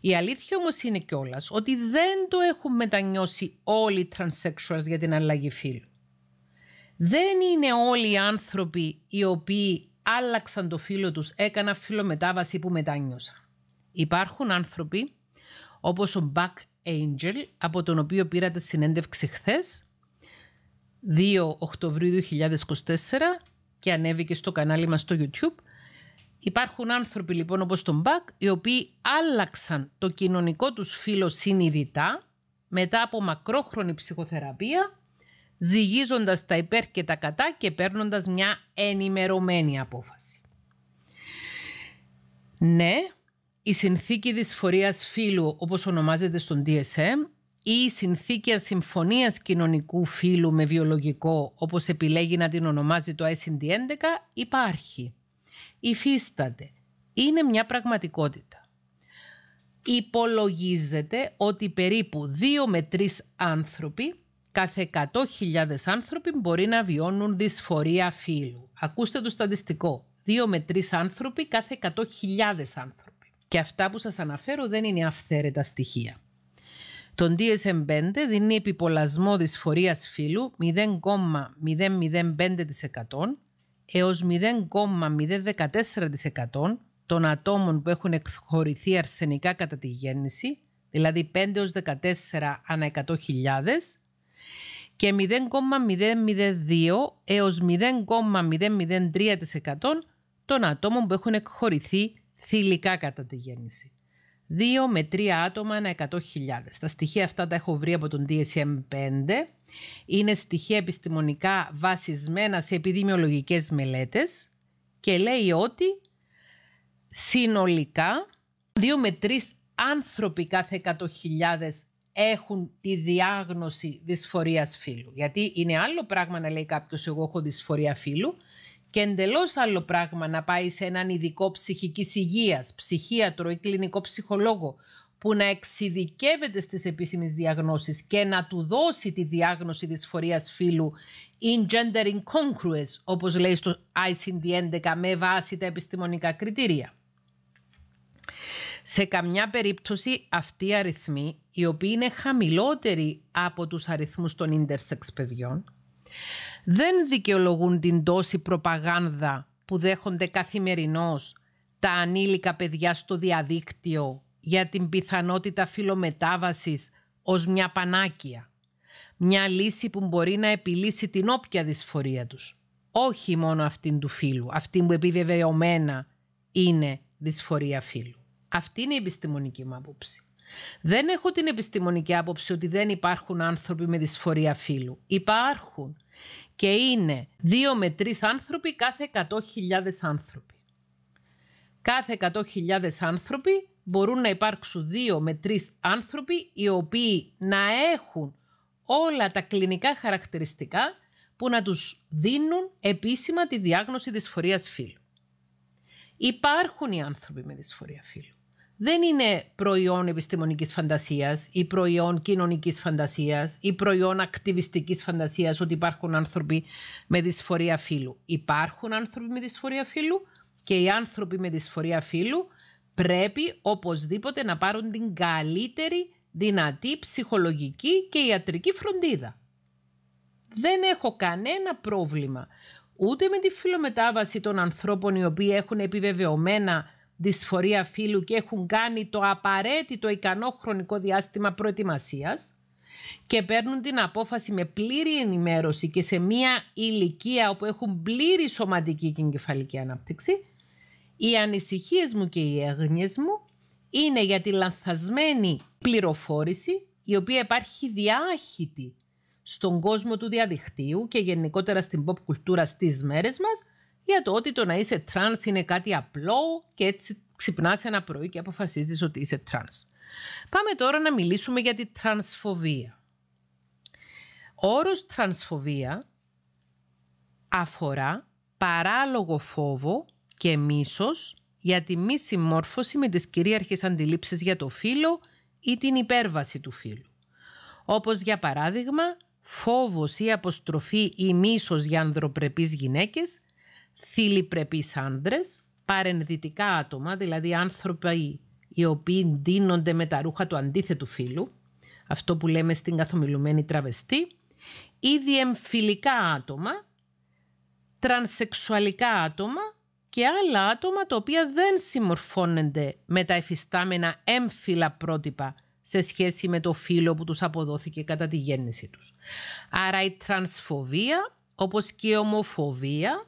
Η αλήθεια όμως είναι κιόλας ότι δεν το έχουν μετανιώσει όλοι οι transsexuals για την αλλαγή φύλου. Δεν είναι όλοι οι άνθρωποι οι οποίοι άλλαξαν το φύλο τους, έκαναν φύλομετάβαση, που μετάνιωσαν. Υπάρχουν άνθρωποι όπως ο Buck Angel, από τον οποίο πήρατε συνέντευξη χθες, δύο Οκτωβρίου δύο χιλιάδες είκοσι τέσσερα, και ανέβηκε στο κανάλι μας στο YouTube. Υπάρχουν άνθρωποι λοιπόν όπως τον Buck, οι οποίοι άλλαξαν το κοινωνικό τους φύλο συνειδητά μετά από μακρόχρονη ψυχοθεραπεία, ζυγίζοντας τα υπέρ και τα κατά και παίρνοντας μια ενημερωμένη απόφαση. Ναι, η συνθήκη δυσφορίας φύλου, όπως ονομάζεται στον ντι ες εμ, ή η συνθήκη ασυμφωνίας κοινωνικού φύλου με βιολογικό, όπως επιλέγει να την ονομάζει το άι σι ντι έντεκα, υπάρχει. Υφίσταται. Είναι μια πραγματικότητα. Υπολογίζεται ότι περίπου δύο με τρεις άνθρωποι κάθε εκατό χιλιάδες άνθρωποι μπορεί να βιώνουν δυσφορία φύλου. Ακούστε το στατιστικό. δύο με τρεις άνθρωποι κάθε εκατό χιλιάδες άνθρωποι. Και αυτά που σας αναφέρω δεν είναι αυθαίρετα στοιχεία. Το ντι ες εμ πέντε δίνει επιπολασμό δυσφορίας φύλου μηδέν κόμμα μηδέν μηδέν πέντε τοις εκατό έως μηδέν κόμμα μηδέν δεκατέσσερα τοις εκατό των ατόμων που έχουν εκχωρηθεί αρσενικά κατά τη γέννηση, δηλαδή πέντε έως δεκατέσσερα ανά εκατό χιλιάδες, και μηδέν κόμμα μηδέν μηδέν δύο έως μηδέν κόμμα μηδέν μηδέν τρία τοις εκατό των ατόμων που έχουν εκχωρηθεί θηλυκά κατά τη γέννηση. δύο με τρία άτομα ανά εκατό χιλιάδες. Τα στοιχεία αυτά τα έχω βρει από τον ντι ες εμ πέντε. Είναι στοιχεία επιστημονικά βασισμένα σε επιδημιολογικές μελέτες και λέει ότι συνολικά δύο με τρία άνθρωποι κάθε εκατό χιλιάδες έχουν τη διάγνωση δυσφορίας φύλου. Γιατί είναι άλλο πράγμα να λέει κάποιος εγώ έχω δυσφορία φύλου και εντελώς άλλο πράγμα να πάει σε έναν ειδικό ψυχικής υγείας, ψυχίατρο ή κλινικό ψυχολόγο που να εξειδικεύεται στις επίσημες διαγνώσεις και να του δώσει τη διάγνωση δυσφορίας φύλου in gender incongruous, όπως λέει στο άι σι ντι έντεκα, με βάση τα επιστημονικά κριτήρια. Σε καμιά περίπτωση αυτοί οι αριθμοί, οι οποίοι είναι χαμηλότεροι από τους αριθμούς των intersex παιδιών, δεν δικαιολογούν την τόση προπαγάνδα που δέχονται καθημερινώς τα ανήλικα παιδιά στο διαδίκτυο για την πιθανότητα φιλομετάβασης ως μια πανάκια. Μια λύση που μπορεί να επιλύσει την όποια δυσφορία τους. Όχι μόνο αυτήν του φύλου, αυτήν που επιβεβαιωμένα είναι δυσφορία φύλου. Αυτή είναι η επιστημονική μου άποψη. Δεν έχω την επιστημονική άποψη ότι δεν υπάρχουν άνθρωποι με δυσφορία φύλου. Υπάρχουν και είναι δύο με τρεις άνθρωποι κάθε εκατό χιλιάδες άνθρωποι. Κάθε εκατό χιλιάδες άνθρωποι μπορούν να υπάρξουν δύο με τρεις άνθρωποι οι οποίοι να έχουν όλα τα κλινικά χαρακτηριστικά που να τους δίνουν επίσημα τη διάγνωση δυσφορίας φύλου. Υπάρχουν οι άνθρωποι με δυσφορία φύλου. Δεν είναι προϊόν επιστημονικής φαντασίας ή προϊόν κοινωνικής φαντασίας ή προϊόν ακτιβιστικής φαντασίας ότι υπάρχουν άνθρωποι με δυσφορία φύλου. Υπάρχουν άνθρωποι με δυσφορία φύλου και οι άνθρωποι με δυσφορία φύλου πρέπει οπωσδήποτε να πάρουν την καλύτερη δυνατή ψυχολογική και ιατρική φροντίδα. Δεν έχω κανένα πρόβλημα ούτε με τη φιλομετάβαση των ανθρώπων οι οποίοι έχουν επιβεβαιωμένα δυσφορία φύλου και έχουν κάνει το απαραίτητο ικανό χρονικό διάστημα προετοιμασίας και παίρνουν την απόφαση με πλήρη ενημέρωση και σε μια ηλικία όπου έχουν πλήρη σωματική και εγκεφαλική ανάπτυξη. Οι ανησυχίες μου και οι έγνοιες μου είναι για τη λανθασμένη πληροφόρηση η οποία υπάρχει διάχυτη στον κόσμο του διαδικτύου και γενικότερα στην pop κουλτούρα στις μέρες μας για το ότι το να είσαι τρανς είναι κάτι απλό και έτσι ξυπνάς ένα πρωί και αποφασίζεις ότι είσαι τρανς. Πάμε τώρα να μιλήσουμε για τη τρανσφοβία. Ο όρος τρανσφοβία αφορά παράλογο φόβο και μίσος για τη μη συμμόρφωση με τις κυρίαρχες αντιλήψεις για το φύλο ή την υπέρβαση του φύλου. Όπως για παράδειγμα, φόβος ή αποστροφή ή μίσος για ανδροπρεπείς γυναίκες, θηλυπρεπείς άνδρες, παρενδυτικά άτομα, δηλαδή άνθρωποι οι οποίοι ντύνονται με τα ρούχα του αντίθετου φύλου, αυτό που λέμε στην καθομιλουμένη τραβεστή, ή διεμφυλικά άτομα, τρανσεξουαλικά άτομα και άλλα άτομα τα οποία δεν συμμορφώνονται με τα εφιστάμενα έμφυλα πρότυπα σε σχέση με το φύλο που τους αποδόθηκε κατά τη γέννησή τους. Άρα η τρανσφοβία, όπως και η ομοφοβία,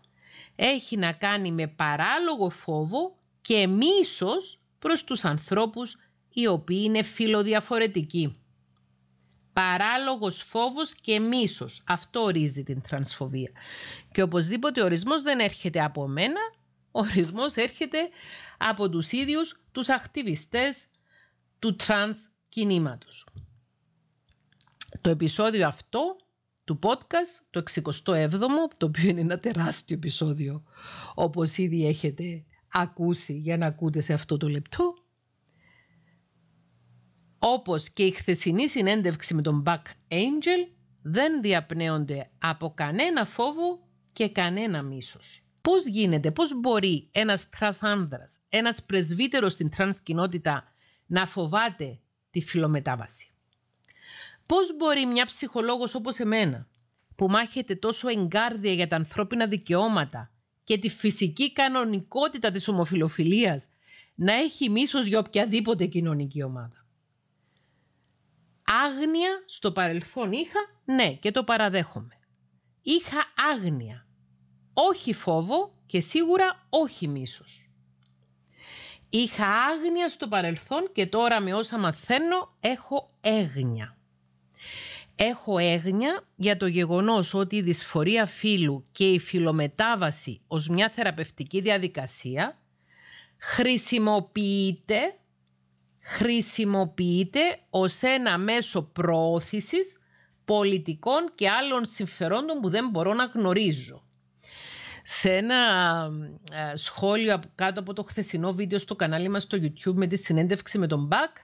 έχει να κάνει με παράλογο φόβο και μίσος προς τους ανθρώπους οι οποίοι είναι φυλοδιαφορετικοί. Παράλογος φόβος και μίσος. Αυτό ορίζει την τρανσφοβία. Και οπωσδήποτε ο ορισμός δεν έρχεται από μένα, ο ορισμός έρχεται από τους ίδιους τους ακτιβιστές του τρανς κινήματος. Το επεισόδιο αυτό του podcast, το εξηκοστό έβδομο, το οποίο είναι ένα τεράστιο επεισόδιο, όπως ήδη έχετε ακούσει για να ακούτε σε αυτό το λεπτό, όπως και η χθεσινή συνέντευξη με τον Buck Angel, δεν διαπνέονται από κανένα φόβο και κανένα μίσος. Πώς γίνεται, πώς μπορεί ένας τρανς άνδρας, ένας πρεσβύτερος στην τρανς κοινότητα να φοβάται τη φιλομετάβαση? Πώς μπορεί μια ψυχολόγος όπως εμένα, που μάχεται τόσο εγκάρδια για τα ανθρώπινα δικαιώματα και τη φυσική κανονικότητα της ομοφυλοφιλίας, να έχει μίσος για οποιαδήποτε κοινωνική ομάδα? Άγνοια στο παρελθόν είχα, ναι, και το παραδέχομαι. Είχα άγνοια, όχι φόβο και σίγουρα όχι μίσος. Είχα άγνοια στο παρελθόν και τώρα με όσα μαθαίνω έχω έγνοια. Έχω έγνοια για το γεγονός ότι η δυσφορία φύλου και η φυλομετάβαση ως μια θεραπευτική διαδικασία χρησιμοποιείται, χρησιμοποιείται ως ένα μέσο προώθησης πολιτικών και άλλων συμφερόντων που δεν μπορώ να γνωρίζω. Σε ένα ε, σχόλιο κάτω από το χθεσινό βίντεο στο κανάλι μας στο YouTube με τη συνέντευξη με τον Buck,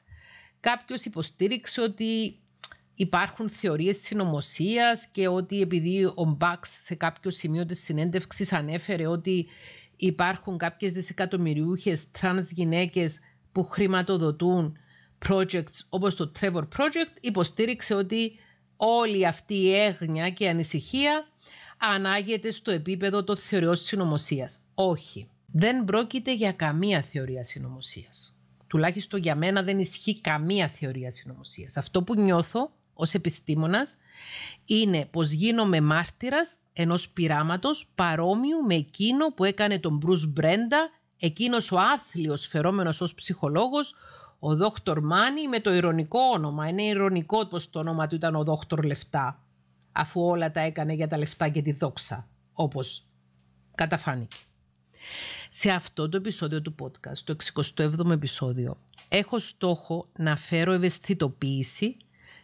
κάποιος υποστήριξε ότι υπάρχουν θεωρίες συνωμοσίας και ότι επειδή ο Buck σε κάποιο σημείο της συνέντευξης ανέφερε ότι υπάρχουν κάποιες δισεκατομμυριούχες τρανς γυναίκες που χρηματοδοτούν projects όπως το Trevor Project, υποστήριξε ότι όλη αυτή η έγνοια και η ανησυχία ανάγεται στο επίπεδο των θεωριών συνωμοσίας. Όχι. Δεν πρόκειται για καμία θεωρία συνωμοσίας. Τουλάχιστον για μένα δεν ισχύει καμία θεωρία συνωμοσίας. Αυτό που νιώθω ως επιστήμονας είναι πως γίνομαι μάρτυρας ενός πειράματος παρόμοιου με εκείνο που έκανε τον Μπρους Μπρέντα, εκείνος ο άθλιος φερόμενος ως ψυχολόγος, ο Δόκτορ Μάνι, με το ειρωνικό όνομα. Είναι ειρωνικό πως το όνομα του ήταν ο Δόκτορ Λεφτά, αφού όλα τα έκανε για τα λεφτά και τη δόξα, όπως καταφάνηκε. Σε αυτό το επεισόδιο του podcast, το εξηκοστό έβδομο επεισόδιο, έχω στόχο να φέρω ευαισθητοποίηση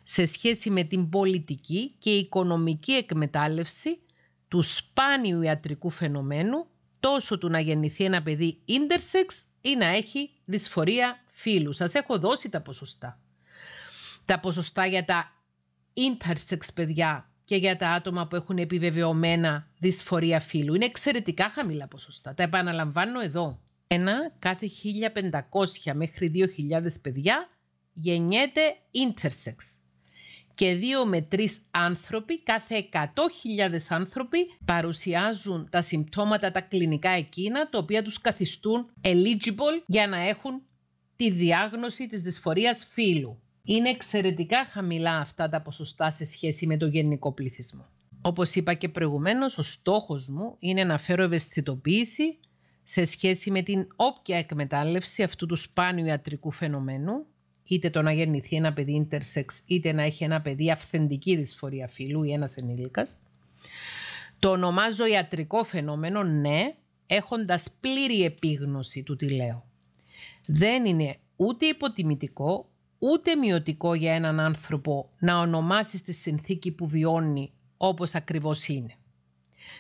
σε σχέση με την πολιτική και οικονομική εκμετάλλευση του σπάνιου ιατρικού φαινομένου, τόσο του να γεννηθεί ένα παιδί intersex ή να έχει δυσφορία φύλου. Σας έχω δώσει τα ποσοστά. Τα ποσοστά για τα intersex παιδιά και για τα άτομα που έχουν επιβεβαιωμένα δυσφορία φύλου είναι εξαιρετικά χαμηλά ποσοστά. Τα επαναλαμβάνω εδώ. Ένα κάθε χίλια πεντακόσια μέχρι δύο χιλιάδες παιδιά γεννιέται intersex. Και δύο με τρεις άνθρωποι, κάθε εκατό χιλιάδες άνθρωποι, παρουσιάζουν τα συμπτώματα τα κλινικά εκείνα, τα οποία τους καθιστούν eligible για να έχουν τη διάγνωση της δυσφορίας φύλου. Είναι εξαιρετικά χαμηλά αυτά τα ποσοστά σε σχέση με το γενικό πληθυσμό. Όπως είπα και προηγουμένως, ο στόχος μου είναι να φέρω ευαισθητοποίηση σε σχέση με την όποια εκμετάλλευση αυτού του σπάνιου ιατρικού φαινομένου, είτε το να γεννηθεί ένα παιδί intersex, είτε να έχει ένα παιδί αυθεντική δυσφορία φύλου ή ένας ενήλικας. Το ονομάζω ιατρικό φαινόμενο, ναι, έχοντας πλήρη επίγνωση του τι λέω. Δεν είναι ούτε υποτιμητικό, ούτε μειωτικό για έναν άνθρωπο να ονομάσεις τη συνθήκη που βιώνει όπως ακριβώς είναι.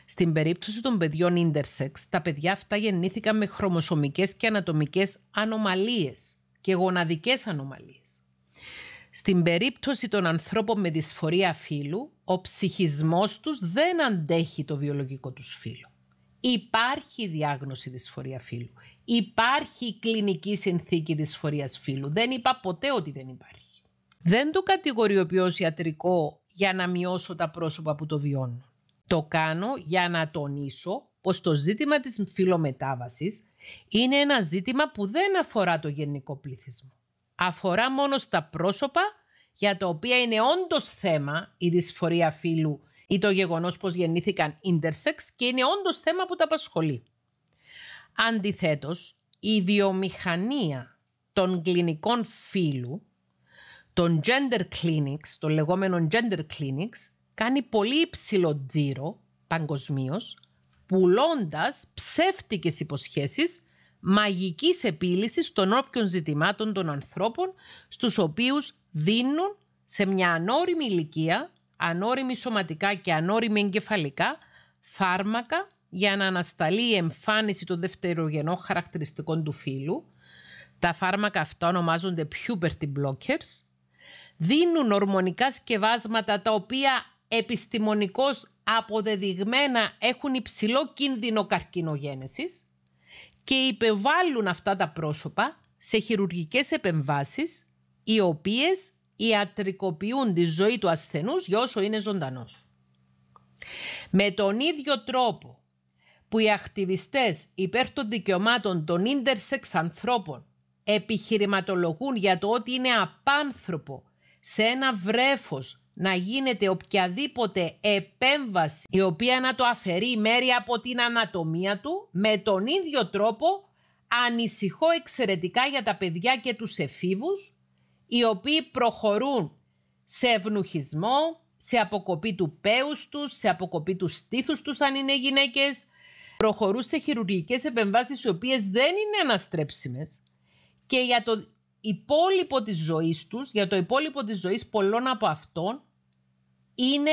Στην περίπτωση των παιδιών intersex, τα παιδιά αυτά γεννήθηκαν με χρωμοσωμικές και ανατομικές ανομαλίες και γοναδικές ανομαλίες. Στην περίπτωση των ανθρώπων με δυσφορία φύλου, ο ψυχισμός τους δεν αντέχει το βιολογικό τους φύλο. Υπάρχει διάγνωση δυσφορία φύλου. Υπάρχει κλινική συνθήκη δυσφορίας φύλου. Δεν είπα ποτέ ότι δεν υπάρχει. Δεν το κατηγοριοποιώ ως ιατρικό για να μειώσω τα πρόσωπα που το βιώνουν. Το κάνω για να τονίσω πως το ζήτημα της φυλομετάβασης είναι ένα ζήτημα που δεν αφορά το γενικό πληθυσμό. Αφορά μόνο στα πρόσωπα για τα οποία είναι όντως θέμα η δυσφορία φύλου ή το γεγονός πως γεννήθηκαν intersex και είναι όντως θέμα που τα απασχολεί. Αντιθέτως, η βιομηχανία των κλινικών φύλου, των gender clinics, των λεγόμενων gender clinics, κάνει πολύ υψηλό τζίρο παγκοσμίως, πουλώντας ψεύτικες υποσχέσεις μαγικής επίλυσης των όποιων ζητημάτων των ανθρώπων, στους οποίους δίνουν σε μια ανώριμη ηλικία, ανώριμη σωματικά και ανώριμη εγκεφαλικά, φάρμακα για να ανασταλεί η εμφάνιση των δευτερογενών χαρακτηριστικών του φύλου. Τα φάρμακα αυτά ονομάζονται puberty blockers. Δίνουν ορμονικά σκευάσματα τα οποία επιστημονικώς αποδεδειγμένα έχουν υψηλό κίνδυνο καρκινογένεσης και υπεβάλλουν αυτά τα πρόσωπα σε χειρουργικές επεμβάσεις οι οποίες ιατρικοποιούν τη ζωή του ασθενούς για όσο είναι ζωντανός. Με τον ίδιο τρόπο που οι ακτιβιστές υπέρ των δικαιωμάτων των intersex ανθρώπων επιχειρηματολογούν για το ότι είναι απάνθρωπο σε ένα βρέφος να γίνεται οποιαδήποτε επέμβαση η οποία να το αφαιρεί μέρη από την ανατομία του, με τον ίδιο τρόπο ανησυχώ εξαιρετικά για τα παιδιά και τους εφήβους, οι οποίοι προχωρούν σε ευνουχισμό, σε αποκοπή του πέους τους, σε αποκοπή του στήθους τους αν είναι γυναίκες, προχωρούν σε χειρουργικές επεμβάσεις οι οποίες δεν είναι αναστρέψιμες, και για το υπόλοιπο της ζωής τους, για το υπόλοιπο της ζωής πολλών από αυτών, είναι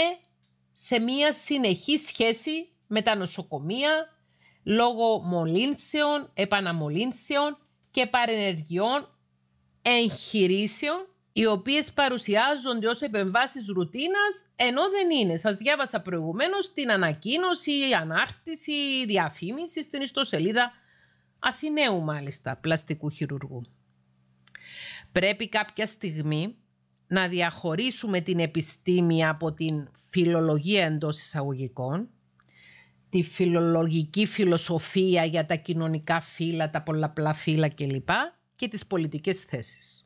σε μία συνεχή σχέση με τα νοσοκομεία, λόγω μολύνσεων, επαναμολύνσεων και παρενεργειών εγχειρήσεων, οι οποίες παρουσιάζονται ως επεμβάσεις ρουτίνας, ενώ δεν είναι. Σας διάβασα προηγουμένως την ανακοίνωση, η ανάρτηση, η διαφήμιση στην ιστοσελίδα Αθηναίου, μάλιστα, πλαστικού χειρουργού. Πρέπει κάποια στιγμή να διαχωρίσουμε την επιστήμη από την φιλολογία εντός εισαγωγικών, τη φιλολογική φιλοσοφία για τα κοινωνικά φύλλα, τα πολλαπλά φύλλα κλπ. Και τις πολιτικές θέσεις.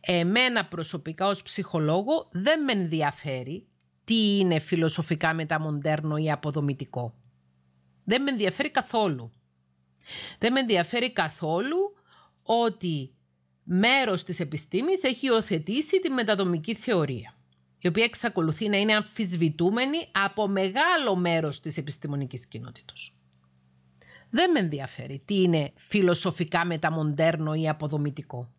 Εμένα προσωπικά ως ψυχολόγο δεν με ενδιαφέρει τι είναι φιλοσοφικά μεταμοντέρνο ή αποδομητικό. Δεν με ενδιαφέρει καθόλου. Δεν με ενδιαφέρει καθόλου ότι μέρος της επιστήμης έχει υιοθετήσει τη μεταδομική θεωρία, η οποία εξακολουθεί να είναι αμφισβητούμενη από μεγάλο μέρος της επιστημονικής κοινότητας. Δεν με ενδιαφέρει τι είναι φιλοσοφικά μεταμοντέρνο ή αποδομητικό.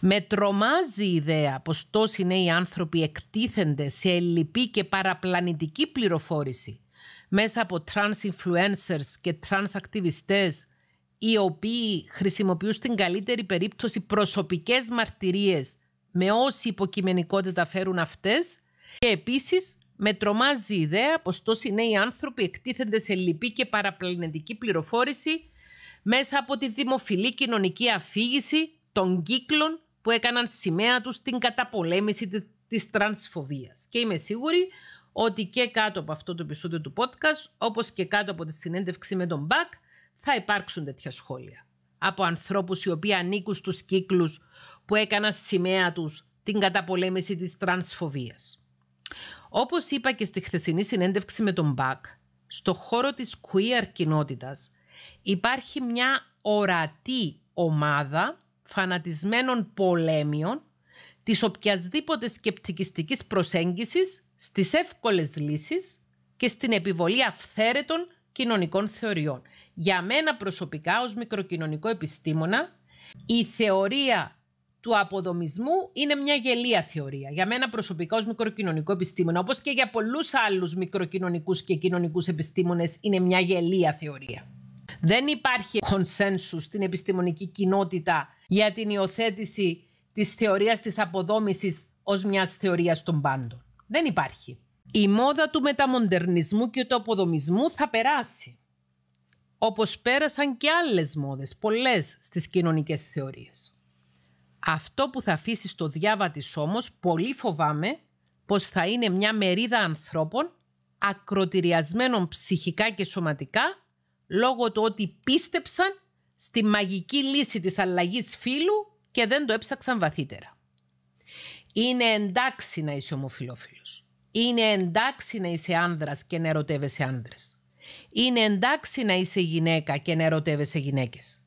Με τρομάζει η ιδέα πως τόσοι νέοι άνθρωποι εκτίθενται σε ελλειπή και παραπλανητική πληροφόρηση μέσα από trans influencers και trans ακτιβιστές, οι οποίοι χρησιμοποιούν στην καλύτερη περίπτωση προσωπικές μαρτυρίες με όση υποκειμενικότητα φέρουν αυτές, και επίσης με τρομάζει η ιδέα πως τόσοι νέοι άνθρωποι εκτίθενται σε λυπή και παραπλανητική πληροφόρηση μέσα από τη δημοφιλή κοινωνική αφήγηση των κύκλων που έκαναν σημαία τους στην καταπολέμηση της τρανσφοβίας. Και είμαι σίγουρη ότι και κάτω από αυτό το επεισόδιο του podcast, όπως και κάτω από τη συνέντευξη με τον Μπακ, θα υπάρξουν τέτοια σχόλια από ανθρώπους οι οποίοι ανήκουν στους κύκλους που έκαναν σημαία τους την καταπολέμηση της τρανσφοβίας. Όπως είπα και στη χθεσινή συνέντευξη με τον Μπακ, στο χώρο της queer κοινότητας υπάρχει μια ορατή ομάδα φανατισμένων πολέμιων της οποιασδήποτε σκεπτικιστικής προσέγγισης στις εύκολες λύσεις και στην επιβολή αυθαίρετων κοινωνικών θεωριών. Για μένα προσωπικά ως μικροκοινωνικό επιστήμονα, η θεωρία του αποδομισμού είναι μια γελία θεωρία. Για μένα προσωπικά ως μικροκοινωνικό επιστήμονα, όπως και για πολλούς άλλους μικροκοινωνικούς και κοινωνικούς επιστήμονες, είναι μια γελία θεωρία. Δεν υπάρχει consensus στην επιστημονική κοινότητα για την υιοθέτηση της θεωρίας της αποδόμησης ως μιας θεωρίας των πάντων. Δεν υπάρχει. Η μόδα του μεταμοντερνισμού και του αποδομισμού θα περάσει, όπως πέρασαν και άλλες μόδες, πολλές, στις κοινωνικές θεωρίες. Αυτό που θα αφήσει στο διάβα της όμως, πολύ φοβάμαι πως θα είναι μια μερίδα ανθρώπων ακροτηριασμένων ψυχικά και σωματικά, λόγω του ότι πίστεψαν στη μαγική λύση της αλλαγής φύλου και δεν το έψαξαν βαθύτερα. Είναι εντάξει να είσαι ομοφυλόφιλος. Είναι εντάξει να είσαι άνδρας και να ερωτεύεσαι άνδρες. Είναι εντάξει να είσαι γυναίκα και να ερωτεύεσαι γυναίκες.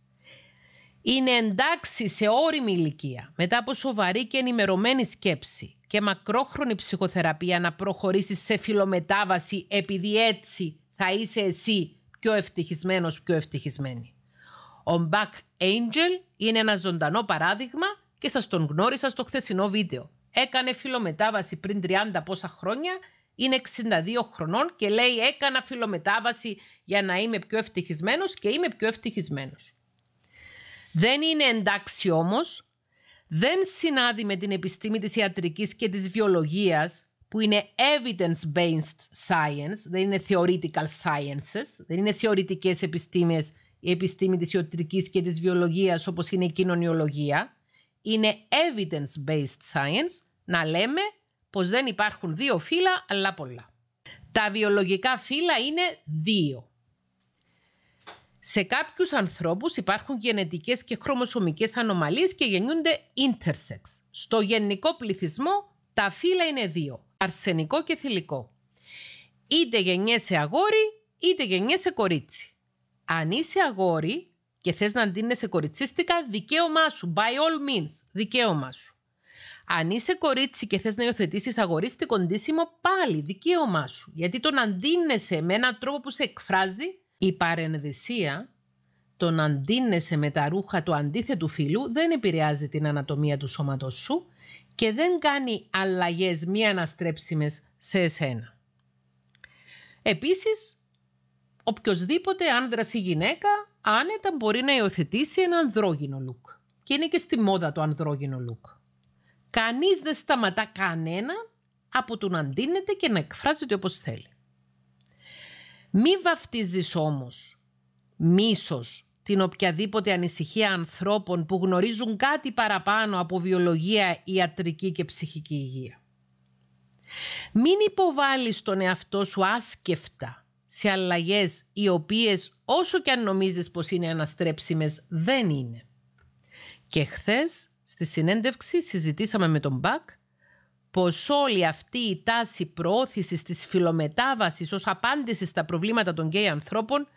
Είναι εντάξει σε όριμη ηλικία, μετά από σοβαρή και ενημερωμένη σκέψη και μακρόχρονη ψυχοθεραπεία, να προχωρήσεις σε φιλομετάβαση, επειδή έτσι θα είσαι εσύ πιο ευτυχισμένος, πιο ευτυχισμένη. Ο Buck Angel είναι ένα ζωντανό παράδειγμα και σας τον γνώρισα στο χθεσινό βίντεο. Έκανε φιλομετάβαση πριν τριάντα πόσα χρόνια, είναι εξήντα δύο χρονών και λέει έκανα φιλομετάβαση για να είμαι πιο ευτυχισμένος και είμαι πιο ευτυχισμένος. Δεν είναι εντάξει όμως, δεν συνάδει με την επιστήμη της ιατρικής και της βιολογίας, που είναι evidence-based science, δεν είναι theoretical sciences, δεν είναι θεωρητικές επιστήμες, η επιστήμη της ιατρικής και της βιολογίας όπως είναι η κοινωνιολογία. Είναι evidence-based science να λέμε πως δεν υπάρχουν δύο φύλλα, αλλά πολλά. Τα βιολογικά φύλλα είναι δύο. Σε κάποιους ανθρώπους υπάρχουν γενετικές και χρωμοσωμικές ανομαλίες και γεννιούνται intersex. Στο γενικό πληθυσμό Τα φύλλα είναι δύο, αρσενικό και θηλυκό. Είτε γεννιέσαι αγόρι, είτε γεννιέσαι κορίτσι. Αν είσαι αγόρι και θες να ντύνεσαι κοριτσίστικα, δικαίωμά σου, by all means, δικαίωμά σου. Αν είσαι κορίτσι και θες να υιοθετήσεις αγορίστικο ντύσιμο, πάλι δικαίωμά σου. Γιατί το να ντύνεσαι με έναν τρόπο που σε εκφράζει, η παρενδυσία, το να ντύνεσαι με τα ρούχα του αντίθετου φύλου, δεν επηρεάζει την ανατομία του σώματος σου και δεν κάνει αλλαγές μη αναστρέψιμες σε εσένα. Επίσης, οποιοσδήποτε άνδρας ή γυναίκα άνετα μπορεί να υιοθετήσει ένα ανδρόγυνο λουκ. Και είναι και στη μόδα το ανδρόγυνο λουκ. Κανείς δεν σταματά κανένα από το να αντίνεται και να εκφράζεται όπως θέλει. Μη βαφτίζεις όμως μίσος την οποιαδήποτε ανησυχία ανθρώπων που γνωρίζουν κάτι παραπάνω από βιολογία, ιατρική και ψυχική υγεία. Μην υποβάλεις τον εαυτό σου άσκεφτα σε αλλαγές οι οποίες όσο και αν νομίζεις πως είναι αναστρέψιμες δεν είναι. Και χθες στη συνέντευξη συζητήσαμε με τον Μπακ πως όλη αυτή η τάση προώθησης της φιλομετάβασης ως απάντηση στα προβλήματα των γκέι ανθρώπων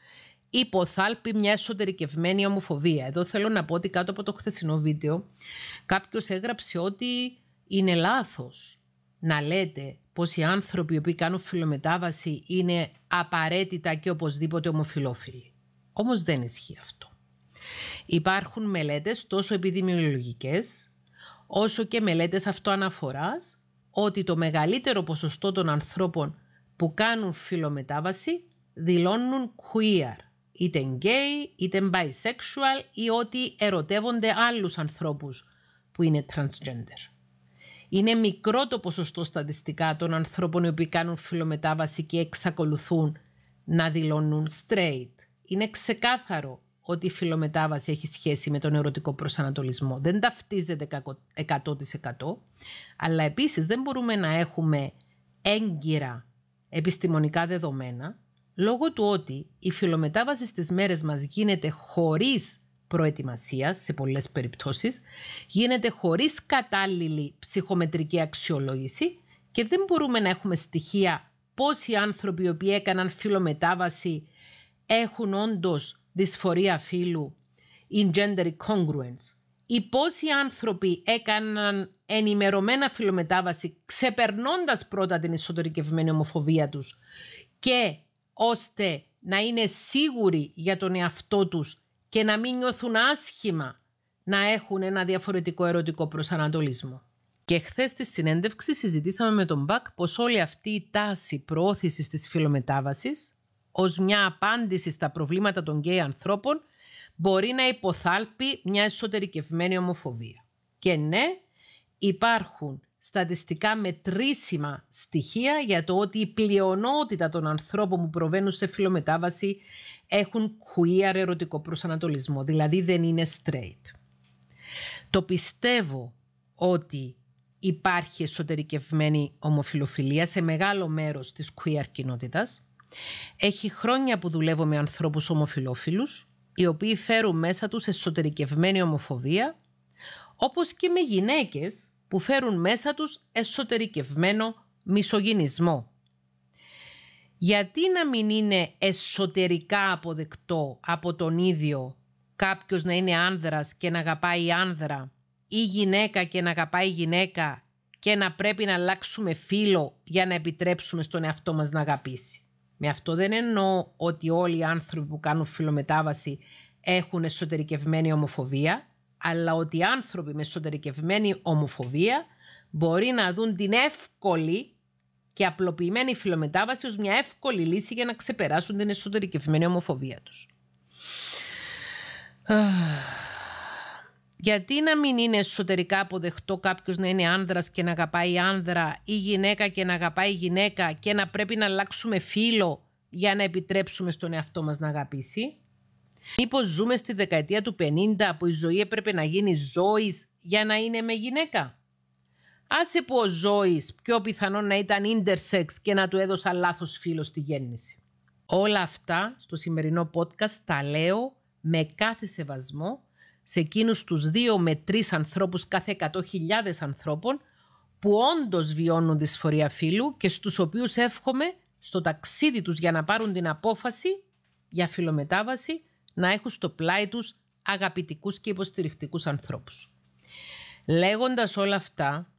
υποθάλπει μια εσωτερικευμένη ομοφοβία. Εδώ θέλω να πω ότι κάτω από το χθεσινό βίντεο κάποιος έγραψε ότι είναι λάθος να λέτε πως οι άνθρωποι οι οποίοι κάνουν φιλομετάβαση είναι απαραίτητα και οπωσδήποτε ομοφιλόφιλοι. Όμως δεν ισχύει αυτό. Υπάρχουν μελέτες τόσο επιδημιολογικές όσο και μελέτες αυτοαναφοράς ότι το μεγαλύτερο ποσοστό των ανθρώπων που κάνουν φιλομετάβαση δηλώνουν queer, είτε gay, είτε bisexual ή ότι ερωτεύονται άλλους ανθρώπους που είναι transgender. Είναι μικρό το ποσοστό στατιστικά των ανθρώπων οι οποίοι κάνουν φιλομετάβαση και εξακολουθούν να δηλώνουν straight. Είναι ξεκάθαρο ότι η φιλομετάβαση έχει σχέση με τον ερωτικό προσανατολισμό. Δεν ταυτίζεται εκατό τοις εκατό, αλλά επίσης δεν μπορούμε να έχουμε έγκυρα επιστημονικά δεδομένα, λόγω του ότι η φιλομετάβαση στις μέρες μας γίνεται χωρίς προετοιμασία, σε πολλές περιπτώσεις, γίνεται χωρίς κατάλληλη ψυχομετρική αξιολόγηση και δεν μπορούμε να έχουμε στοιχεία πόσοι άνθρωποι οι οποίοι έκαναν φιλομετάβαση έχουν όντως δυσφορία φύλου, in gender congruence, ή πόσοι άνθρωποι έκαναν ενημερωμένα φιλομετάβαση ξεπερνώντας πρώτα την εσωτερικευμένη ομοφοβία τους και ώστε να είναι σίγουροι για τον εαυτό τους και να μην νιώθουν άσχημα να έχουν ένα διαφορετικό ερωτικό προσανατολισμό. Και χθες στη συνέντευξη συζητήσαμε με τον Μπακ πως όλη αυτή η τάση προώθησης της φιλομετάβασης ως μια απάντηση στα προβλήματα των γκέι ανθρώπων μπορεί να υποθάλπει μια εσωτερικευμένη ομοφοβία. Και ναι, υπάρχουν στατιστικά μετρήσιμα στοιχεία για το ότι η πλειονότητα των ανθρώπων που προβαίνουν σε φιλομετάβαση έχουν queer ερωτικό προσανατολισμό, δηλαδή δεν είναι straight. Το πιστεύω ότι υπάρχει εσωτερικευμένη ομοφιλοφιλία σε μεγάλο μέρος της queer κοινότητας. Έχει χρόνια που δουλεύω με ανθρώπους ομοφιλόφιλους, οι οποίοι φέρουν μέσα τους εσωτερικευμένη ομοφοβία, όπως και με γυναίκες που φέρουν μέσα τους εσωτερικευμένο μισογυνισμό. Γιατί να μην είναι εσωτερικά αποδεκτό από τον ίδιο κάποιος να είναι άνδρας και να αγαπάει άνδρα ή γυναίκα και να αγαπάει γυναίκα και να πρέπει να αλλάξουμε φύλο για να επιτρέψουμε στον εαυτό μας να αγαπήσει. Με αυτό δεν εννοώ ότι όλοι οι άνθρωποι που κάνουν φιλομετάβαση έχουν εσωτερικευμένη ομοφοβία, αλλά ότι οι άνθρωποι με εσωτερικευμένη ομοφοβία μπορεί να δουν την εύκολη και απλοποιημένη φιλομετάβαση ως μια εύκολη λύση για να ξεπεράσουν την εσωτερικευμένη ομοφοβία τους. Γιατί να μην είναι εσωτερικά αποδεκτό κάποιος να είναι άνδρας και να αγαπάει άνδρα ή γυναίκα και να αγαπάει γυναίκα και να πρέπει να αλλάξουμε φύλο για να επιτρέψουμε στον εαυτό μας να αγαπήσει. Μήπως ζούμε στη δεκαετία του πενήντα που η ζωή έπρεπε να γίνει ζώης για να είναι με γυναίκα. Άσε που ο ζώης πιο πιθανόν να ήταν intersex και να του έδωσα λάθος φύλο στη γέννηση. Όλα αυτά στο σημερινό podcast τα λέω με κάθε σεβασμό σε εκείνους τους δύο με τρεις ανθρώπους κάθε εκατό χιλιάδες ανθρώπων που όντως βιώνουν δυσφορία φύλου και στους οποίους εύχομαι στο ταξίδι τους για να πάρουν την απόφαση για φιλομετάβαση να έχουν στο πλάι τους αγαπητικούς και υποστηρικτικούς ανθρώπους. Λέγοντας όλα αυτά,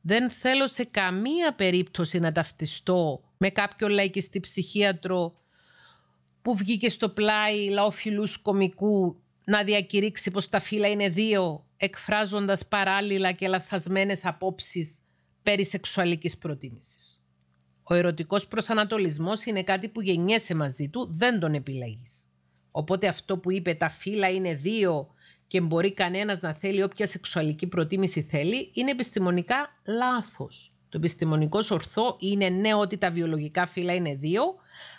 δεν θέλω σε καμία περίπτωση να ταυτιστώ με κάποιο λαϊκιστή ψυχίατρο που βγήκε στο πλάι λαοφιλούς κομικού να διακηρύξει πως τα φύλλα είναι δύο, εκφράζοντας παράλληλα και λαθασμένες απόψεις περί σεξουαλικής προτίμησης. Ο ερωτικός προσανατολισμός είναι κάτι που γεννιέσαι μαζί του, δεν τον επιλέγεις. Οπότε αυτό που είπε τα φύλλα είναι δύο και μπορεί κανένας να θέλει όποια σεξουαλική προτίμηση θέλει, είναι επιστημονικά λάθος. Το επιστημονικό ορθό είναι ναι ότι τα βιολογικά φύλλα είναι δύο,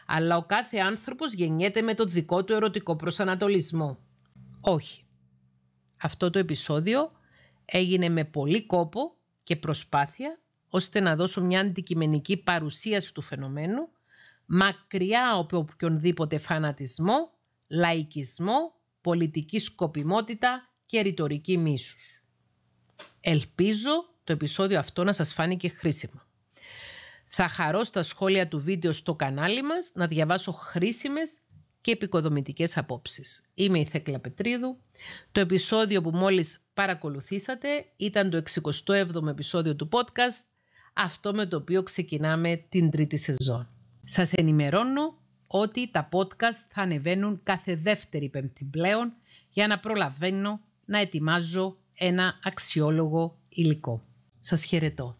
αλλά ο κάθε άνθρωπος γεννιέται με το δικό του ερωτικό προσανατολισμό. Όχι. Αυτό το επεισόδιο έγινε με πολύ κόπο και προσπάθεια ώστε να δώσω μια αντικειμενική παρουσίαση του φαινομένου μακριά από οποιονδήποτε φανατισμό, λαϊκισμό, πολιτική σκοπιμότητα και ρητορική μίσους. Ελπίζω το επεισόδιο αυτό να σας φάνηκε χρήσιμο. Θα χαρώ στα σχόλια του βίντεο στο κανάλι μας να διαβάσω χρήσιμες και επικοδομητικές απόψεις. Είμαι η Θέκλα Πετρίδου. Το επεισόδιο που μόλις παρακολουθήσατε ήταν το εξηκοστό έβδομο επεισόδιο του podcast, αυτό με το οποίο ξεκινάμε την τρίτη σεζόν. Σας ενημερώνω ότι τα podcast θα ανεβαίνουν κάθε δεύτερη πέμπτη πλέον για να προλαβαίνω να ετοιμάζω ένα αξιόλογο υλικό. Σας χαιρετώ.